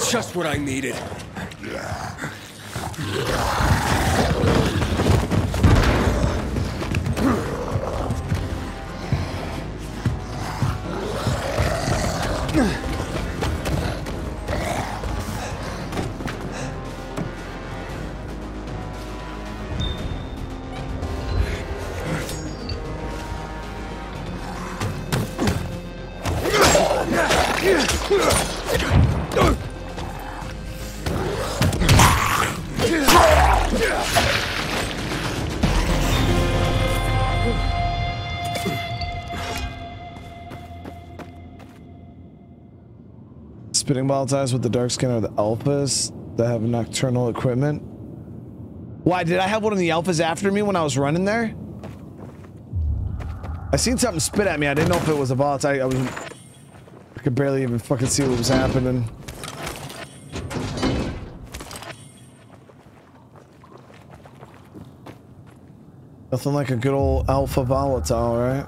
Just what I needed. Spitting volatiles with the dark skin are the alphas that have nocturnal equipment. Why did I have one of the alphas after me when I was running there? I seen something spit at me. I didn't know if it was a volatile. I could barely even fucking see what was happening. Nothing like a good old alpha volatile, right?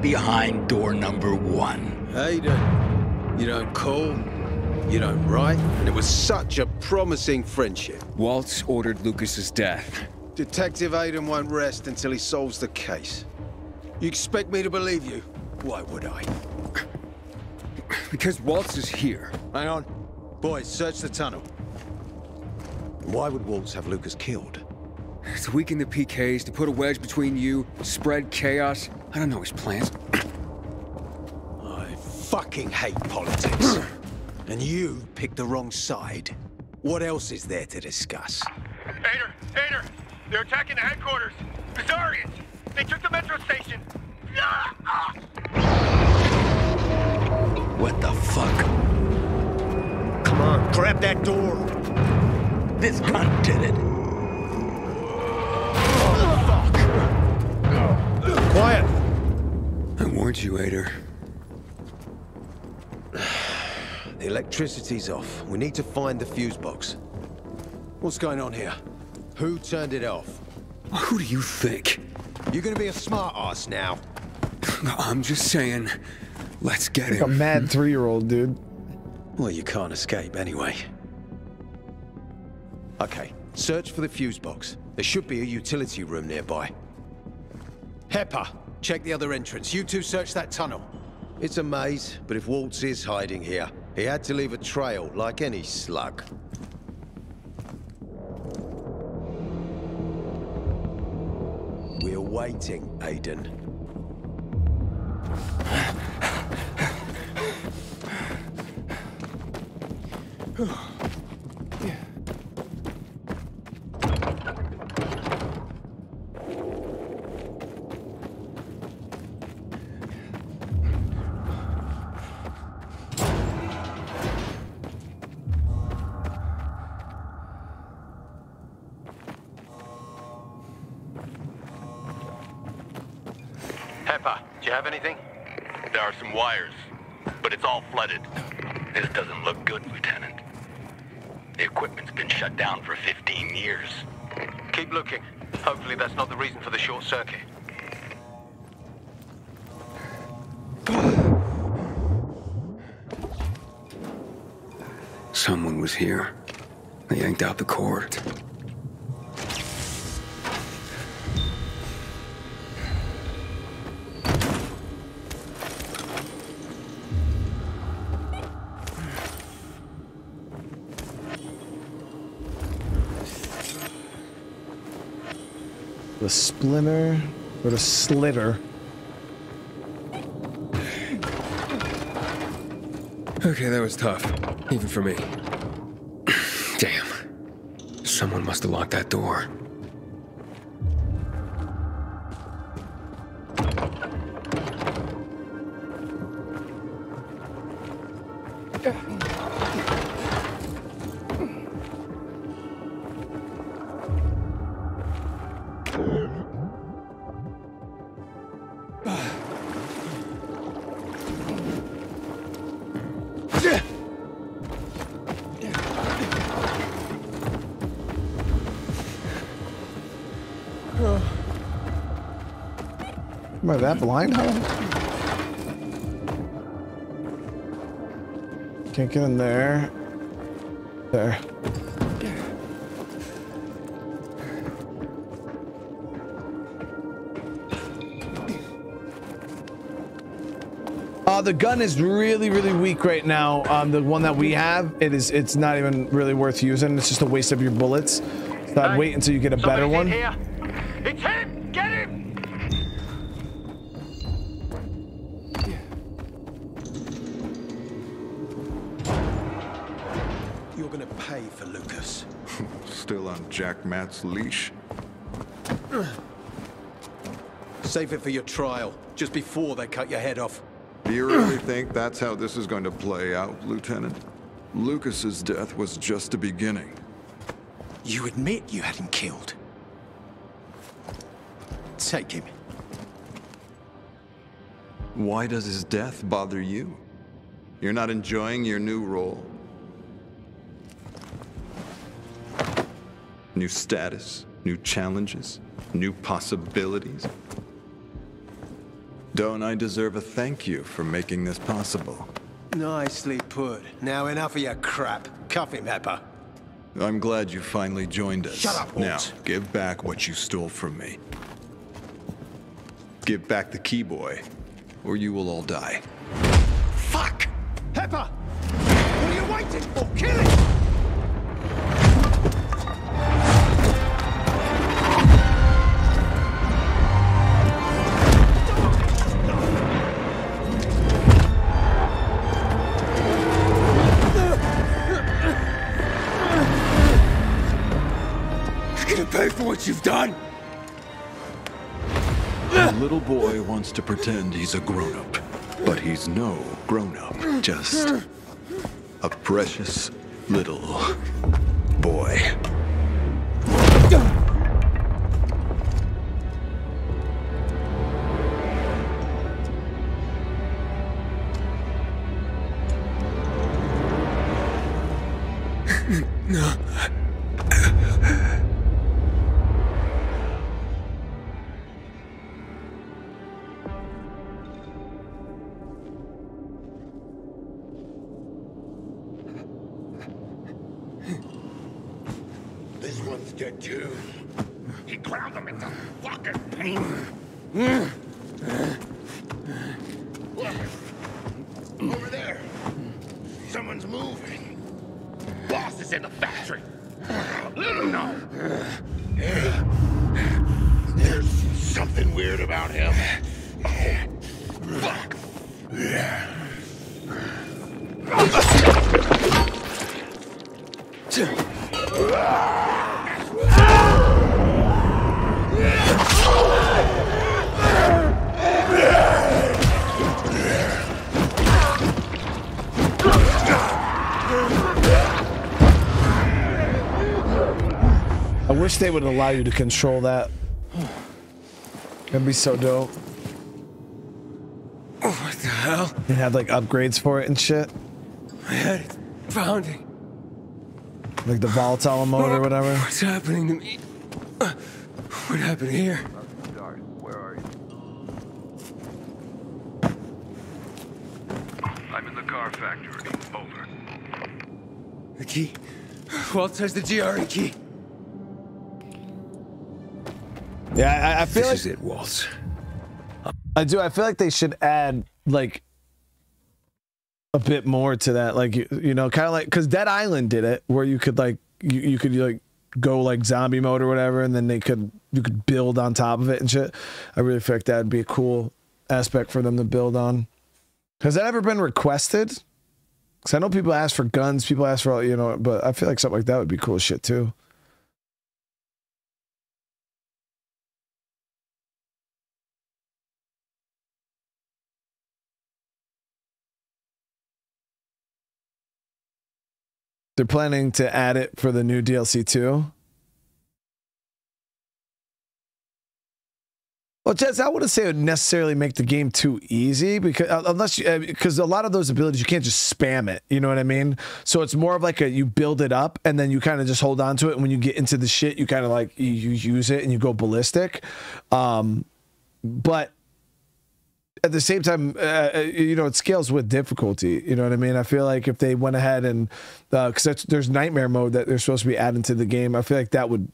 Behind door number 1. Hey, you don't call, you don't write, and it was such a promising friendship. Waltz ordered Lucas's death. Detective Aiden won't rest until he solves the case. You expect me to believe you? Why would I? Because Waltz is here. Hang on. Boys, search the tunnel. Why would Waltz have Lucas killed? To weaken the PKs, to put a wedge between you, spread chaos. I don't know his plans. I fucking hate politics. And you picked the wrong side. What else is there to discuss? Vader! They're attacking the headquarters! Missourians! They took the metro station! What the fuck? Come on, grab that door! This cunt did it! Quiet! I warned you, Ader. The electricity's off. We need to find the fuse box. What's going on here? Who turned it off? Who do you think? You're gonna be a smart ass now. No, I'm just saying, let's get him. Like a mad 3-year-old, dude. Well, you can't escape anyway. Okay, search for the fuse box. There should be a utility room nearby. Hepper, check the other entrance. You two search that tunnel. It's a maze, but if Waltz is hiding here, he had to leave a trail like any slug. We're waiting, Aiden. Wires, but it's all flooded. This doesn't look good, Lieutenant. The equipment's been shut down for 15 years. Keep looking. Hopefully that's not the reason for the short circuit. Someone was here. They yanked out the cord. The splinter or the slitter. Okay, that was tough, even for me. Damn, someone must have locked that door. That blind, huh? Can't get in there. There. The gun is really weak right now. The one that we have, it's not even really worth using. It's just a waste of your bullets. So I'd wait until you get a better one. Here. It's him! Get him! You're gonna pay for Lucas. Still on Jack Matt's leash. Save it for your trial, just before they cut your head off. Do you really think that's how this is going to play out, Lieutenant? Lucas's death was just the beginning. You admit you had him killed. Take him. Why does his death bother you? You're not enjoying your new role. New status, new challenges, new possibilities. Don't I deserve a thank you for making this possible? Nicely put. Now enough of your crap. Cuff him, Pepper. I'm glad you finally joined us. Shut up, Walt. Now, give back what you stole from me. Give back the key boy, or you will all die. Fuck! Pepper! What are you waiting for? Kill him! What you've done? A little boy wants to pretend he's a grown-up, but he's no grown-up, just a precious little boy. They would allow you to control that. That'd be so dope. What the hell? They have like upgrades for it and shit. My head is pounding. Like the volatile mode or whatever. What's happening to me? What happened here? Where are you? I'm in the car factory. Over. The key. Walt says the GRE key. Yeah, I feel like this is it, Walt. I feel like they should add like a bit more to that, like you know, kind of like because Dead Island did it, where you could like you could like go like zombie mode or whatever, and then you could build on top of it and shit. I really feel like that'd be a cool aspect for them to build on. Has that ever been requested? Because I know people ask for guns, people ask for all, you know, but I feel like something like that would be cool as shit too. They're planning to add it for the new DLC too. Well, Jess, I wouldn't say it would necessarily make the game too easy because unless you, because a lot of those abilities you can't just spam it. You know what I mean? So it's more of like a you build it up and then you kind of just hold on to it. And when you get into the shit, you kind of like you use it and you go ballistic. But at the same time, you know, it scales with difficulty. You know what I mean? I feel like if they went ahead and because there's nightmare mode that they're supposed to be adding to the game, I feel like that would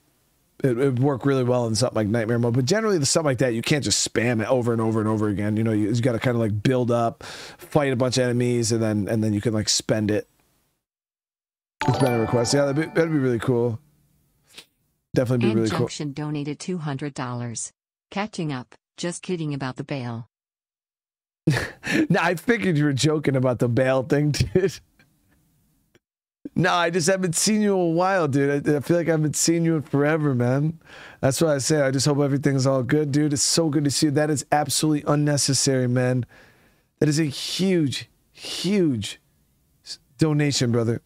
it work really well in something like nightmare mode. But generally, the stuff like that, you can't just spam it over and over and over again. You know, you got to kind of like build up, fight a bunch of enemies, and then you can like spend it. It's been a request. Yeah, that'd be really cool. Definitely be really cool. Junction donated $200. Catching up. Just kidding about the bail. No, I figured you were joking about the bail thing, dude. No, I just haven't seen you in a while, dude. I feel like I haven't seen you in forever, man. That's what I say. I just hope everything's all good, dude. It's so good to see you. That is absolutely unnecessary, man. That is a huge, huge donation, brother.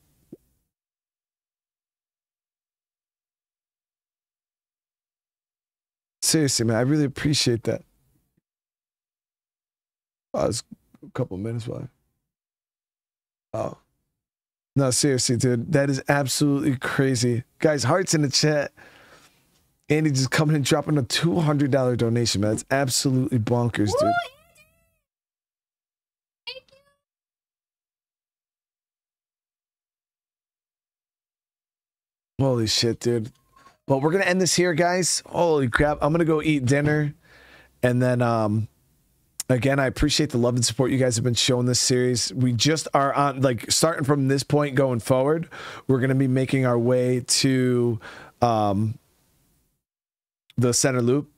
Seriously, man, I really appreciate that. Oh, it's a couple of minutes left. Oh. No, seriously, dude. That is absolutely crazy. Guys, hearts in the chat. Andy just coming and dropping a $200 donation, man. That's absolutely bonkers, dude. Ooh, thank you. Holy shit, dude. Well, we're going to end this here, guys. Holy crap. I'm going to go eat dinner. And then, again, I appreciate the love and support you guys have been showing this series. We just are on, like, starting from this point going forward, we're going to be making our way to the center loop.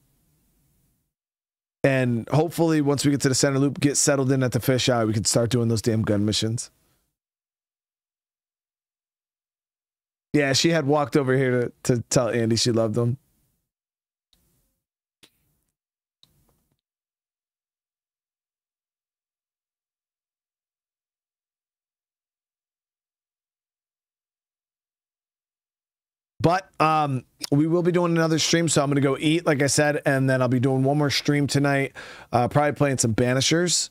And hopefully once we get to the center loop, get settled in at the fish eye, we can start doing those damn gun missions. Yeah, she had walked over here to tell Andy she loved him. But we will be doing another stream, so I'm going to go eat, like I said, and then I'll be doing one more stream tonight, probably playing some Banishers.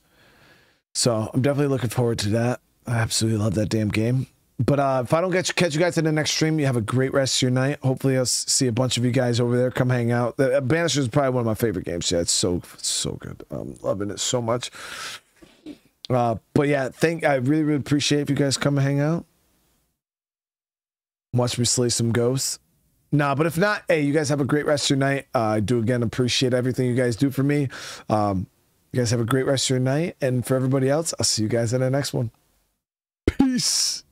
So I'm definitely looking forward to that. I absolutely love that damn game. But if I don't catch you guys in the next stream, you have a great rest of your night. Hopefully I'll see a bunch of you guys over there. Come hang out. Banishers is probably one of my favorite games. Yeah, it's so good. I'm loving it so much. But yeah, I really, really appreciate if you guys come and hang out. Watch me slay some ghosts. Nah, but if not, hey, you guys have a great rest of your night. I do, again, appreciate everything you guys do for me. You guys have a great rest of your night. And for everybody else, I'll see you guys in the next one. Peace.